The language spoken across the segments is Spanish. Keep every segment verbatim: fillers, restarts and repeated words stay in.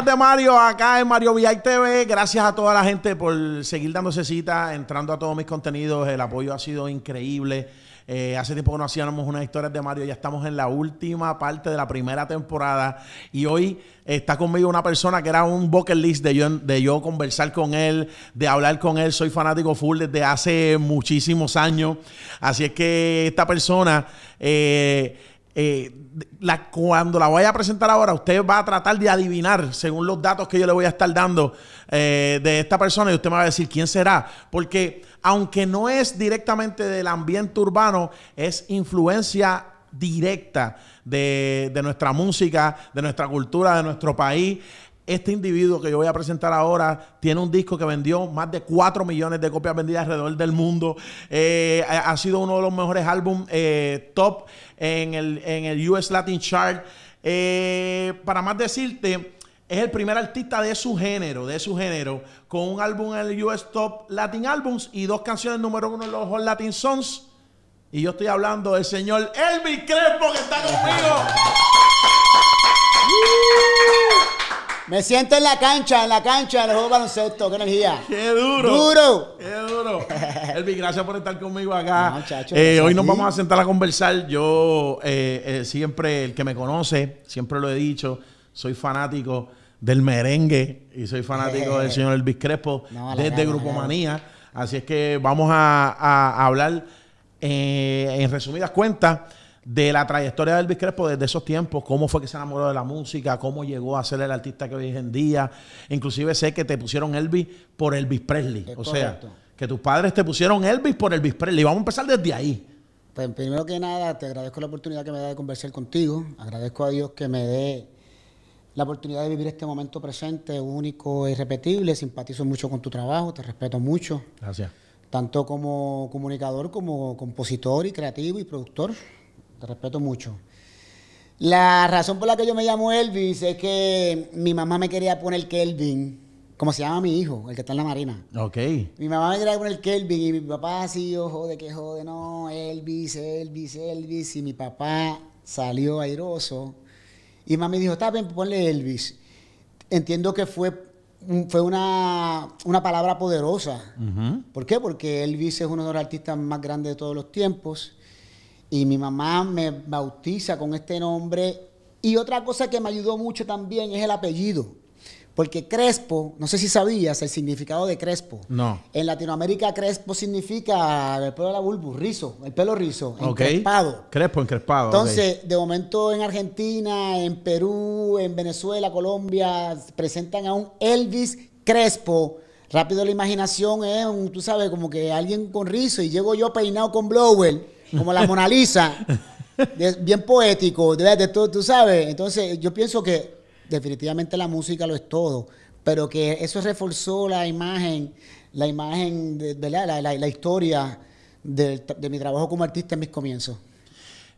Días de Mario, acá en Mario V I T V. Gracias a toda la gente por seguir dándose cita, entrando a todos mis contenidos. El apoyo ha sido increíble. Eh, hace tiempo que no hacíamos unas historias de Mario. Ya estamos en la última parte de la primera temporada. Y hoy está conmigo una persona que era un bucket list de yo, de yo conversar con él, de hablar con él. Soy fanático full desde hace muchísimos años. Así es que esta persona... Eh, Eh, la, cuando la vaya a presentar ahora, usted va a tratar de adivinar, según los datos que yo le voy a estar dando, eh, de esta persona, y usted me va a decir quién será, porque aunque no es directamente del ambiente urbano, es influencia directa de, de nuestra música, de nuestra cultura, de nuestro país. Este individuo que yo voy a presentar ahora tiene un disco que vendió más de cuatro millones de copias vendidas alrededor del mundo. Eh, ha sido uno de los mejores álbumes eh, top en el, en el U S Latin Chart. Eh, para más decirte, es el primer artista de su género, de su género, con un álbum en el U S Top Latin Albums y dos canciones número uno en los Hot Latin Songs. Y yo estoy hablando del señor Elvis Crespo, que está conmigo. Me siento en la cancha, en la cancha, en el juego de baloncesto. ¡Qué energía! ¡Qué duro! ¡Duro! ¡Qué duro! Elvis, gracias por estar conmigo acá. No, chacho, eh, hoy nos vamos a sentar a conversar. Yo, eh, eh, siempre, el que me conoce, siempre lo he dicho, soy fanático del merengue y soy fanático del señor Elvis Crespo no, desde gana, Grupo Manía. Así es que vamos a, a, a hablar, eh, en resumidas cuentas, de la trayectoria de Elvis Crespo desde esos tiempos, cómo fue que se enamoró de la música, cómo llegó a ser el artista que hoy en día. Inclusive sé que te pusieron Elvis por Elvis Presley. Es o correcto. Sea, que tus padres te pusieron Elvis por Elvis Presley. Vamos a empezar desde ahí. Pues primero que nada, te agradezco la oportunidad que me da de conversar contigo. Agradezco a Dios que me dé la oportunidad de vivir este momento presente, único e irrepetible. Simpatizo mucho con tu trabajo, te respeto mucho. Gracias. Tanto como comunicador, como compositor y creativo y productor. Te respeto mucho. La razón por la que yo me llamo Elvis es que mi mamá me quería poner Kelvin, como se llama mi hijo, el que está en la marina. Ok. Mi mamá me quería poner Kelvin y mi papá así, oh, jode, que jode, no, Elvis, Elvis, Elvis. Y mi papá salió airoso y mami dijo, está bien, ponle Elvis. Entiendo que fue, fue una, una palabra poderosa. Uh-huh. ¿Por qué? Porque Elvis es uno de los artistas más grandes de todos los tiempos. Y mi mamá me bautiza con este nombre. Y otra cosa que me ayudó mucho también es el apellido. Porque Crespo, no sé si sabías el significado de Crespo. No. En Latinoamérica Crespo significa el pelo de la vulva, rizo, el pelo rizo, okay. Encrespado. Crespo, encrespado. Entonces, okay. De momento en Argentina, en Perú, en Venezuela, Colombia, presentan a un Elvis Crespo. Rápido la imaginación es, ¿eh? Tú sabes, como que alguien con rizo y llego yo peinado con blower. Como la Mona Lisa, bien poético, de, de todo, tú sabes. Entonces, yo pienso que definitivamente la música lo es todo, pero que eso reforzó la imagen, la imagen, de, de la, la, la historia de, de mi trabajo como artista en mis comienzos.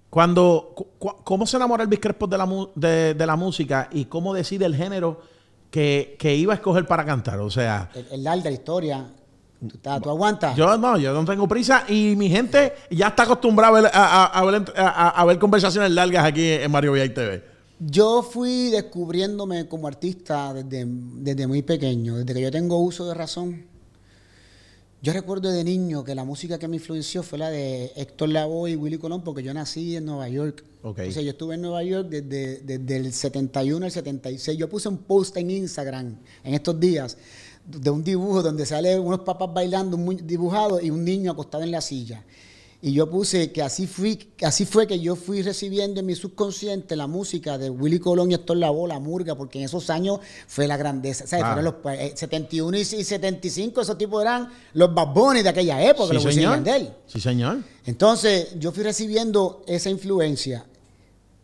Cuando, cu ¿Cómo se enamora Elvis Crespo de la, mu de, de la música y cómo decide el género que, que iba a escoger para cantar? O sea, el, el arte de la historia. ¿Tú, ¿Tú aguantas? Yo no, yo no tengo prisa y mi gente ya está acostumbrada a ver, a, a, ver, a, a ver conversaciones largas aquí en Mario V I T V. Yo fui descubriéndome como artista desde, desde muy pequeño, desde que yo tengo uso de razón. Yo recuerdo de niño que la música que me influenció fue la de Héctor Lavoe y Willy Colón, porque yo nací en Nueva York. Okay. Entonces yo estuve en Nueva York desde, desde el setenta y uno al setenta y seis. Yo puse un post en Instagram en estos días de un dibujo donde sale unos papás bailando, un dibujado y un niño acostado en la silla. Y yo puse que así, fui, así fue que yo fui recibiendo en mi subconsciente la música de Willy Colón y Héctor Lavoe, la murga, porque en esos años fue la grandeza. ¿Sabes? Ah. Fueron los eh, setenta y uno y setenta y cinco, esos tipos eran los Bad Bunny de aquella época. Sí, los señor. Sí, señor. Entonces, yo fui recibiendo esa influencia.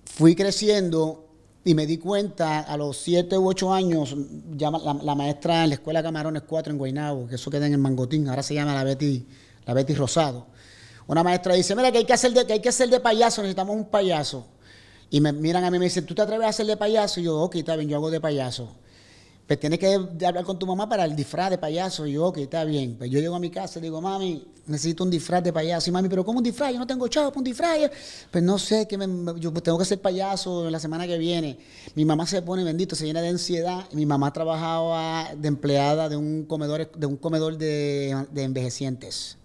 Fui creciendo... Y me di cuenta a los siete u ocho años, ya la, la maestra en la escuela Camarones cuatro en Guaynabo, que eso queda en el Mangotín, ahora se llama la Betty, la Betty Rosado. Una maestra dice, mira, que hay que hacer de, que hay que hacer de payaso, necesitamos un payaso. Y me miran a mí y me dicen, ¿tú te atreves a hacer de payaso? Y yo, ok, está bien, yo hago de payaso. pues tienes que hablar con tu mamá para el disfraz de payaso. Y yo, ok, está bien. Pues yo llego a mi casa y digo, mami, necesito un disfraz de payaso. Y mami, pero ¿cómo un disfraz? Yo no tengo chavo para un disfraz. Pues no sé, que me, yo tengo que ser payaso la semana que viene. Mi mamá se pone, bendito, se llena de ansiedad. Mi mamá trabajaba de empleada de un comedor de, un comedor de, de envejecientes.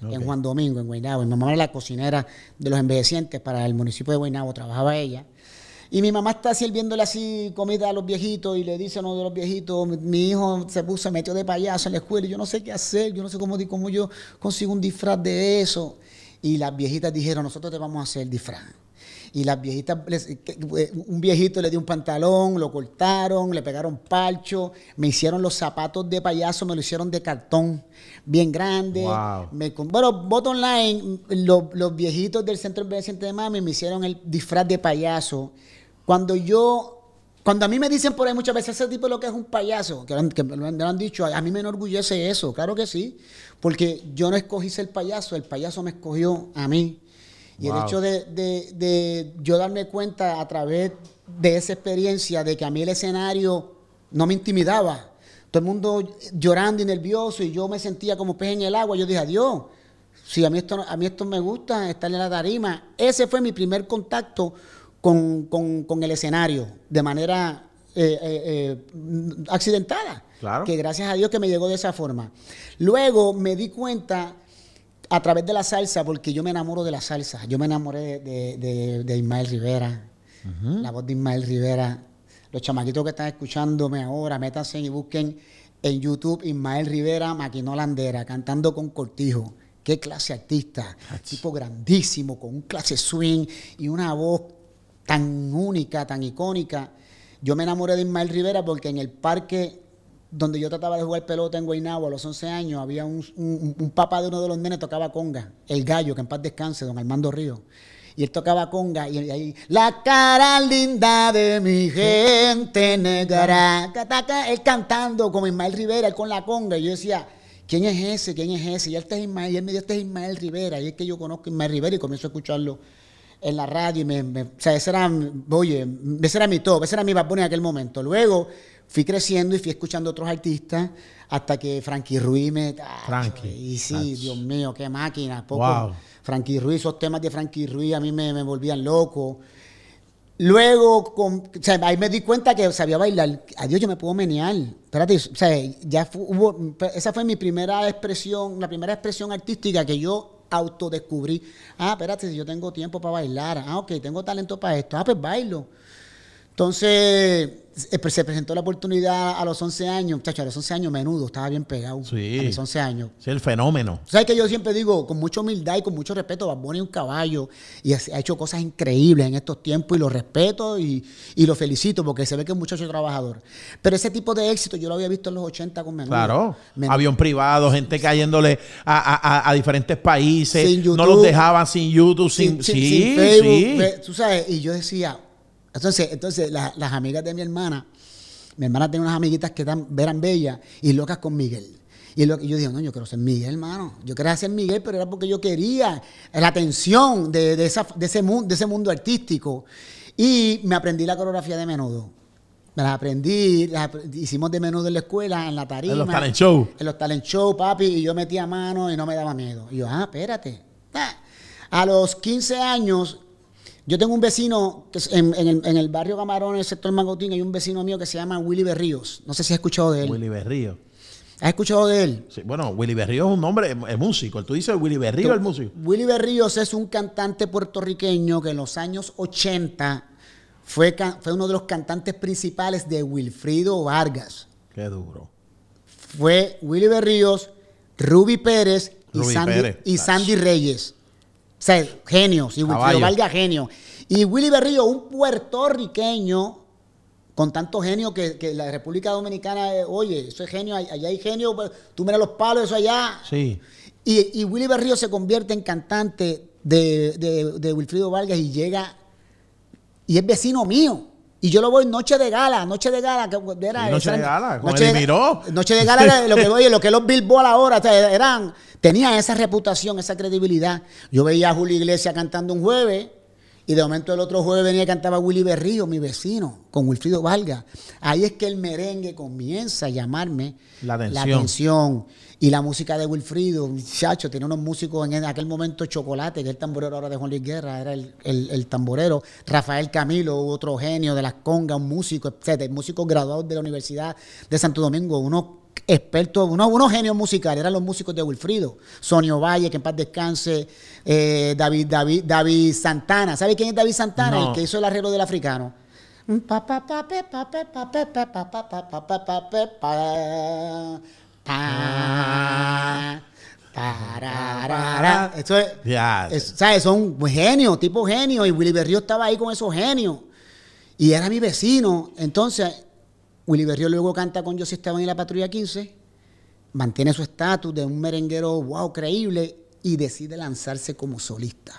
Okay. En Juan Domingo, en Guaynabo. Mi mamá era la cocinera de los envejecientes para el municipio de Guaynabo, trabajaba ella. Y mi mamá está sirviéndole así comida a los viejitos y le dice a uno de los viejitos, mi hijo se puso, se metió de payaso en la escuela y yo no sé qué hacer, yo no sé cómo, cómo yo consigo un disfraz de eso. Y las viejitas dijeron, nosotros te vamos a hacer el disfraz. Y las viejitas, les, un viejito le dio un pantalón, lo cortaron, le pegaron palcho, me hicieron los zapatos de payaso, me lo hicieron de cartón, bien grande. Wow. Me, bueno, bottom line, lo, los viejitos del Centro Envejeciente de Mami me hicieron el disfraz de payaso. Cuando yo, cuando a mí me dicen por ahí muchas veces ese tipo de lo que es un payaso, que, que me, lo han, me lo han dicho, a mí me enorgullece eso, claro que sí, porque yo no escogí ser payaso, el payaso me escogió a mí. Y wow. El hecho de, de, de yo darme cuenta a través de esa experiencia de que a mí el escenario no me intimidaba, todo el mundo llorando y nervioso y yo me sentía como pez en el agua, yo dije, adiós, si a mí esto, a mí esto me gusta, estar en la tarima. Ese fue mi primer contacto Con, con, con el escenario de manera eh, eh, eh, accidentada. Claro. Que gracias a Dios que me llegó de esa forma. Luego me di cuenta a través de la salsa, porque yo me enamoro de la salsa. Yo me enamoré de, de, de, de Ismael Rivera, uh-huh. La voz de Ismael Rivera. Los chamaquitos que están escuchándome ahora, métanse y busquen en YouTube Ismael Rivera, Maquinó Landera, cantando con Cortijo. Qué clase artista. Ach. Tipo grandísimo, con un clase swing y una voz tan única, tan icónica. Yo me enamoré de Ismael Rivera porque en el parque donde yo trataba de jugar pelota en Guaynabo a los once años, había un, un, un papá de uno de los nenes tocaba conga, el gallo, que en paz descanse, don Armando Río. Y él tocaba conga y ahí, la cara linda de mi gente negra. Él cantando como Ismael Rivera, él con la conga. Y yo decía, ¿quién es ese? ¿Quién es ese? Y él, este es Ismael, y él me dijo, este es Ismael Rivera. Y es que yo conozco a Ismael Rivera y comienzo a escucharlo en la radio y me, me, o sea, ese era, oye, ese era mi top, ese era mi Bad Bunny en aquel momento. Luego fui creciendo y fui escuchando otros artistas hasta que Frankie Ruiz me... Ah, Frankie. Y sí, Frankie. Dios mío, qué máquina. Poco, wow. Frankie Ruiz, esos temas de Frankie Ruiz a mí me, me volvían loco. Luego, con, o sea, ahí me di cuenta que sabía bailar. Adiós, yo me puedo menear. Espérate, o sea, ya fu, hubo, esa fue mi primera expresión, la primera expresión artística que yo autodescubrí. Ah, espérate, si yo tengo tiempo para bailar. Ah, ok, tengo talento para esto. Ah, pues bailo. Entonces, se presentó la oportunidad a los once años. Muchachos, a los once años, Menudo, estaba bien pegado. Sí. A mis once años. Sí, el fenómeno. ¿Sabes que yo siempre digo, con mucha humildad y con mucho respeto, Bad Bunny es un caballo y ha hecho cosas increíbles en estos tiempos y lo respeto y, y lo felicito porque se ve que es un muchacho trabajador? Pero ese tipo de éxito yo lo había visto en los ochenta con Menudo. Claro. Menudo. Avión privado, gente cayéndole a, a, a diferentes países. Sin YouTube, no los dejaban sin YouTube, sin, sin, sí, sin Facebook. Sí. Tú sabes, y yo decía... Entonces, entonces la, las amigas de mi hermana, mi hermana tenía unas amiguitas que eran, eran bellas y locas con Miguel. Y, lo, y yo dije, no, yo quiero ser Miguel, hermano. Yo quería ser Miguel, pero era porque yo quería la atención de, de, esa, de, ese, mundo, de ese mundo artístico. Y me aprendí la coreografía de Menudo. Me las aprendí, las aprendí, hicimos de Menudo en la escuela, en la tarima. En los talent show. En los talent show, papi. Y yo metía mano y no me daba miedo. Y yo, ah, espérate. A los quince años... Yo tengo un vecino que en, en, el, en el barrio Camarón, en el sector Mangotín, hay un vecino mío que se llama Willy Berríos. No sé si has escuchado de él. Willy Berríos. ¿Has escuchado de él? Sí, bueno, Willy Berríos es un nombre, es, es músico. Tú dices Willy Berríos es músico. Willy Berríos es un cantante puertorriqueño que en los años ochenta fue, fue uno de los cantantes principales de Wilfrido Vargas. Qué duro. Fue Willy Berríos, Ruby Pérez y, Ruby Sandy, Pérez. y Sandy Reyes. O sea, genios. Y Wilfrido Vargas, genio. Y Willy Berríos, un puertorriqueño con tanto genio que, que la República Dominicana, eh, oye, eso es genio, allá hay genio, tú miras los palos, eso allá. Sí. Y, y Willy Berríos se convierte en cantante de, de, de Wilfrido Vargas y llega, y es vecino mío. Y yo lo voy noche de gala, noche de gala. Que era, noche eran, de gala, con noche el de, miró. Noche de gala era lo que, oye, lo que los Billboard ahora, o sea, eran, tenían esa reputación, esa credibilidad. Yo veía a Julio Iglesias cantando un jueves Y de momento el otro jueves venía y cantaba Willy Berríos, mi vecino, con Wilfrido Vargas. Ahí es que el merengue comienza a llamarme la atención. La atención. Y la música de Wilfrido, chacho, tenía unos músicos en aquel momento, Chocolate, que es el tamborero ahora de Juan Luis Guerra, era el, el, el tamborero. Rafael Camilo, otro genio de las congas, un músico, etcétera. Músicos graduados de la Universidad de Santo Domingo, unos expertos, unos, unos genios musicales, eran los músicos de Wilfrido. Sonio Valle, que en paz descanse, eh, David, David, David Santana. ¿Sabe quién es David Santana? No. El que hizo el arreglo del africano. Esto es, es, ¿sabes? Son genios, tipo genios. Y Willy Berríos estaba ahí con esos genios. Y era mi vecino. Entonces, Willy Berríos luego canta con Yo Si Estaba en la Patrulla quince, mantiene su estatus de un merenguero wow, creíble, y decide lanzarse como solista.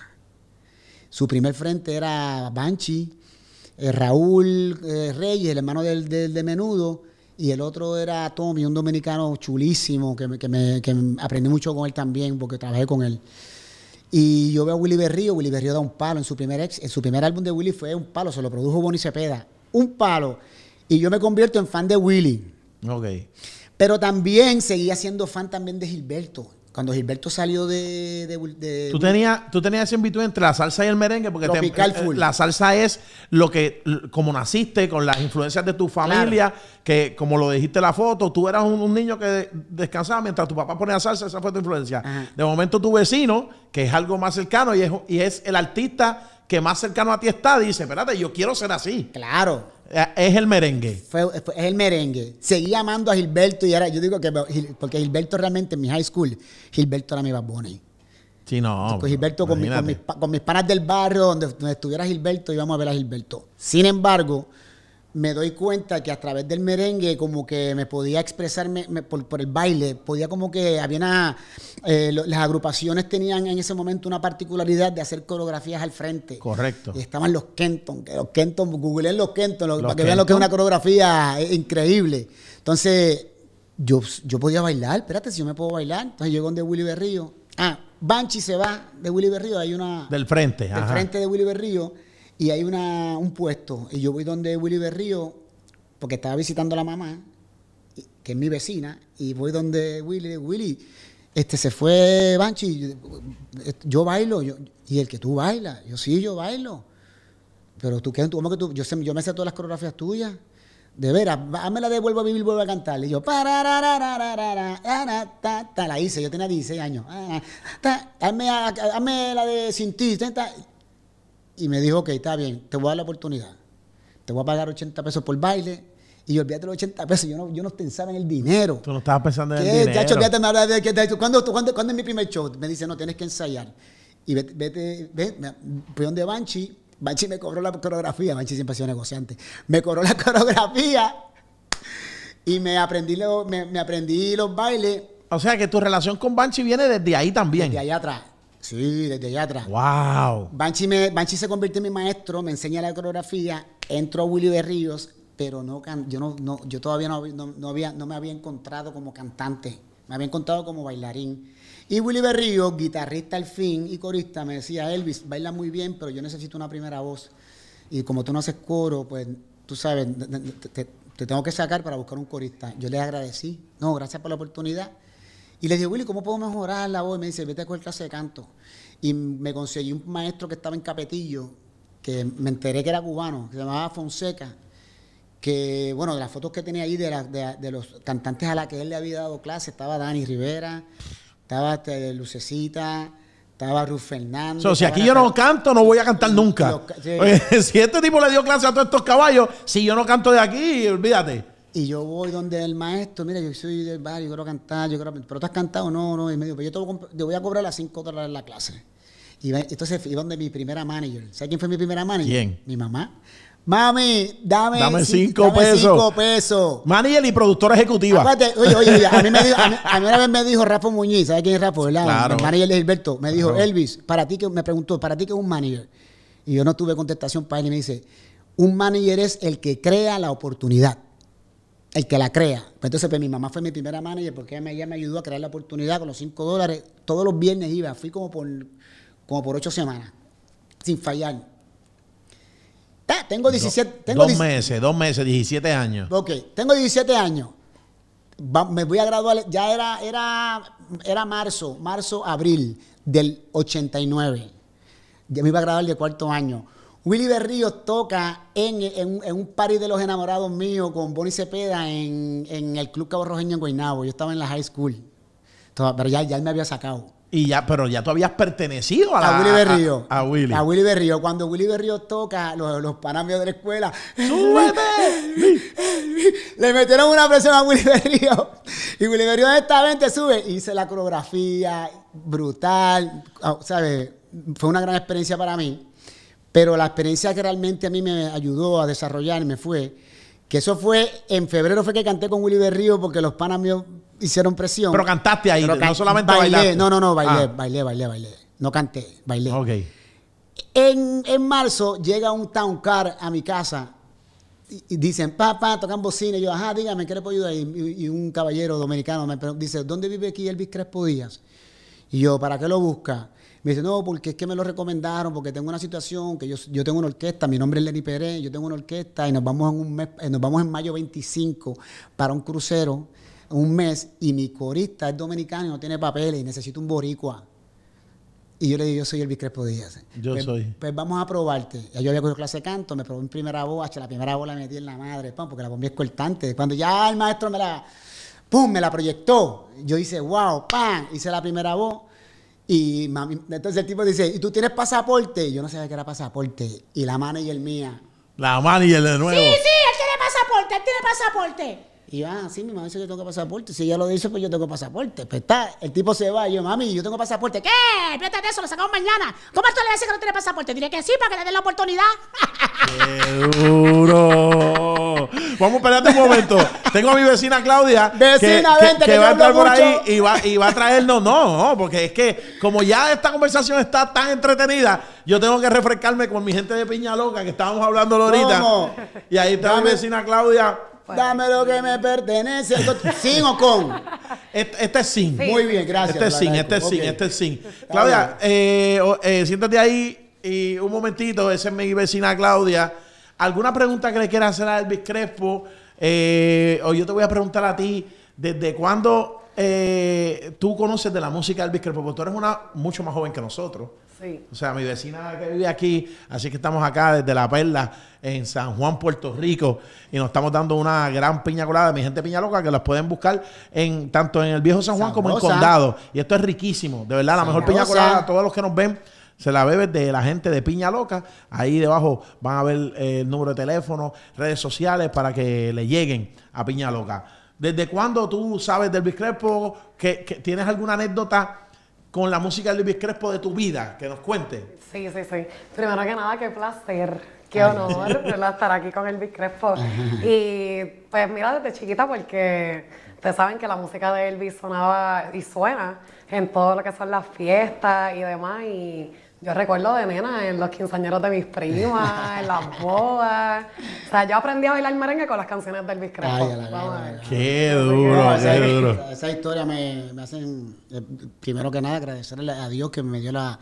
Su primer frente era Banchi, eh, Raúl eh, Reyes, el hermano del, del, de Menudo, y el otro era Tommy, un dominicano chulísimo, que me, que, me, que aprendí mucho con él también, porque trabajé con él. Y yo veo a Willy Berríos, Willy Berríos da un palo, en su primer, ex, en su primer álbum de Willy fue un palo, se lo produjo Bonnie Cepeda, un palo. Y yo me convierto en fan de Willy. Ok. Pero también seguía siendo fan también de Gilberto. Cuando Gilberto salió de... de, de tú tenías tú tenías ese invitú entre la salsa y el merengue, porque tropical te, full. La salsa es lo que... Como naciste, con las influencias de tu familia, claro. Que como lo dijiste en la foto, tú eras un, un niño que descansaba mientras tu papá ponía salsa, esa fue tu influencia. Ajá. De momento tu vecino, que es algo más cercano y es, y es el artista que más cercano a ti está, dice, espérate, yo quiero ser así. Claro. Es el merengue. Fue, fue, es el merengue. Seguía amando a Gilberto y ahora yo digo que... Porque Gilberto realmente en mi high school, Gilberto era mi Bad Bunny. Sí, no. Pues Gilberto con, mi, con, mis, con mis panas del barrio, donde, donde estuviera Gilberto, íbamos a ver a Gilberto. Sin embargo, me doy cuenta que a través del merengue como que me podía expresarme me, por, por el baile. Podía como que había una... Eh, lo, las agrupaciones tenían en ese momento una particularidad de hacer coreografías al frente. Correcto. Y estaban los Kenton. Que los Kenton, googleen los Kenton los, los para que Kenton. Vean lo que es una coreografía increíble. Entonces, yo, yo podía bailar. Espérate, si yo me puedo bailar. Entonces llego donde Willy Berríos. Ah, Banshee se va de Willy Berríos. Hay una... Del frente. Del ajá. Frente de Willy Berríos. Y hay una, un puesto, y yo voy donde Willy Berríos, porque estaba visitando a la mamá, que es mi vecina, y voy donde Willy, Willy, este se fue Banshee, yo, yo bailo, yo, y el que tú bailas, yo sí, yo bailo, pero tú, ¿qué, tú cómo que tú, yo, sé, yo me sé todas las coreografías tuyas, de veras, hazme la de Vuelvo a Vivir, Vuelvo a Cantar, y yo, la hice, yo tenía dieciséis años, hazme, hazme la de Sin Ti, y me dijo, ok, está bien, te voy a dar la oportunidad. Te voy a pagar ochenta pesos por baile. Y yo, olvídate los ochenta pesos. Yo no, yo no pensaba en el dinero. Tú no estabas pensando en el dinero. Ya, olvídate, me de que ¿cuándo, cuándo, ¿cuándo es mi primer show? Me dice, no, tienes que ensayar. Y vete, vete, vete peón de Banshee. Banshee me cobró la coreografía. Banshee siempre ha sido negociante. Me cobró la coreografía. Y me aprendí, lo, me, me aprendí los bailes. O sea, que tu relación con Banshee viene desde ahí también. Desde allá atrás. Sí, desde allá atrás. ¡Wow! Banshee, me, Banshee se convirtió en mi maestro, me enseña la coreografía, entro a Willy Berríos, pero no, yo, no, no, yo todavía no, no, no, había, no me había encontrado como cantante, me había encontrado como bailarín. Y Willy Berríos, guitarrista al fin y corista, me decía, Elvis, baila muy bien, pero yo necesito una primera voz. Y como tú no haces coro, pues tú sabes, te, te, te tengo que sacar para buscar un corista. Yo le agradecí, no, gracias por la oportunidad. Y le dije, Willy, ¿cómo puedo mejorar la voz? Y me dice, vete a coger clase de canto. Y me conseguí un maestro que estaba en Capetillo, que me enteré que era cubano, que se llamaba Fonseca, que, bueno, de las fotos que tenía ahí de, la, de, de los cantantes a los que él le había dado clase, estaba Dani Rivera, estaba Lucecita, estaba Ruth Fernández. So, si aquí yo no canto, no voy a cantar nunca. Los, sí. Oye, si este tipo le dio clase a todos estos caballos, si yo no canto de aquí, olvídate. Y yo voy donde el maestro, mira, yo soy del barrio, yo quiero cantar, yo quiero... Pero tú has cantado, no, no, y me dijo, pues yo te voy, te voy a cobrar las cinco dólares la clase. Y entonces iba donde mi primera manager. ¿Sabes quién fue mi primera manager? ¿Quién? Mi mamá. Mami, dame, dame cinco, cinco pesos. Dame cinco pesos. Manager y productora ejecutiva. Acuérdate, oye, oye, oye, a mí, me dijo, a, mí, a mí una vez me dijo Rafa Muñiz, ¿sabes quién es Rafa? ¿Verdad? Claro. El manager de Gilberto. Me dijo, claro. Elvis, para ti que... Me preguntó, ¿para ti qué es un manager? Y yo no tuve contestación para él y me dice, un manager es el que crea la oportunidad. El que la crea. Pues entonces, pues mi mamá fue mi primera manager porque ella me, ella me ayudó a crear la oportunidad con los cinco dólares. Todos los viernes iba. Fui como por, como por ocho semanas, sin fallar. Tengo diecisiete... Do, tengo dos meses, dos meses, diecisiete años. Ok, tengo diecisiete años. Va, me voy a graduar, ya era, era, era marzo, marzo, abril del ochenta y nueve. Ya me iba a graduar de cuarto año. Willy Berríos toca en, en, en un party de los enamorados míos con Bonnie Cepeda en, en el Club Cabo Rojeño en Guaynabo. Yo estaba en la high school, pero ya, ya él me había sacado. Y ya, pero ya tú habías pertenecido a, la, a Willy Berríos. A, a Willy. A Willy Berríos. Cuando Willy Berríos toca, los, los panamios de la escuela, ¡súbete! Le metieron una presión a Willy Berríos. Y Willy Berríos esta vez te sube. Hice la coreografía brutal. ¿Sabes? Fue una gran experiencia para mí. Pero la experiencia que realmente a mí me ayudó a desarrollarme fue que eso fue, en febrero fue que canté con Willy Berríos porque los panamios hicieron presión. Pero cantaste ahí, pero can no solamente bailé, bailaste. No, no, no, bailé, ah. bailé, bailé, bailé. No canté, bailé. Ok. En, en marzo llega un town car a mi casa y, y dicen, papá, tocan bocina. Y yo, ajá, dígame, ¿qué le puedo ayudar? Y, y un caballero dominicano me dice, ¿dónde vive aquí Elvis Crespo Díaz? Y yo, ¿para qué lo busca? Me dice, no, porque es que me lo recomendaron, porque tengo una situación, que yo, yo tengo una orquesta, mi nombre es Lenny Pérez, yo tengo una orquesta y nos vamos en un mes, nos vamos en mayo veinticinco para un crucero, un mes, y mi corista es dominicano y no tiene papeles y necesito un boricua. Y yo le digo, yo soy Elvis Crespo Díaz. Yo pues, soy. Pues vamos a probarte. Yo había cogido clase de canto, me probé en primera voz, hasta la primera voz la metí en la madre, pam, porque la bombía es cortante. Cuando ya el maestro me la, pum, me la proyectó, yo hice, wow, pam, hice la primera voz. Y mami, entonces el tipo dice, ¿y tú tienes pasaporte? Yo no sabía que era pasaporte. Y la manager mía. La manager de nuevo. Sí, sí, él tiene pasaporte, él tiene pasaporte. Y yo, ah, sí, mi mamá dice que tengo pasaporte. Si ella lo dice, pues yo tengo pasaporte. Pues está, el tipo se va y yo, mami, yo tengo pasaporte. ¿Qué? Espérate de eso, lo sacamos mañana. ¿Cómo tú le dices que no tiene pasaporte? Diré que sí, para que le den la oportunidad. ¡Qué duro! Vamos a esperarte un momento. Tengo a mi vecina Claudia. Vecina, que, vente, que, que, que va a entrar por mucho. ahí y va, y va a traernos. No, no, porque es que como ya esta conversación está tan entretenida, yo tengo que refrescarme con mi gente de Piña Loca, que estábamos hablando ahorita. ¿Cómo? Y ahí está mi vecina Claudia. Bueno. Dame lo que me pertenece. ¿Sin o con? Este, este es sin. Sí. Muy bien, gracias. Este es sin, este es sin, este es sin. Claudia, eh, eh, siéntate ahí y un momentito. Esa es mi vecina Claudia. ¿Alguna pregunta que le quieras hacer a Elvis Crespo? Eh, o yo te voy a preguntar a ti, ¿desde cuándo eh, tú conoces de la música de Elvis Crespo? Porque tú eres una mucho más joven que nosotros. Sí. O sea, mi vecina que vive aquí, así que estamos acá desde La Perla, en San Juan, Puerto Rico, y nos estamos dando una gran piña colada, mi gente Piña Loca, que las pueden buscar en tanto en el viejo San Juan Sabrosa. Como en Condado. Y esto es riquísimo, de verdad, la Sabrosa. Mejor piña colada, todos los que nos ven se la beben de la gente de Piña Loca. Ahí debajo van a ver eh, el número de teléfono, redes sociales, para que le lleguen a Piña Loca. ¿Desde cuándo tú sabes de Elvis Crespo? ¿Que, que tienes alguna anécdota con la música de Elvis Crespo de tu vida, que nos cuente? Sí, sí, sí. Primero que nada, qué placer, qué honor estar aquí con Elvis Crespo. Y pues mira, desde chiquita, porque ustedes saben que la música de Elvis sonaba y suena en todo lo que son las fiestas y demás. Y yo recuerdo de nena en los quinceañeros de mis primas, en las bodas. O sea, yo aprendí a bailar merengue con las canciones de Elvis Crespo. Ay, la Vamos la la qué duro, qué esa, duro. Esa historia me, me hace, eh, primero que nada, agradecerle a Dios que me dio la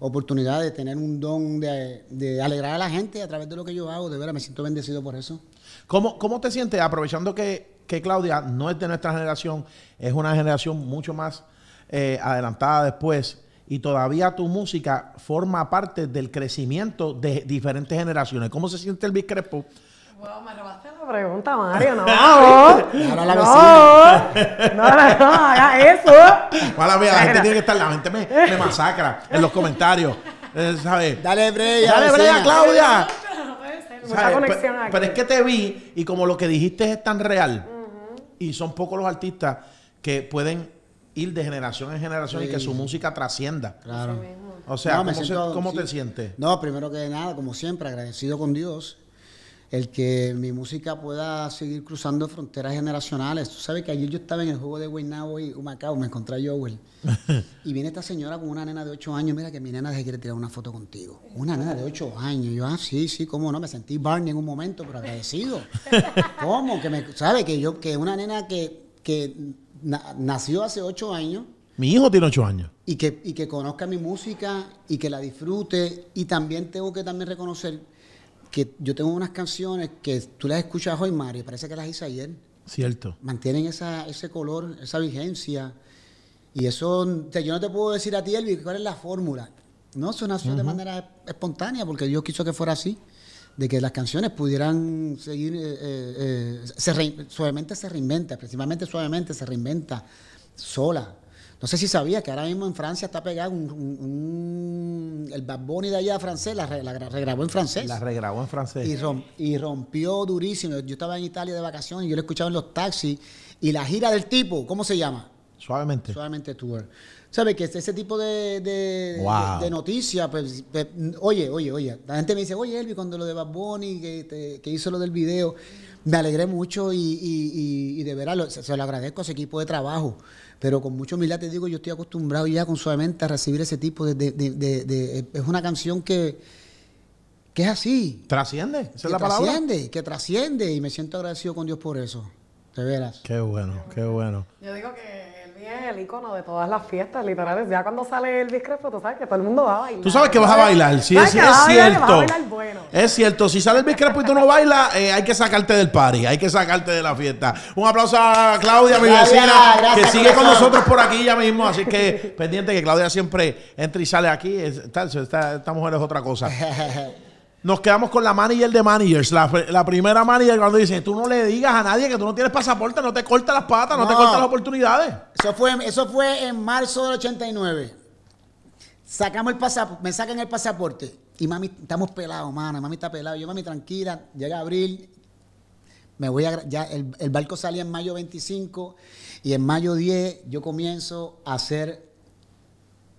oportunidad de tener un don de, de alegrar a la gente a través de lo que yo hago. De verdad, me siento bendecido por eso. ¿Cómo, cómo te sientes? Aprovechando que, que Claudia no es de nuestra generación, es una generación mucho más eh, adelantada después. Y todavía tu música forma parte del crecimiento de diferentes generaciones. ¿Cómo se siente Elvis Crespo? Wow, me robaste la pregunta, Mario. No, ahora la vecina. No, no, no, haga eso. Mala mía, la gente tiene que estar, la gente me, me masacra en los comentarios. ¿Sabes? Dale brea, dale brea, Claudia. No puede ser, mucha conexión aquí. Pero es que te vi y como lo que dijiste es tan real, uh-huh. y son pocos los artistas que pueden ir de generación en generación, sí, y que su música trascienda. Claro. O sea, no, ¿cómo, siento, se, cómo sí. te sientes? No, primero que nada, como siempre, agradecido con Dios, el que mi música pueda seguir cruzando fronteras generacionales. Tú sabes que ayer yo estaba en el juego de Guaynabo y Humacao, me encontré a Joel, y viene esta señora con una nena de ocho años, mira que mi nena se quiere tirar una foto contigo. Una nena de ocho años. Yo, ah, sí, sí, cómo no, me sentí Barney en un momento, pero agradecido. ¿Cómo? Que me, ¿sabe? Que yo, que una nena que... que Na, nació hace ocho años. Mi hijo tiene ocho años. Y que, y que conozca mi música y que la disfrute. Y también tengo que también reconocer que yo tengo unas canciones que tú las escuchas hoy, Mario, parece que las hice ayer. Cierto. Mantienen esa, ese color, esa vigencia. Y eso, o sea, yo no te puedo decir a ti, Elvis, cuál es la fórmula. No, eso nació uh-huh. de manera espontánea, porque Dios quiso que fuera así, de que las canciones pudieran seguir, eh, eh, se re, suavemente se reinventa, principalmente suavemente se reinventa sola. No sé si sabía que ahora mismo en Francia está pegado un, un, un, el Bad Bunny de allá francés, la, re, la regrabó en francés. La regrabó en francés. Y, romp, y rompió durísimo. Yo estaba en Italia de vacaciones, yo lo escuchaba en los taxis, y la gira del tipo, ¿cómo se llama? Suavemente. Suavemente tour. ¿Sabes? Que ese tipo de, de, wow. de, de noticias, pues, pues, oye, oye, oye. La gente me dice, oye, Elvis, cuando lo de Bad Bunny, que, te, que hizo lo del video, me alegré mucho y, y, y, y de veras lo, se, se lo agradezco a ese equipo de trabajo. Pero con mucha humildad te digo, yo estoy acostumbrado ya con Suavemente a recibir ese tipo de... de, de, de, de es una canción que... que es así. Trasciende, esa es la palabra. Trasciende, que trasciende y me siento agradecido con Dios por eso. De veras. Qué bueno, qué bueno. Yo digo que es el icono de todas las fiestas, literales. Ya cuando sale Elvis Crespo, tú sabes que todo el mundo va a bailar. Tú sabes que vas a bailar, sí, es, que es, vas es bailar, cierto. Vas a bailar bueno. Es cierto, si sale Elvis Crespo y tú no bailas, eh, hay que sacarte del party, hay que sacarte de la fiesta. Un aplauso a Claudia, mi vecina, gracias, que sigue con nosotros por aquí ya mismo, así que pendiente que Claudia siempre entra y sale aquí. Esta, esta, esta mujer es otra cosa. Nos quedamos con la manager de managers. La, la primera manager cuando dice, tú no le digas a nadie que tú no tienes pasaporte, no te corta las patas, no, no te corta las oportunidades. Eso fue, eso fue en marzo del ochenta y nueve. Sacamos el pasaporte, me sacan el pasaporte. Y mami, estamos pelados, mana, mami está pelado. Yo, mami, tranquila, llega abril. Me voy a, ya el, el barco salía en mayo veinticinco y en mayo diez yo comienzo a hacer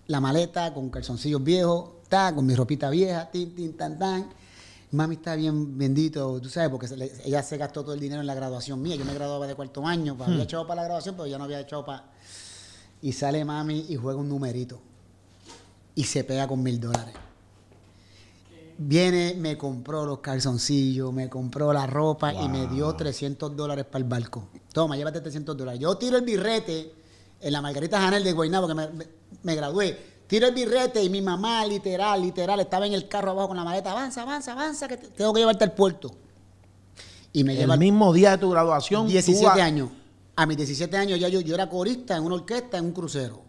la maleta con calzoncillos viejos, con mi ropita vieja, tin, tin, tan, tan. Mami está bien bendito, tú sabes, porque se le, ella se gastó todo el dinero en la graduación mía. Yo me graduaba de cuarto año, pues, hmm. había echado para la graduación, pero ya no había echado para... Y sale mami y juega un numerito. Y se pega con mil dólares. Viene, me compró los calzoncillos, me compró la ropa wow. y me dio trescientos dólares para el barco. Toma, llévate trescientos dólares. Yo tiro el birrete en la Margarita Janel de Guaynabo, que me, me, me gradué. Tiro el birrete y mi mamá, literal, literal, estaba en el carro abajo con la maleta. Avanza, avanza, avanza, que tengo que llevarte al puerto. Y me lleva el mismo día de tu graduación. diecisiete años. A mis diecisiete años ya yo, yo era corista en una orquesta, en un crucero.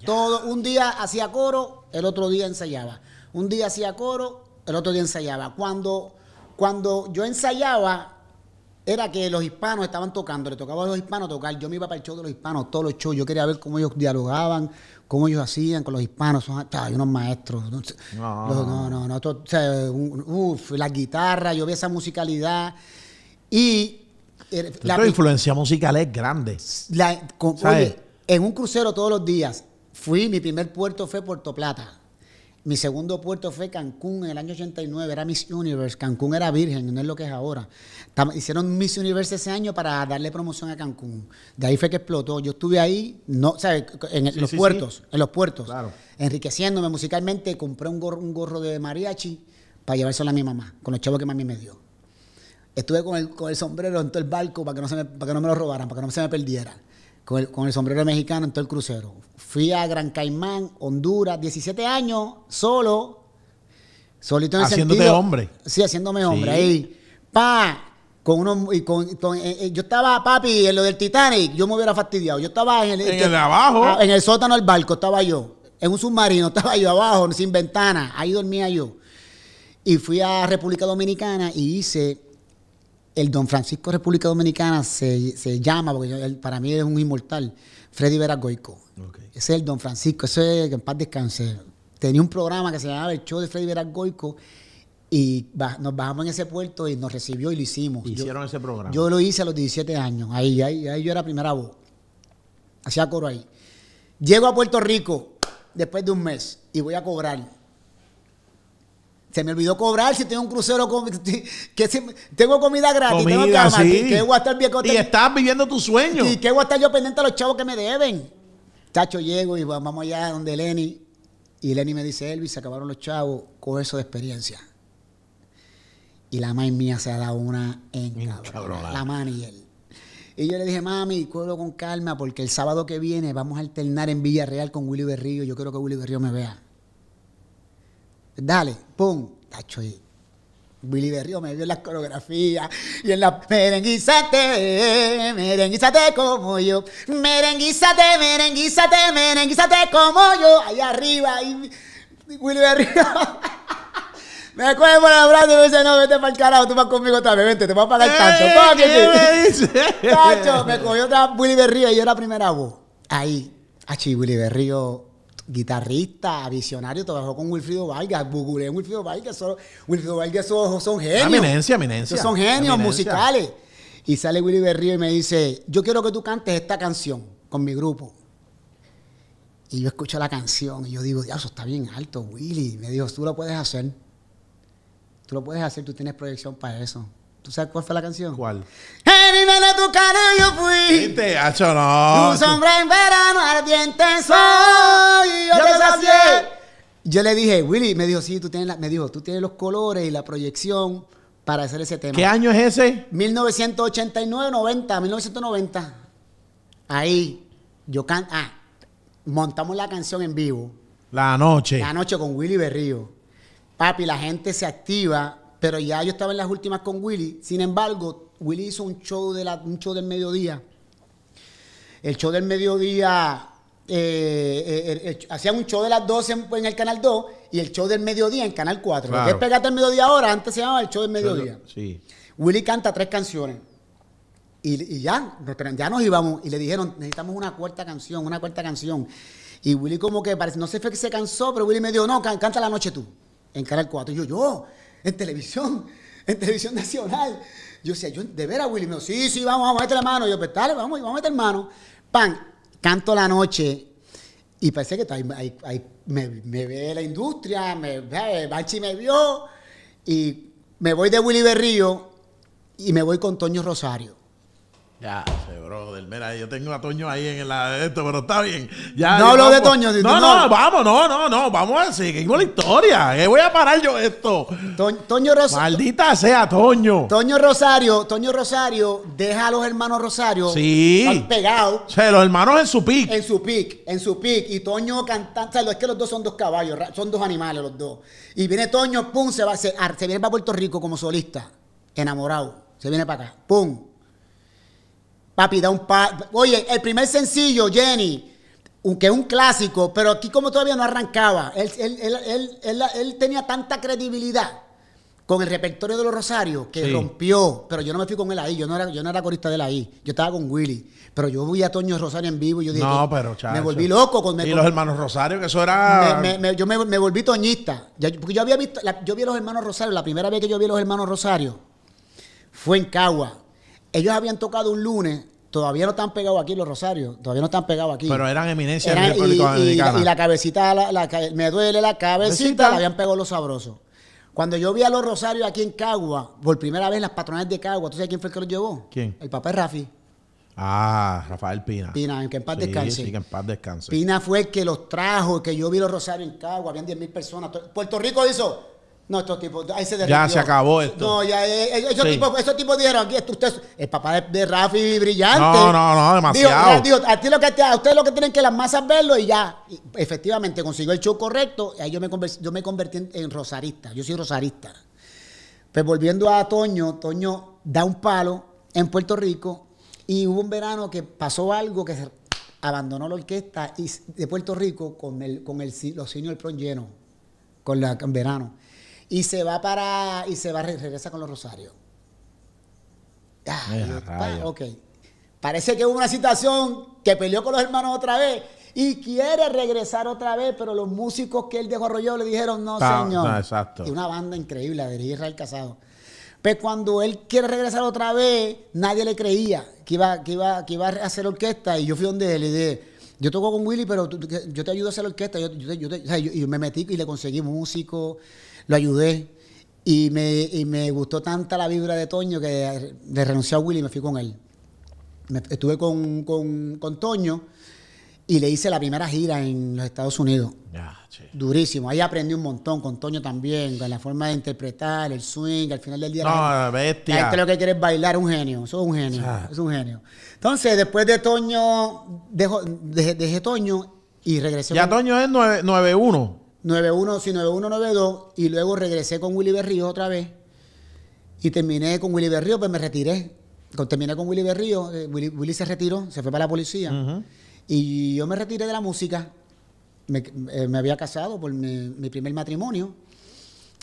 Ya. Todo, un día hacía coro, el otro día ensayaba. Un día hacía coro, el otro día ensayaba. Cuando, cuando yo ensayaba, era que los hispanos estaban tocando, le tocaba a los hispanos tocar. Yo me iba para el show de los hispanos, todos los shows. Yo quería ver cómo ellos dialogaban, cómo ellos hacían con los hispanos. Son hay unos maestros. No, no, no. no, no todo, o sea, uf, la guitarra, yo vi esa musicalidad. Y... La, la influencia musical es grande. La, con, oye, en un crucero todos los días. Fui, mi primer puerto fue Puerto Plata. Mi segundo puerto fue Cancún en el año ochenta y nueve, era Miss Universe. Cancún era virgen, no es lo que es ahora. Hicieron Miss Universe ese año para darle promoción a Cancún. De ahí fue que explotó. Yo estuve ahí, no, ¿sabes? En sí, los sí, puertos, sí. en los puertos, claro. enriqueciéndome musicalmente. Compré un gorro, un gorro de mariachi para llevárselo a mi mamá, con los chavos que mami me dio. Estuve con el, con el sombrero en todo el barco para que, no se me, para que no me lo robaran, para que no se me perdiera. Con el, con el sombrero mexicano en todo el crucero. Fui a Gran Caimán, Honduras, diecisiete años, solo, solito en el sentido. Haciéndote hombre. Sí, haciéndome hombre. Sí. Ahí, pa, con unos, y con, con eh, yo estaba, papi, en lo del Titanic, yo me hubiera fastidiado. Yo estaba en el, en el, el de abajo. En el sótano del barco estaba yo, en un submarino estaba yo abajo, sin ventana, ahí dormía yo. Y fui a República Dominicana y hice... El Don Francisco República Dominicana se, se llama, porque yo, él, para mí es un inmortal, Freddy Vera Goico. Okay. Ese es el Don Francisco, ese es que en paz descanse. Tenía un programa que se llamaba El Show de Freddy Vera Goico y baj, nos bajamos en ese puerto y nos recibió y lo hicimos. Hicieron yo, ese programa. Yo lo hice a los diecisiete años, ahí, ahí, ahí yo era primera voz. Hacía coro ahí. Llego a Puerto Rico después de un mes y voy a cobrar. Se me olvidó cobrar si tengo un crucero con, que si, tengo comida gratis, comida, tengo cama, sí. que, que voy a estar bien, y estás viviendo tu sueño. Y que voy a estar yo pendiente a los chavos que me deben. Chacho, llego y vamos allá donde Lenny. Y Lenny me dice, Elvis, se acabaron los chavos, coge eso de experiencia. Y la mãe mía se ha dado una encabrona. La manager. Y yo le dije, mami, cuélo con calma, porque el sábado que viene vamos a alternar en Villarreal con Willy Berríos. Yo quiero que Willy Berríos me vea. Dale, pum, tacho, Willy Berríos me vio en las coreografías y en la... Merenguízate, merenguízate como yo. Merenguízate, merenguízate, merenguízate como yo. Allá arriba, ahí, Willy Berríos. Me coge por el brazo y me dice, no, vete para el carajo, tú vas conmigo también, vente, te vas a pagar tanto. ¿Qué me dice? Me cogió otra Willy Berríos y yo era primera voz. Ahí, achi, Willy Berríos, guitarrista, visionario, trabajó con Wilfrido Vargas, buguleé en Wilfrido Vargas, solo, Wilfrido Vargas son, son genios. Eminencia, eminencia. Son genios eminencia. musicales. Y sale Willy Berríos y me dice, yo quiero que tú cantes esta canción con mi grupo. Y yo escucho la canción y yo digo, ya, eso está bien alto, Willy. Me dijo, tú lo puedes hacer. Tú lo puedes hacer, tú tienes proyección para eso. ¿Tú sabes cuál fue la canción? ¿Cuál? Dímelo tu cara, yo fui. ¿Viste? Hacho, no. Tu sombra en verano ardiente soy. Yo te sacié. Yo le dije, Willy, me dijo, sí, tú tienes, la... me dijo, tú tienes los colores y la proyección para hacer ese tema. ¿Qué año es ese? mil novecientos ochenta y nueve, noventa, mil novecientos noventa. Ahí, yo can... Ah, montamos la canción en vivo. La noche. La noche con Willy Berríos. Papi, la gente se activa, pero ya yo estaba en las últimas con Willy. Sin embargo, Willy hizo un show, de la, un show del mediodía. El show del mediodía, eh, eh, eh, hacían un show de las doce en, en el Canal dos y el show del mediodía en Canal cuatro. Claro. Lo que es Pegate al Mediodía ahora, antes se llamaba el show del mediodía. Pero, sí. Willy canta tres canciones y, y ya, ya nos íbamos y le dijeron, necesitamos una cuarta canción, una cuarta canción. Y Willy como que, parece, no sé fue que se cansó, pero Willy me dijo, no, can, canta la noche tú. En Canal cuatro, yo, yo, en televisión, en televisión nacional. Yo decía, yo, de veras, Willy, me dijo, sí, sí, vamos, vamos a meterle mano. Y yo, pues dale, vamos, vamos a meter mano. Pan, canto la noche. Y pensé que ahí, ahí, ahí me, me ve la industria, me ve, Banchi me vio. Y me voy de Willy Berríos y me voy con Toño Rosario. Ya, brother, mira, yo tengo a Toño ahí en la de esto, pero está bien. Ya, no hablo de Toño. Si no, no, no, vamos, no, no, no, vamos a seguir con la historia. ¿Qué voy a parar yo esto? To Toño Rosario. Maldita sea, Toño. Toño Rosario, Toño Rosario, deja a los hermanos Rosario. Sí. Pegados. O sea, los hermanos en su pick. En su pick, en su pick. Y Toño cantando, o sea, es que los dos son dos caballos, son dos animales los dos. Y viene Toño, pum, se va, se, se viene para Puerto Rico como solista, enamorado. Se viene para acá, pum. Papi, da un pa... Oye, el primer sencillo, Jenny, que es un clásico, pero aquí como todavía no arrancaba. Él, él, él, él, él, él tenía tanta credibilidad con el repertorio de los Rosarios que sí. rompió. Pero yo no me fui con él ahí. Yo no era, yo no era corista de él ahí. Yo estaba con Willy. Pero yo vi a Toño Rosario en vivo y yo dije... No, pero chacho. Me volví loco. Con, me, y con, los hermanos Rosario, que eso era... Me, me, me, yo me, me volví toñista. Yo, porque yo había visto... La, yo vi a los hermanos Rosario. La primera vez que yo vi a los hermanos Rosario fue en Cagua. Ellos habían tocado un lunes, todavía no están pegados aquí los Rosarios, todavía no están pegados aquí. Pero eran eminencias de la República Dominicana. Y, y la cabecita, la, la, me duele la cabecita, la habían pegado los sabrosos. Cuando yo vi a los Rosarios aquí en Cagua, por primera vez las patronales de Cagua, ¿tú sabes quién fue el que los llevó? ¿Quién? El papá de Rafi. Ah, Rafael Pina. Pina, en que en paz sí, descanse. Sí, que en paz descanse. Pina fue el que los trajo, que yo vi los Rosarios en Cagua, habían diez mil personas. Puerto Rico hizo... No, estos tipos, ahí se derritió. Ya se acabó esto. No, ya, eh, esos, sí. tipos, esos tipos dijeron, aquí esto, usted, el papá de, de Rafi brillante. No, no, no, demasiado. Dijo, dijo, a, ti lo que, a ustedes lo que tienen que las masas verlo y ya. Y efectivamente, consiguió el show correcto. Y ahí yo me, convertí, yo me convertí en, en rosarista. Yo soy rosarista. Pues volviendo a Toño, Toño da un palo en Puerto Rico y hubo un verano que pasó algo que se abandonó la orquesta y, de Puerto Rico con, el, con el, los senior prom lleno, con la, en verano. Y se va para... Y se va, regresa con los Rosarios. Ay, Dios, pa, ok. Parece que hubo una situación que peleó con los hermanos otra vez y quiere regresar otra vez, pero los músicos que él dejó arrollado le dijeron, no, pa, señor. No, exacto. Y una banda increíble, la de Israel Casado. Pues cuando él quiere regresar otra vez, nadie le creía que iba, que iba, que iba a hacer orquesta. Y yo fui donde él y dije... Yo toco con Willy, pero tú, yo te ayudo a hacer la orquesta. Yo, yo, yo, yo, yo, yo me metí y le conseguí músico, lo ayudé. Y me, y me gustó tanta la vibra de Toño que le renuncié a Willy y me fui con él. Me, estuve con, con, con Toño y le hice la primera gira en los Estados Unidos. Ah, sí. Durísimo. Ahí aprendí un montón con Toño también, con la forma de interpretar, el swing, al final del día. No, la bestia. La gente lo que quiere es bailar, un genio. Eso es un genio. Ah. Es un genio. Entonces, después de Toño, dejo, dejé, dejé Toño y regresé. Ya con, Toño es nueve uno. nueve uno, sí, nueve uno, nueve dos. Y luego regresé con Willy Berríos otra vez. Y terminé con Willy Berríos, pues me retiré. Cuando terminé con Willy Berríos, eh, Willy, Willy se retiró, se fue para la policía. Uh-huh. Y yo me retiré de la música. Me, eh, me había casado por mi, mi primer matrimonio.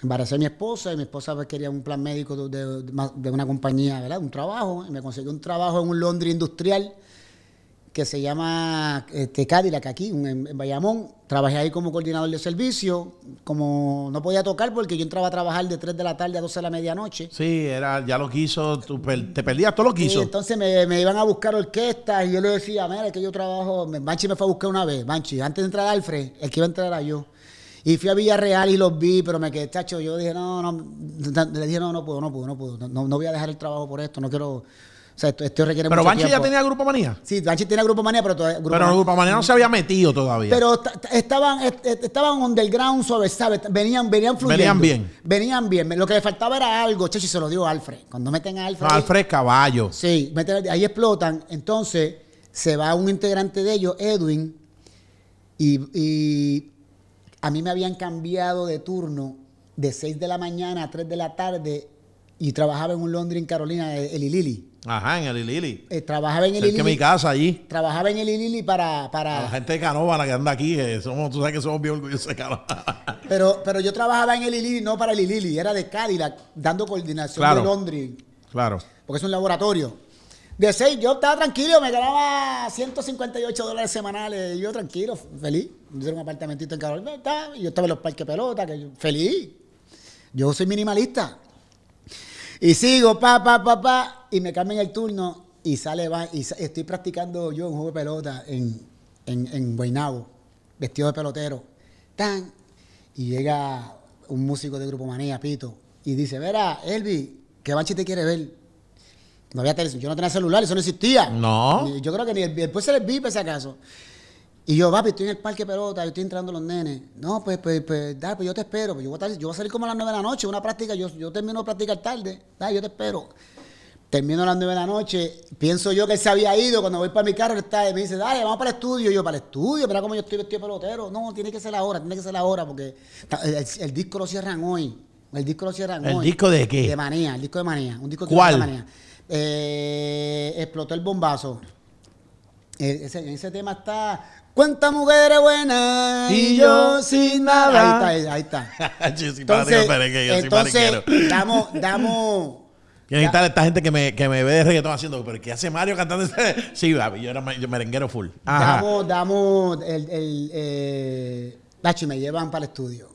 Embaracé a mi esposa y mi esposa quería un plan médico de, de, de una compañía, ¿verdad? Un trabajo. Y me conseguí un trabajo en un laundry industrial que se llama este, Cadillac, aquí, en, en Bayamón. Trabajé ahí como coordinador de servicio. Como no podía tocar porque yo entraba a trabajar de tres de la tarde a doce de la medianoche. Sí, era, ya lo quiso, tú, te perdías todo lo quiso. Sí, entonces me, me iban a buscar orquestas y yo le decía, mira, que yo trabajo. Banchi me fue a buscar una vez, Banchi. Antes de entrar Alfred, el que iba a entrar era yo. Y fui a Villarreal y los vi, pero me quedé, chacho, yo dije, no, no, le dije, no, no puedo, no puedo, no puedo, no, no voy a dejar el trabajo por esto, no quiero... O sea, esto, esto requiere pero mucho Banchi tiempo. Ya tenía Grupo Manía. Sí, Banchi tenía Grupo Manía, pero todavía... Grupo pero Manía. Grupo Manía no se había metido todavía. Pero estaban, estaban underground, suave, ¿sabes? Venían, venían fluyendo. Venían bien. Venían bien. Lo que le faltaba era algo, che, si se lo dio Alfred. Cuando meten a Alfred... No, Alfred Caballo. Sí, meten, ahí explotan. Entonces, se va un integrante de ellos, Edwin, y, y a mí me habían cambiado de turno de seis de la mañana a tres de la tarde y trabajaba en un laundry en Carolina, el Ilili. Ajá, en el Ilili. Eh, trabajaba en el Ilili. Es que mi casa allí. Trabajaba en el Ilili para, para... La gente de Canova, la que anda aquí, eh, somos, tú sabes que somos bien orgullosos de Canova. Pero, pero yo trabajaba en el Ilili, no para el Ilili, era de Cadillac, dando coordinación claro, de Londres. Claro. Porque es un laboratorio. De seis, yo estaba tranquilo, me ganaba ciento cincuenta y ocho dólares semanales. Y yo tranquilo, feliz. Yo era un apartamentito en Carolina, y yo estaba en los parques pelota, que yo, feliz. Yo soy minimalista. Y sigo, pa, pa, pa, pa, y me cambian el turno y sale, va, y sa estoy practicando yo un juego de pelota en, en, en Guaynabo, vestido de pelotero. Tan, y llega un músico de Grupo Manía, Pito, y dice, verá, Elvis, que Banchi te quiere ver. No había televisión, yo no tenía celular, eso no existía. No. Ni, yo creo que ni el, después se les vi, pese acaso. Y yo, papi, estoy en el parque de pelota, yo estoy entrando los nenes. No, pues, pues, pues, da, pues yo te espero. Pues yo, voy a estar, yo voy a salir como a las nueve de la noche, una práctica, yo, yo termino de practicar tarde. Da, yo te espero. Termino a las nueve de la noche, pienso yo que él se había ido, cuando voy para mi carro, él está, me dice, dale, vamos para el estudio. Y yo, para el estudio, mira cómo yo estoy vestido pelotero. No, tiene que ser la hora, tiene que ser la hora, porque el, el, el disco lo cierran hoy. El disco lo cierran ¿El hoy. ¿El disco de qué? De Manía, el disco de Manía. Un disco ¿Cuál? De Manía. Eh, explotó el bombazo. En ese, ese tema está... ¿Cuántas mujeres buenas y, y yo sin nada? Ahí está, ahí está. Entonces, entonces damos, damos... ¿Quién está da, esta gente que me, que me ve de reggaetón haciendo? ¿Pero qué hace Mario cantando ese? Sí, yo era yo merenguero full. Ajá. Damos, damos... el, el eh, Bachi, me llevan para el estudio.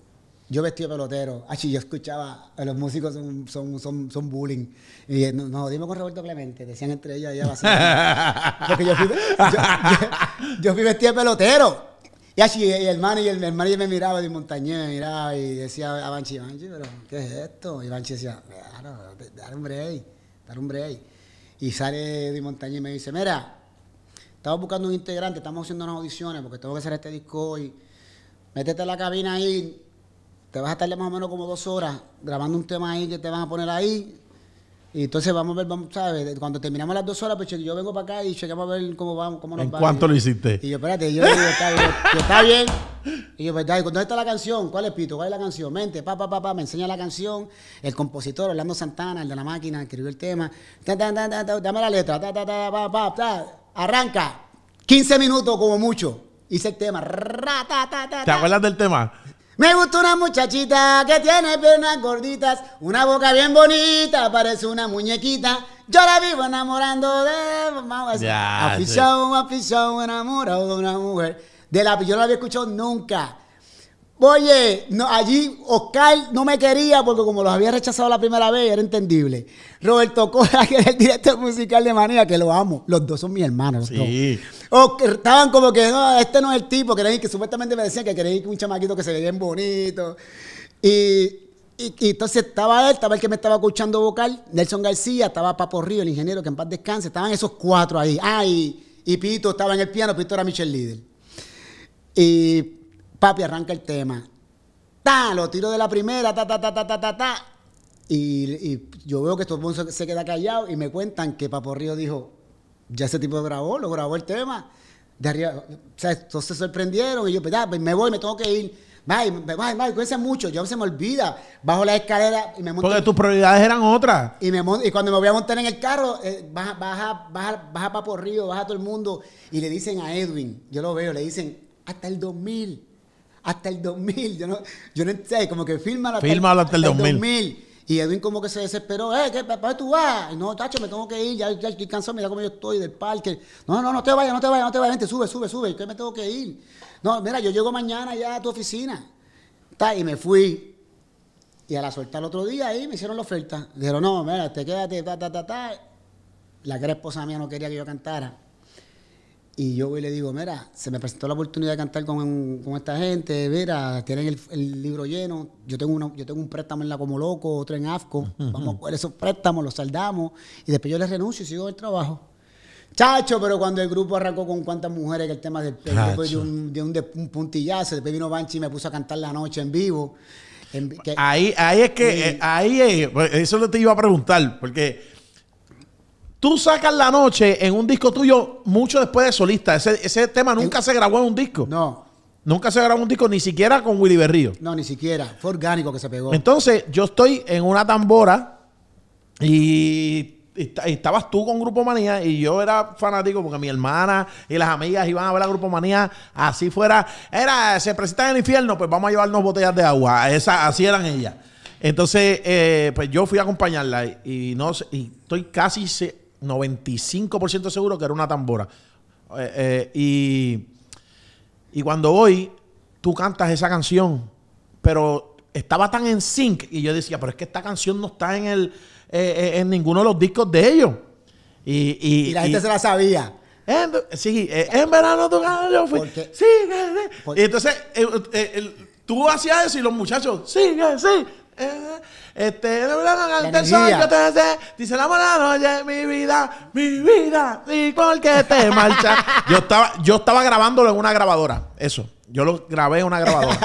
Yo vestido de pelotero. Bachi, yo escuchaba... Los músicos son, son, son, son bullying. Y no, no, dime con Roberto Clemente. Decían entre ellos allá vacío. Porque yo fui... Yo, yo, Yo fui vestido de pelotero. Y así y el man y el, el man y me miraba, y Montañé me miraba y decía a Banchi, Banchi, pero ¿qué es esto? Y Banchi decía, claro, dale un break, dale un break. Y sale de Montañé y me dice, mira, estamos buscando un integrante, estamos haciendo unas audiciones porque tengo que hacer este disco hoy. Métete en la cabina ahí, te vas a estar más o menos como dos horas grabando un tema ahí que te van a poner ahí. Y entonces vamos a ver, vamos, ¿sabes? Cuando terminamos las dos horas, pues yo vengo para acá y chequeamos a ver cómo vamos, cómo nos va. ¿En cuánto lo hiciste? Y yo, espérate, yo le digo, está bien, está bien. Y yo, ¿verdad? ¿Dónde está la canción? ¿Cuál es, Pito? ¿Cuál es la canción? Mente, pa, pa, pa, pa, me enseña la canción. El compositor, Orlando Santana, el de la máquina, escribió el tema. Ta, ta, ta, ta, ta, dame la letra, ta, ta, ta, pa, pa, ta. Arranca. quince minutos como mucho. Hice el tema. Ra, ta, ta, ta, ta. ¿Te acuerdas del tema? Me gusta una muchachita que tiene piernas gorditas, una boca bien bonita, parece una muñequita. Yo la vivo enamorando de mamá. Yeah, aficionado, sí. aficionado, enamorado de una mujer. De la, yo no la había escuchado nunca. Oye, no, allí Oscar no me quería porque como los había rechazado la primera vez, era entendible. Roberto Cora, que es el director musical de Manía, que lo amo. Los dos son mis hermanos. Sí. O que estaban como que, no, este no es el tipo. Que, que supuestamente me decían que quería un chamaquito que se veía bien bonito. Y, y, y entonces estaba él, estaba el que me estaba escuchando vocal, Nelson García, estaba Papo Río, el ingeniero, que en paz descanse. Estaban esos cuatro ahí. Ah, y, y Pito estaba en el piano, Pito era Michel Lider. Y... Papi, arranca el tema. Ta, lo tiro de la primera, ta, ta, ta, ta, ta, ta, ta. Y, y yo veo que todo el mundo se queda callado y me cuentan que Papo Río dijo, ya ese tipo grabó, lo grabó el tema. De arriba, o sea, todos se sorprendieron y yo, pues, ah, pues me voy, me tengo que ir. May, may, may, cuídense mucho. Yo se me olvida. Bajo la escalera y me monto. Porque tus prioridades eran otras. Y, me monto, y cuando me voy a montar en el carro, eh, baja, baja, baja, baja Papo Río, baja todo el mundo. Y le dicen a Edwin, yo lo veo, le dicen, hasta el dos mil. Hasta el dos mil. Yo no, yo no sé, como que fírmalo hasta, fírmalo hasta, hasta el, el dos mil. dos mil. Y Edwin como que se desesperó. Eh, ¿qué, ¿para tú vas? No, tacho, me tengo que ir. Ya, ya estoy cansado. Mira cómo yo estoy del parque. No, no, no te vayas, no te vayas, no te vayas. Vente, sube, sube, sube. Que me tengo que ir. No, mira, yo llego mañana ya a tu oficina. Ta, y me fui. Y a la suelta el otro día ahí me hicieron la oferta. Dijeron, no, mira, te quédate, ta, ta, ta, ta. La que era esposa mía no quería que yo cantara. Y yo voy y le digo, mira, se me presentó la oportunidad de cantar con, con esta gente, mira, tienen el, el libro lleno, yo tengo, una, yo tengo un préstamo en la Como Loco, otro en AFCO, vamos a coger esos préstamos, los saldamos, y después yo les renuncio y sigo el trabajo. Chacho, pero cuando el grupo arrancó con cuántas mujeres, que el tema del de un, de un, de un puntillazo, después vino Banchi y me puso a cantar la noche en vivo. En, que, ahí, ahí es que, y, eh, ahí es, eso lo te iba a preguntar, porque... Tú sacas la noche en un disco tuyo mucho después de solista. Ese, ese tema nunca en, se grabó en un disco. No. Nunca se grabó en un disco, ni siquiera con Willy Berríos. No, ni siquiera. Fue orgánico que se pegó. Entonces, yo estoy en una tambora y, y, y estabas tú con Grupo Manía y yo era fanático porque mi hermana y las amigas iban a ver a Grupo Manía. Así fuera. Era, se presentan en el infierno, pues vamos a llevarnos botellas de agua. Esa, así eran ellas. Entonces, eh, pues yo fui a acompañarla y, y, no, y estoy casi... Se, noventa y cinco por ciento seguro que era una tambora. Eh, eh, y, y cuando voy, tú cantas esa canción, pero estaba tan en sync. Y yo decía, pero es que esta canción no está en, el, eh, en ninguno de los discos de ellos. Y, y, y la gente y, se la sabía. En, sí, eh, en verano tú ganas, yo fui. Porque, sí, eh, eh. Porque, y entonces eh, eh, eh, tú hacías eso y los muchachos, sí, eh, sí. Este, el sol, yo te sé, dice la mala noche, mi vida, mi vida, y porque te marcha. Yo estaba, yo estaba grabándolo en una grabadora, eso. Yo lo grabé en una grabadora.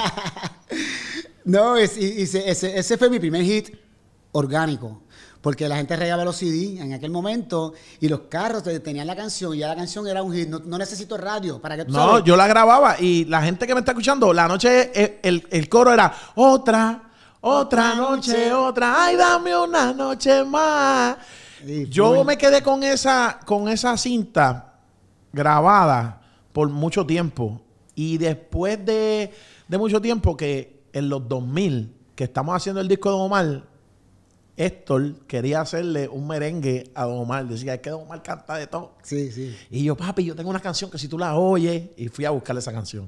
No, es, y, y se, ese, ese fue mi primer hit orgánico, porque la gente regaba los C D en aquel momento y los carros tenían la canción y ya la canción era un hit. No, no necesito radio para que tú sabes. No, yo la grababa y la gente que me está escuchando, la noche el, el, el coro era otra. Otra noche, otra, ay, dame una noche más. Sí, yo bueno. me quedé con esa, con esa cinta grabada por mucho tiempo. Y después de, de mucho tiempo, que en los dos mil, que estamos haciendo el disco de Don Omar, Héctor quería hacerle un merengue a Don Omar. Decía, es que Don Omar canta de todo. Sí, sí. Y yo, papi, yo tengo una canción que si tú la oyes, y fui a buscarle esa canción.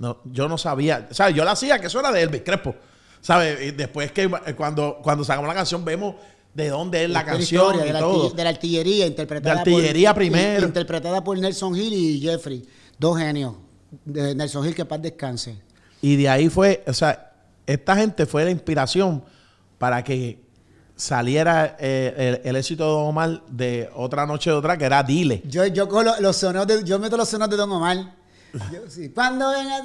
No, yo no sabía, o sea, yo la hacía, que eso era de Elvis Crespo. ¿Sabes? Después que cuando, cuando sacamos la canción vemos de dónde es la, la canción historia, y de, todo. La de la artillería interpretada de artillería por, primero. Interpretada por Nelson Hill y Jeffrey, dos genios. De Nelson Hill, que paz descanse. Y de ahí fue, o sea, esta gente fue la inspiración para que saliera eh, el, el éxito de Don Omar de Otra Noche de Otra, que era Dile. Yo, yo, con los, los sonos de, yo meto los sonos de Don Omar. Yo, sí. Cuando venga...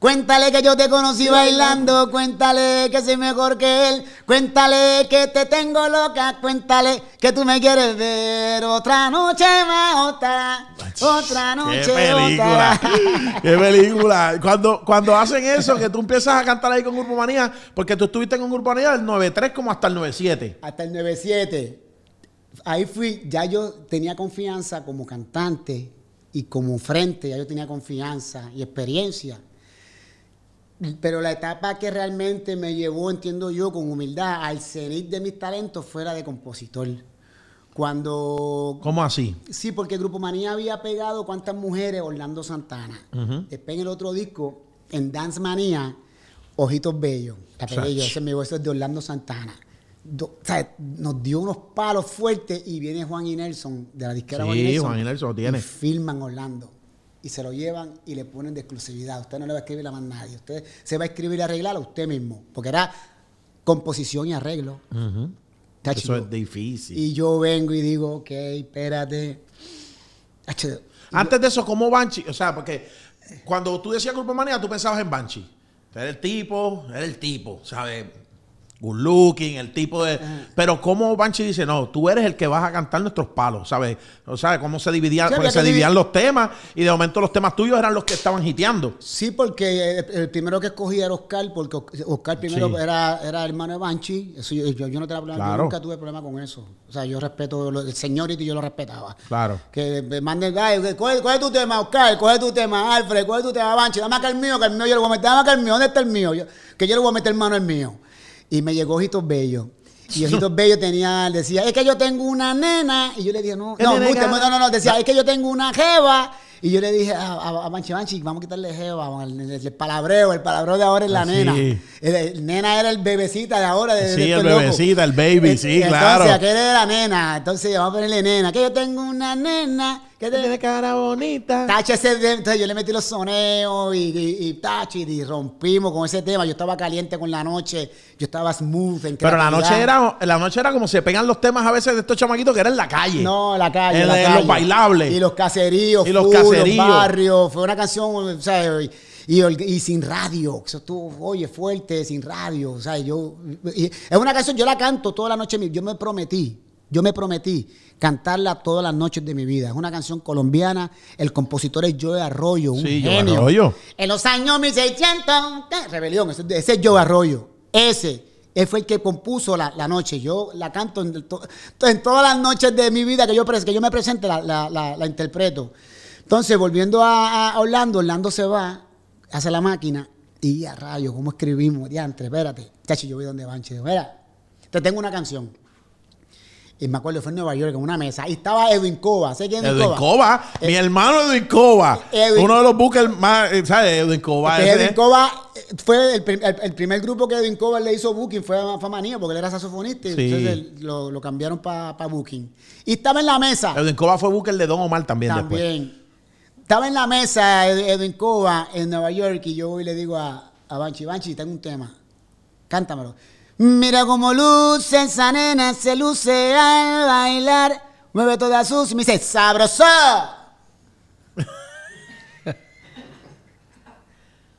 Cuéntale que yo te conocí bailando, cuéntale que soy mejor que él, cuéntale que te tengo loca, cuéntale que tú me quieres ver otra noche más, otra, otra noche. ¡Qué película! Otra. ¡Qué película! Cuando, cuando hacen eso, que tú empiezas a cantar ahí con Grupo Manía, porque tú estuviste con Grupo Manía del noventa y tres como hasta el noventa y siete. Hasta el noventa y siete. Ahí fui, ya yo tenía confianza como cantante y como frente, ya yo tenía confianza y experiencia. Pero la etapa que realmente me llevó, entiendo yo, con humildad, al cenit de mis talentos fuera de compositor. Cuando... ¿Cómo así? Sí, porque Grupo Manía había pegado cuántas mujeres, Orlando Santana. Uh-huh. Después en el otro disco, en Dance Manía, Ojitos Bellos. La pegué yo, ese me dio, eso es de Orlando Santana. Do, o sea, nos dio unos palos fuertes y viene Juan y Nelson, de la disquera sí, Juan y Nelson. Sí, Juan y Nelson lo tiene. Y filman Orlando. Y se lo llevan y le ponen de exclusividad. Usted no le va a escribir a más nadie. Usted se va a escribir y arreglar a usted mismo. Porque era composición y arreglo. Uh-huh. Eso es difícil. Y yo vengo y digo, ok, espérate. Antes de eso, ¿cómo Banshee? O sea, porque cuando tú decías Grupo Manía, tú pensabas en Banshee. Era el tipo, era el tipo, ¿sabes? good looking, el tipo de... Ajá. Pero como Banchi dice, no, tú eres el que vas a cantar nuestros palos, ¿sabes? O sea, cómo se dividían, sí, porque se dividían los temas y de momento los temas tuyos eran los que estaban hiteando. Sí, porque el, el primero que escogí era Oscar, porque Oscar primero sí. era, era hermano de Banchi. Eso yo, yo, yo no te la claro. yo nunca tuve problema con eso. O sea, yo respeto, el señorito y yo lo respetaba. Claro. Que me manden, ay, ¿cuál, ¿cuál es tu tema, Oscar? ¿Cuál es tu tema, Alfred? ¿Cuál es tu tema, Banchi? Dame acá el mío, que el mío yo lo voy a meter, dame acá el mío, ¿dónde está el mío? Yo, que yo le voy a meter mano al mío. Y me llegó Ojitos Bello. Y Ojitos Bello tenía, decía, es que yo tengo una nena. Y yo le dije, no, no, usted, no, no, no, decía, es que yo tengo una jeva. Y yo le dije a, a, a Banchi, Banchi, vamos a quitarle jeva, el, el, el palabreo, el palabreo de ahora es la ah, nena. Sí. El, el nena era el bebecita de ahora. De, sí, de el bebecita, loco. El baby, el, sí, entonces, claro. Entonces, aquel era la nena, entonces vamos a ponerle nena, que yo tengo una nena. Que tiene cara bonita. Tache ese de, entonces yo le metí los soneos y, y, y tache y rompimos con ese tema. Yo estaba caliente con La Noche. Yo estaba smooth en Pero la noche, era, la noche era como se pegan los temas a veces de estos chamaquitos que eran en la calle. No, la calle. En la calle. Los bailables. Y los caseríos. Y los full, caseríos. Los barrios. Fue una canción, o sea, y, y, y sin radio. Eso estuvo, oye, fuerte, sin radio. O sea, yo. Y, es una canción, yo la canto toda la noche. Yo me prometí. Yo me prometí cantarla todas las noches de mi vida. Es una canción colombiana. El compositor es Joe Arroyo, un sí, genio. Joe Arroyo. En los años mil seiscientos, Rebelión, ese, ese es Joe Arroyo. Ese, él fue el que compuso la, la noche. Yo la canto en, to, en todas las noches de mi vida que yo, que yo me presente, la, la, la, la interpreto. Entonces, volviendo a, a Orlando, Orlando se va, hace la máquina y a rayos, ¿cómo escribimos? Diantre, espérate. Chacho, yo voy donde Banchi. Mira, te tengo una canción. Y me acuerdo, fue en Nueva York, en una mesa. Ahí estaba Edwin Cova. ¿Sabes quién es Edwin Cova? Edwin Cova. Eh, mi hermano Edwin Cova. Edwin, uno de los bookers más, ¿sabes? Edwin Cova. Este Edwin Cova fue el, el, el primer grupo que Edwin Cova le hizo booking. Fue, fue Manía, porque él era saxofonista. Sí. Entonces él, lo, lo cambiaron para pa booking. Y estaba en la mesa. Edwin Cova fue booker de Don Omar también, también. después. También. Estaba en la mesa Edwin Cova en Nueva York y yo voy y le digo a, a Banchi, Banchi, tengo un tema. Cántamelo. Mira cómo luce esa nena, se luce al bailar, mueve todas sus... Y me dice, ¡sabroso!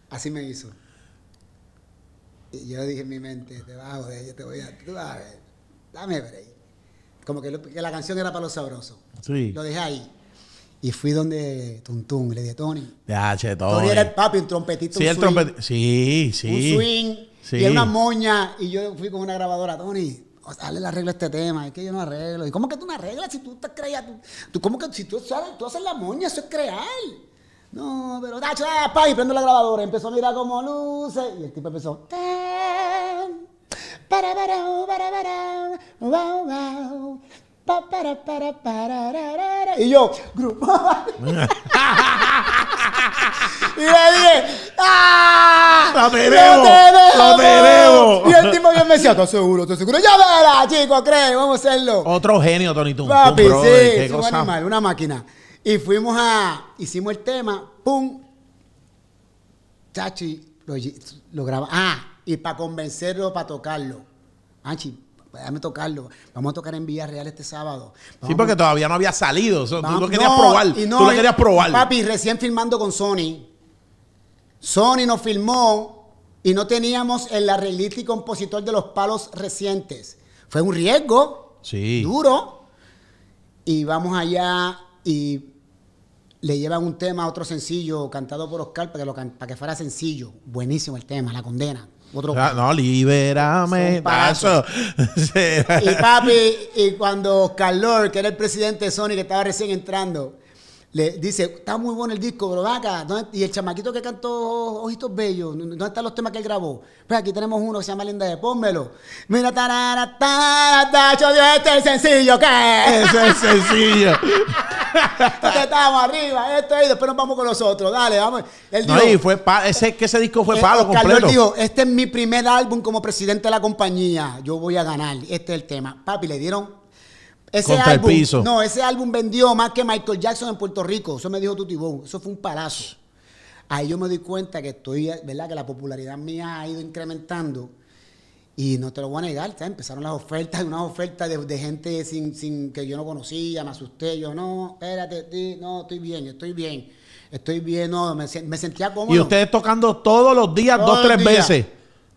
Así me hizo. Y yo dije en mi mente, te vas a joder, yo te voy a... Tú vas a ver, dame break. Como que, lo, que la canción era para los sabrosos. Sí. Lo dejé ahí. Y fui donde Tuntún, le dije, Tony. Ya, che, Tony. Tony era el papi, un trompetito, sí, un el trompetito. Sí, sí. Un swing. Sí. Y era una moña. Y yo fui con una grabadora, Tony, o sea, dale el arreglo a este tema. Es que yo no arreglo. ¿Y cómo que tú no arreglas si tú te creas? Tú, tú, ¿Cómo que si tú, sabes, tú haces la moña? Eso es crear. No, pero tacho, ah, pa, y prendo la grabadora. Empezó a mirar como luce. Y el tipo empezó. Y yo, grupo. Y le dije, ¡ah! ¡No te debo! ¡No te debo! Y el tipo que me decía, ¿estás seguro? ¿Estás seguro? ¡Ya verás, chicos! ¡Cree! ¡Vamos a hacerlo! Otro genio, Tony Tuntún. Papi, bro, sí, un animal, una máquina. Y fuimos a... Hicimos el tema, ¡pum! Chachi lo, lo grabó. Ah, y para convencerlo, para tocarlo. Anchi, déjame tocarlo. Vamos a tocar en Villarreal este sábado. Vamos sí, porque a... todavía no había salido. Eso, vamos, tú lo querías no, probar. No, tú lo querías probar. Papi, recién filmando con Sony. Sony nos filmó y no teníamos el arreglista y compositor de los palos recientes. Fue un riesgo. Sí. Duro. Y vamos allá y le llevan un tema, otro sencillo, cantado por Oscar, para que, lo, para que fuera sencillo. Buenísimo el tema, La Condena. Otro no, no, libérame. Paso. Y papi, y cuando Oscar Lord, que era el presidente de Sony, que estaba recién entrando, le dice, está muy bueno el disco, pero vaca. Y el chamaquito que cantó Ojitos Bellos, ¿dónde están los temas que él grabó? Pues aquí tenemos uno que se llama Linda de Pónmelo. Mira, tarara, tarara, yo digo, este es el sencillo, ¿qué? Ese es el sencillo. Entonces estábamos arriba, esto y después nos vamos con los otros. Dale, vamos. Él dijo, no, y fue pa ese, que ese disco fue palo completo. Carlos dijo, este es mi primer álbum como presidente de la compañía. Yo voy a ganar. Este es el tema. Papi, le dieron ese álbum. El piso. No, ese álbum vendió más que Michael Jackson en Puerto Rico. Eso me dijo Tutibón. Eso fue un palazo. Ahí yo me doy cuenta que estoy, ¿verdad? Que la popularidad mía ha ido incrementando. Y no te lo voy a negar, ¿sabes? Empezaron las ofertas, unas ofertas de, de gente sin, sin, que yo no conocía, me asusté, yo no, espérate, tí, no, estoy bien, estoy bien, estoy bien, no, me, me sentía cómodo. Y ustedes tocando todos los días, todos dos, tres días, veces.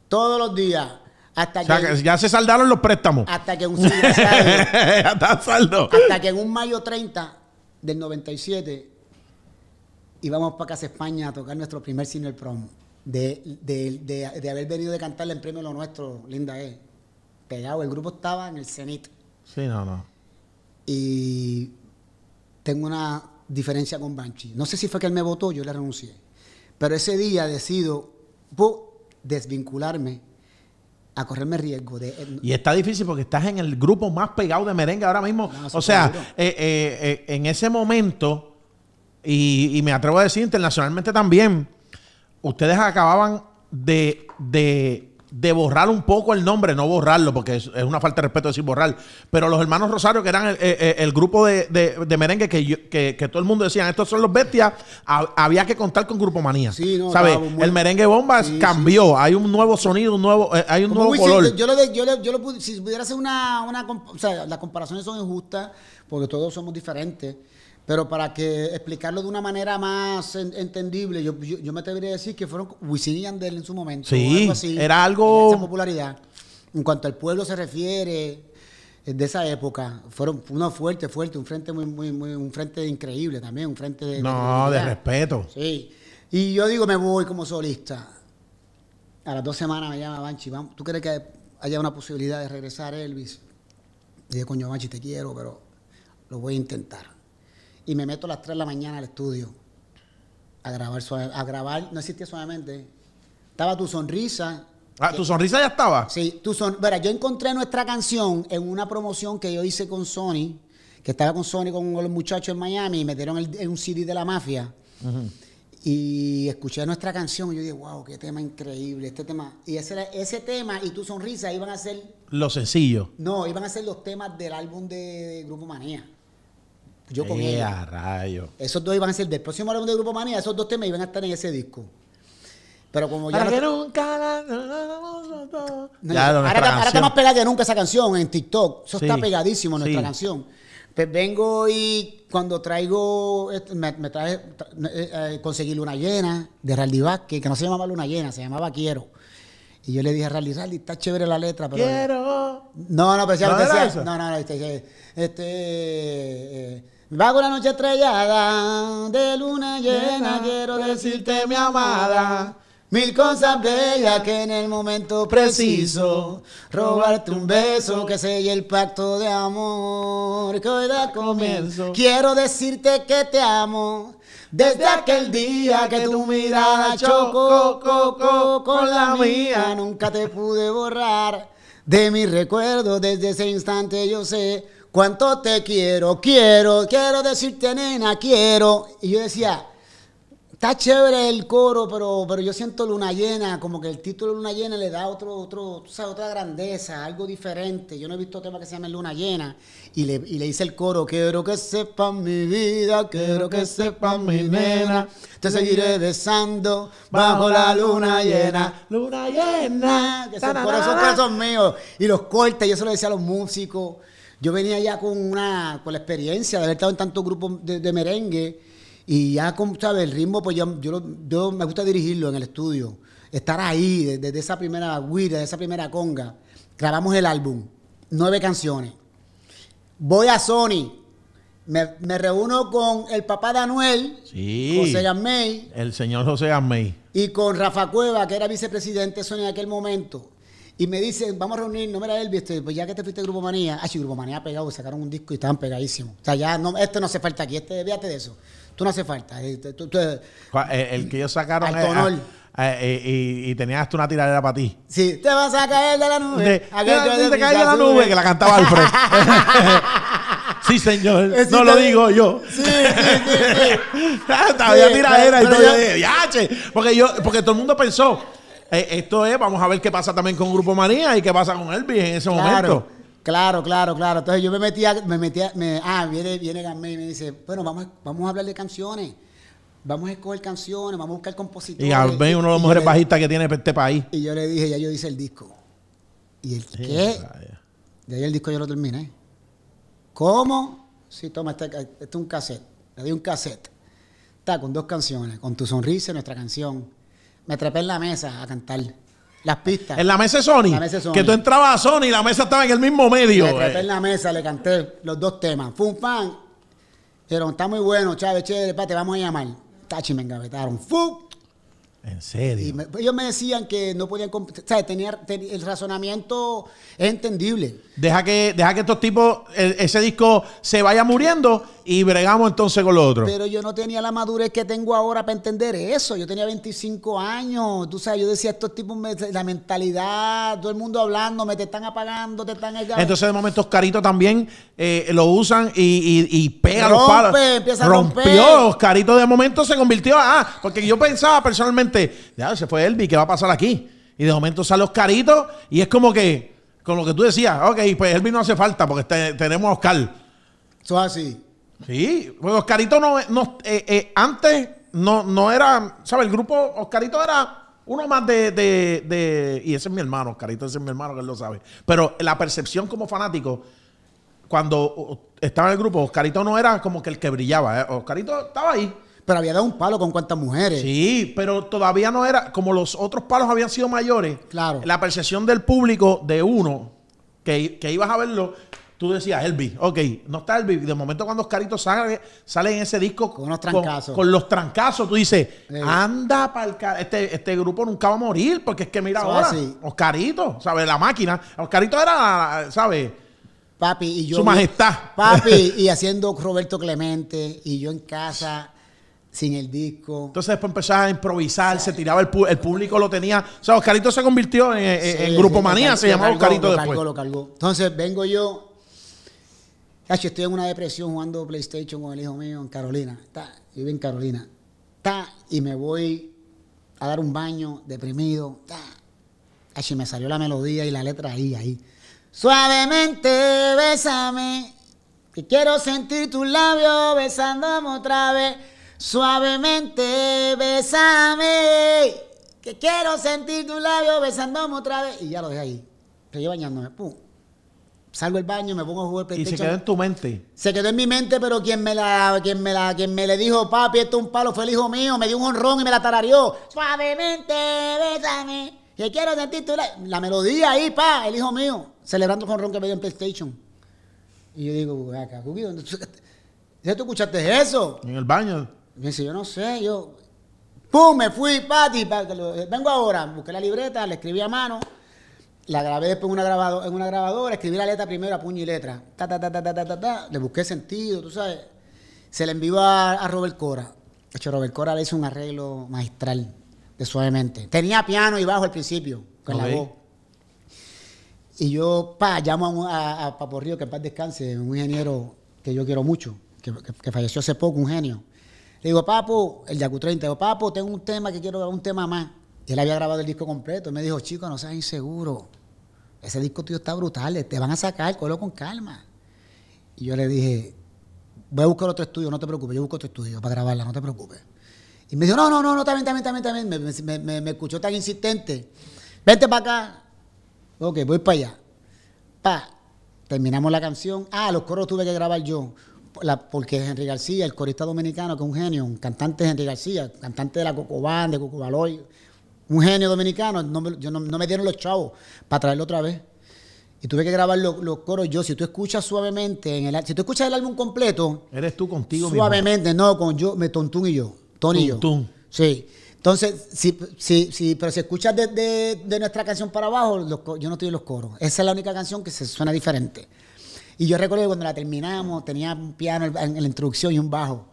Todos los días. Hasta o sea, que, que ya se saldaron los préstamos. Hasta que un hasta, saldo. hasta que en un mayo treinta del noventa y siete íbamos para Casa España a tocar nuestro primer single prom. De, de, de, de haber venido de cantarle en premio Lo Nuestro, Linda E. Pegado, el grupo estaba en el Cenit. Sí, no, no. Y tengo una diferencia con Banchi. No sé si fue que él me votó, yo le renuncié. Pero ese día decido desvincularme a correrme riesgo. De, eh, y está difícil porque estás en el grupo más pegado de merengue ahora mismo. No, o sea, eh, eh, eh, en ese momento, y, y me atrevo a decir internacionalmente también, ustedes acababan de, de, de borrar un poco el nombre, no borrarlo, porque es, es una falta de respeto decir borrar, pero Los Hermanos Rosario, que eran el, el, el grupo de, de, de merengue que, yo, que, que todo el mundo decía, estos son los bestias, a, había que contar con Grupo Manía. Sí, no, ¿sabes? Claro, muy... El merengue bombas sí, cambió, sí. Hay un nuevo sonido, un nuevo, eh, hay un Como nuevo color. Si, yo lo de, yo lo, yo lo, si pudiera hacer una... una o sea, las comparaciones son injustas, porque todos somos diferentes. Pero para que explicarlo de una manera más en, entendible, yo, yo, yo me atrevería a decir que fueron Wisin y Yandel en su momento. Sí, algo así, era algo... Esa popularidad. En cuanto al pueblo se refiere, de esa época, fueron uno fuerte, fuerte, un frente muy, muy, muy, un frente increíble también, un frente de... No, de, de respeto. Sí. Y yo digo, me voy como solista. A las dos semanas me llama Banchi, ¿tú crees que haya una posibilidad de regresar, Elvis? Y yo, coño, Banchi, te quiero, pero lo voy a intentar. Y me meto a las tres de la mañana al estudio a grabar, suave, a grabar, no existía Suavemente. Estaba Tu Sonrisa. Ah, que, ¿Tu Sonrisa ya estaba? Sí, tu son, verá, yo encontré nuestra canción en una promoción que yo hice con Sony, que estaba con Sony con los muchachos en Miami y metieron el, en un C D de La Mafia. Uh-huh. Y escuché nuestra canción y yo dije, wow, qué tema increíble, este tema. Y ese, ese tema y Tu Sonrisa iban a ser... Los sencillos. No, iban a ser los temas del álbum de, de Grupo Manía. Yo con ella. ¡Ea, rayo! Esos dos iban a ser del próximo álbum de Grupo Manía, esos dos temas iban a estar en ese disco. Pero como ya... Para no, que nunca la... no, ya ahora, ahora está más pegada que nunca esa canción en TikTok. Eso sí, está pegadísimo, nuestra sí. canción. Pues vengo y cuando traigo... Me, me trae, trae, eh, conseguí Luna Llena de Raldi Vázquez, que no se llamaba Luna Llena, se llamaba Quiero. Y yo le dije a Rally, Rally, está chévere la letra, pero... Quiero... No, no, pero ya no decía... Eso. No, no, no, este... este eh, vago la noche estrellada, de luna llena, llena, quiero decirte mi amada, mil cosas bellas que en el momento preciso, robarte un beso que selle el pacto de amor que hoy da comienzo. Quiero decirte que te amo, desde aquel día que tu mirada chocó co, co, con la mía, nunca te pude borrar de mi recuerdo, desde ese instante yo sé cuánto te quiero, quiero, quiero decirte, nena, quiero. Y yo decía, está chévere el coro, pero, pero yo siento Luna Llena, como que el título Luna Llena le da otro, otro, o sea, otra grandeza, algo diferente. Yo no he visto tema que se llame Luna Llena. Y le, y le hice el coro, quiero que sepan mi vida, quiero que sepan mi nena, te seguiré besando bajo la luna llena, luna llena. Que son por esos casos míos. Y los cortes, yo se lo decía a los músicos. Yo venía ya con una con la experiencia de haber estado en tantos grupos de, de merengue y ya, con, ¿sabes? El ritmo, pues yo, yo, yo me gusta dirigirlo en el estudio, estar ahí desde, desde esa primera guira, desde esa primera conga. Grabamos el álbum, nueve canciones. Voy a Sony, me, me reúno con el papá de Anuel, sí, José Gamey. El señor José Gamey. Y con Rafa Cueva, que era vicepresidente de Sony en aquel momento. Y me dicen, vamos a reunirnos, mira Elvis, pues ya que te fuiste de Grupo Manía, ah, sí, Grupo Manía pegado, sacaron un disco y estaban pegadísimos. O sea, ya, no, este no hace falta aquí, este, fíjate de eso. Tú no hace falta. Este, tú, tú, el, el que ellos sacaron es, a, a, y, y tenías hasta una tiradera para ti. Sí, te vas a caer de la nube. De, aquel, de, te caes de la nube, nube, que la cantaba Alfred. Sí, señor, sí, no lo digo yo. Sí, sí, sí. Había sí, tiradera y todo. Yo dije, ya, che, porque, yo, porque todo el mundo pensó, esto es, vamos a ver qué pasa también con Grupo Manía y qué pasa con Elvis en ese claro, momento. Claro, claro, claro. Entonces yo me metía, me metía, me, ah, viene, viene Gamey y me dice, bueno, vamos, vamos a hablar de canciones, vamos a escoger canciones, vamos a buscar compositores. Y Gamey, uno de los mejores bajistas que tiene este país. Y yo le dije, ya yo hice el disco. ¿Y el qué? Ya yo el disco yo lo terminé. ¿Cómo? Sí, toma, este, este es un cassette. Le di un cassette. Está con dos canciones, Con Tu Sonrisa y nuestra canción. Me trepé en la mesa a cantar. Las pistas. En la mesa de Sony. La mesa de Sony. Que tú entrabas a Sony y la mesa estaba en el mismo medio. Le traté eh. en la mesa, le canté los dos temas. Fue un fan. Pero está muy bueno, Chávez, chévere, pa, te vamos a llamar. Tachi, me engavetaron. ¡Fu! En serio. Y me, ellos me decían que no podían, o sea, tenía, ten, el razonamiento es entendible. Deja que, deja que estos tipos, el, ese disco se vaya muriendo y bregamos entonces con lo otro. Pero yo no tenía la madurez que tengo ahora para entender eso. Yo tenía veinticinco años, tú sabes, yo decía, estos tipos, me, la mentalidad, todo el mundo hablando, me te están apagando, te están... Entonces de momento Oscarito también eh, lo usan y, y, y pega rompe, los palos. Empieza a romper. Rompió, Oscarito de momento se convirtió a... Ah, porque yo pensaba personalmente, ya se fue Elvis, ¿qué va a pasar aquí? Y de momento sale Oscarito y es como que, con lo que tú decías, ok, pues Elvis no hace falta porque te, tenemos a Oscar. Eso es así. Sí, pues Oscarito no, no eh, eh, antes no, no era, ¿sabes? El grupo Oscarito era uno más de, de, de, y ese es mi hermano, Oscarito, ese es mi hermano, que él lo sabe. Pero la percepción como fanático, cuando estaba en el grupo, Oscarito no era como que el que brillaba, ¿eh? Oscarito estaba ahí. Pero había dado un palo con cuántas mujeres. Sí, pero todavía no era... Como los otros palos habían sido mayores... Claro. La percepción del público de uno... Que, que ibas a verlo... Tú decías, Elvis, ok, no está Elvis. De momento cuando Oscarito sale, sale en ese disco... Con unos trancazos. Con, con los trancazos, tú dices... Eh. Anda pa'l car... Este, este grupo nunca va a morir... Porque es que mira, so ahora... Así. Oscarito, ¿sabes? La máquina. Oscarito era, ¿sabes? Papi y yo... Su majestad. Papi y haciendo Roberto Clemente... Y yo en casa... Sin el disco. Entonces después empezaba a improvisar, sí. Se tiraba el, el público, lo tenía. O sea, Oscarito se convirtió en, en, sí, en Grupo Manía, cargó, se llamaba cargó, Oscarito lo después. Cargó, lo cargó. Entonces vengo yo, H, estoy en una depresión jugando PlayStation con el hijo mío en Carolina. Ta, vive en Carolina. Ta, y me voy a dar un baño deprimido. Ta, H, me salió la melodía y la letra ahí, ahí. Suavemente, bésame, que quiero sentir tus labios besándome otra vez. Suavemente, besame, que quiero sentir tu labio besándome otra vez. Y ya lo dejé ahí. Seguí bañándome. Pum. Salgo del baño, me pongo a jugar PlayStation. Y se quedó en tu mente. Se quedó en mi mente, pero quien me la, quien me la, quien me le dijo, papi, esto es un palo, fue el hijo mío. Me dio un honrón y me la tarareó. Suavemente, besame, que quiero sentir tu labio. La melodía ahí, pa, el hijo mío, celebrando el honrón que me dio en PlayStation. Y yo digo, acá, ¿dónde tú, tú escuchaste eso? En el baño. Me dice, yo no sé, yo... ¡Pum! Me fui, Pati. Vengo ahora, busqué la libreta, la escribí a mano, la grabé después en una, grabado, en una grabadora, escribí la letra primero a puño y letra. Ta, ta, ta, ta, ta, ta, ta. Le busqué sentido, tú sabes. Se la envió a, a Robert Cora. De hecho, Robert Cora le hizo un arreglo magistral de Suavemente. Tenía piano y bajo al principio, con okay. la voz. Y yo, pa, llamo a, a, a Papo Río, que en paz descanse, un ingeniero que yo quiero mucho, que, que, que falleció hace poco, un genio. Le digo, Papo, el Yacu treinta, digo, Papo, tengo un tema que quiero grabar, un tema más. Y él había grabado el disco completo. Y me dijo, chico, no seas inseguro. Ese disco tuyo está brutal, te van a sacar, cógelo con calma. Y yo le dije, voy a buscar otro estudio, no te preocupes, yo busco otro estudio para grabarla, no te preocupes. Y me dijo, no, no, no, no, también, también, también, también. Me, me, me, me escuchó tan insistente. Vente para acá. Ok, voy para allá. Pa, terminamos la canción. Ah, los coros tuve que grabar yo. La, porque Henry García, el corista dominicano, que es un genio, un cantante Henry García, cantante de la Cocobán, de Cocobaloy, un genio dominicano, no me, yo no, no me dieron los chavos para traerlo otra vez. Y tuve que grabar lo, los coros yo. Si tú escuchas Suavemente, en el, si tú escuchas el álbum completo... Eres tú contigo Suavemente, mismo. No, con yo, me Tontún y yo, Tony Tuntún. Y yo. Sí. Entonces, si, si, si, pero si escuchas de, de, de nuestra canción para abajo, los, yo no estoy en los coros. Esa es la única canción que se suena diferente. Y yo recuerdo que cuando la terminamos, tenía un piano en la introducción y un bajo.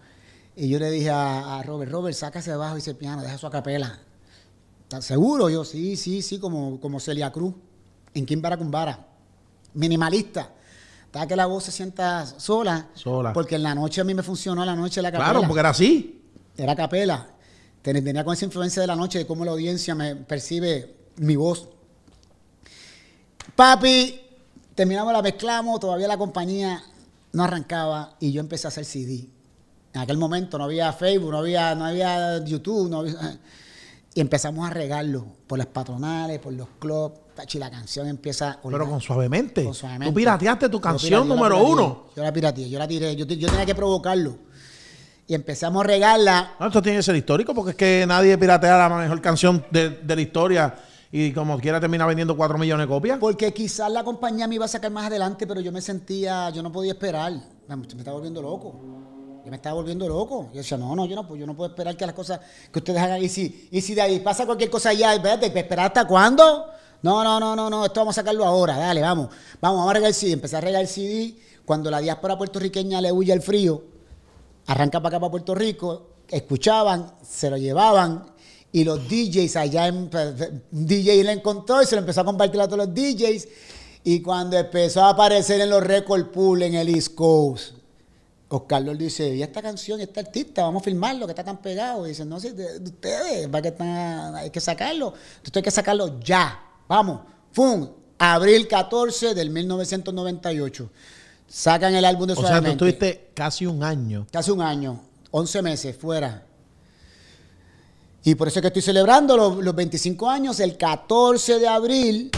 Y yo le dije a, a Robert, Robert, saca ese bajo y ese piano, deja su acapela. ¿Estás seguro? Yo, sí, sí, sí, como, como Celia Cruz, en Kimbara Kumbara, minimalista. Está que la voz se sienta sola. Sola. Porque en la noche a mí me funcionó la noche la acapela. Claro, porque era así. Era acapela. Tenía con esa influencia de la noche, de cómo la audiencia me percibe mi voz. Papi... Terminamos, la mezclamos, todavía la compañía no arrancaba y yo empecé a hacer C D. En aquel momento no había Facebook, no había, no había YouTube, no había... Y empezamos a regarlo por las patronales, por los clubs, y la canción empieza... A Pero con Suavemente. Con Suavemente. Tú pirateaste tu canción pirate, número uno. Yo la pirateé, yo la tiré, yo, yo tenía que provocarlo. Y empezamos a regarla... No, esto tiene que ser histórico porque es que nadie piratea la mejor canción de, de la historia... y como quiera termina vendiendo cuatro millones de copias. Porque quizás la compañía me iba a sacar más adelante, pero yo me sentía, yo no podía esperar. Me, me estaba volviendo loco. Yo me estaba volviendo loco. Yo decía, no, no, yo no, pues yo no puedo esperar que las cosas que ustedes hagan. Y si, y si de ahí pasa cualquier cosa allá, ¿esperar hasta cuándo? No, no, no, no, no, esto vamos a sacarlo ahora, dale, vamos. Vamos, vamos a regar el C D. Empecé a regar el C D. Cuando la diáspora puertorriqueña le huye al frío, arranca para acá, para Puerto Rico, escuchaban, se lo llevaban. Y los D Js allá, en, un D J le encontró y se lo empezó a compartir a todos los D Js. Y cuando empezó a aparecer en los record pool en el East Coast, Oscar Lord dice, ¿y esta canción, este artista? Vamos a filmarlo, que está tan pegado. Y dicen, no, si de, de ustedes, para que están, hay que sacarlo. Entonces hay que sacarlo ya. Vamos, ¡fum! abril catorce del mil novecientos noventa y ocho. Sacan el álbum de Suavemente. O sea, tú estuviste casi un año. Casi un año, once meses fuera. Y por eso es que estoy celebrando los, los veinticinco años, el catorce de abril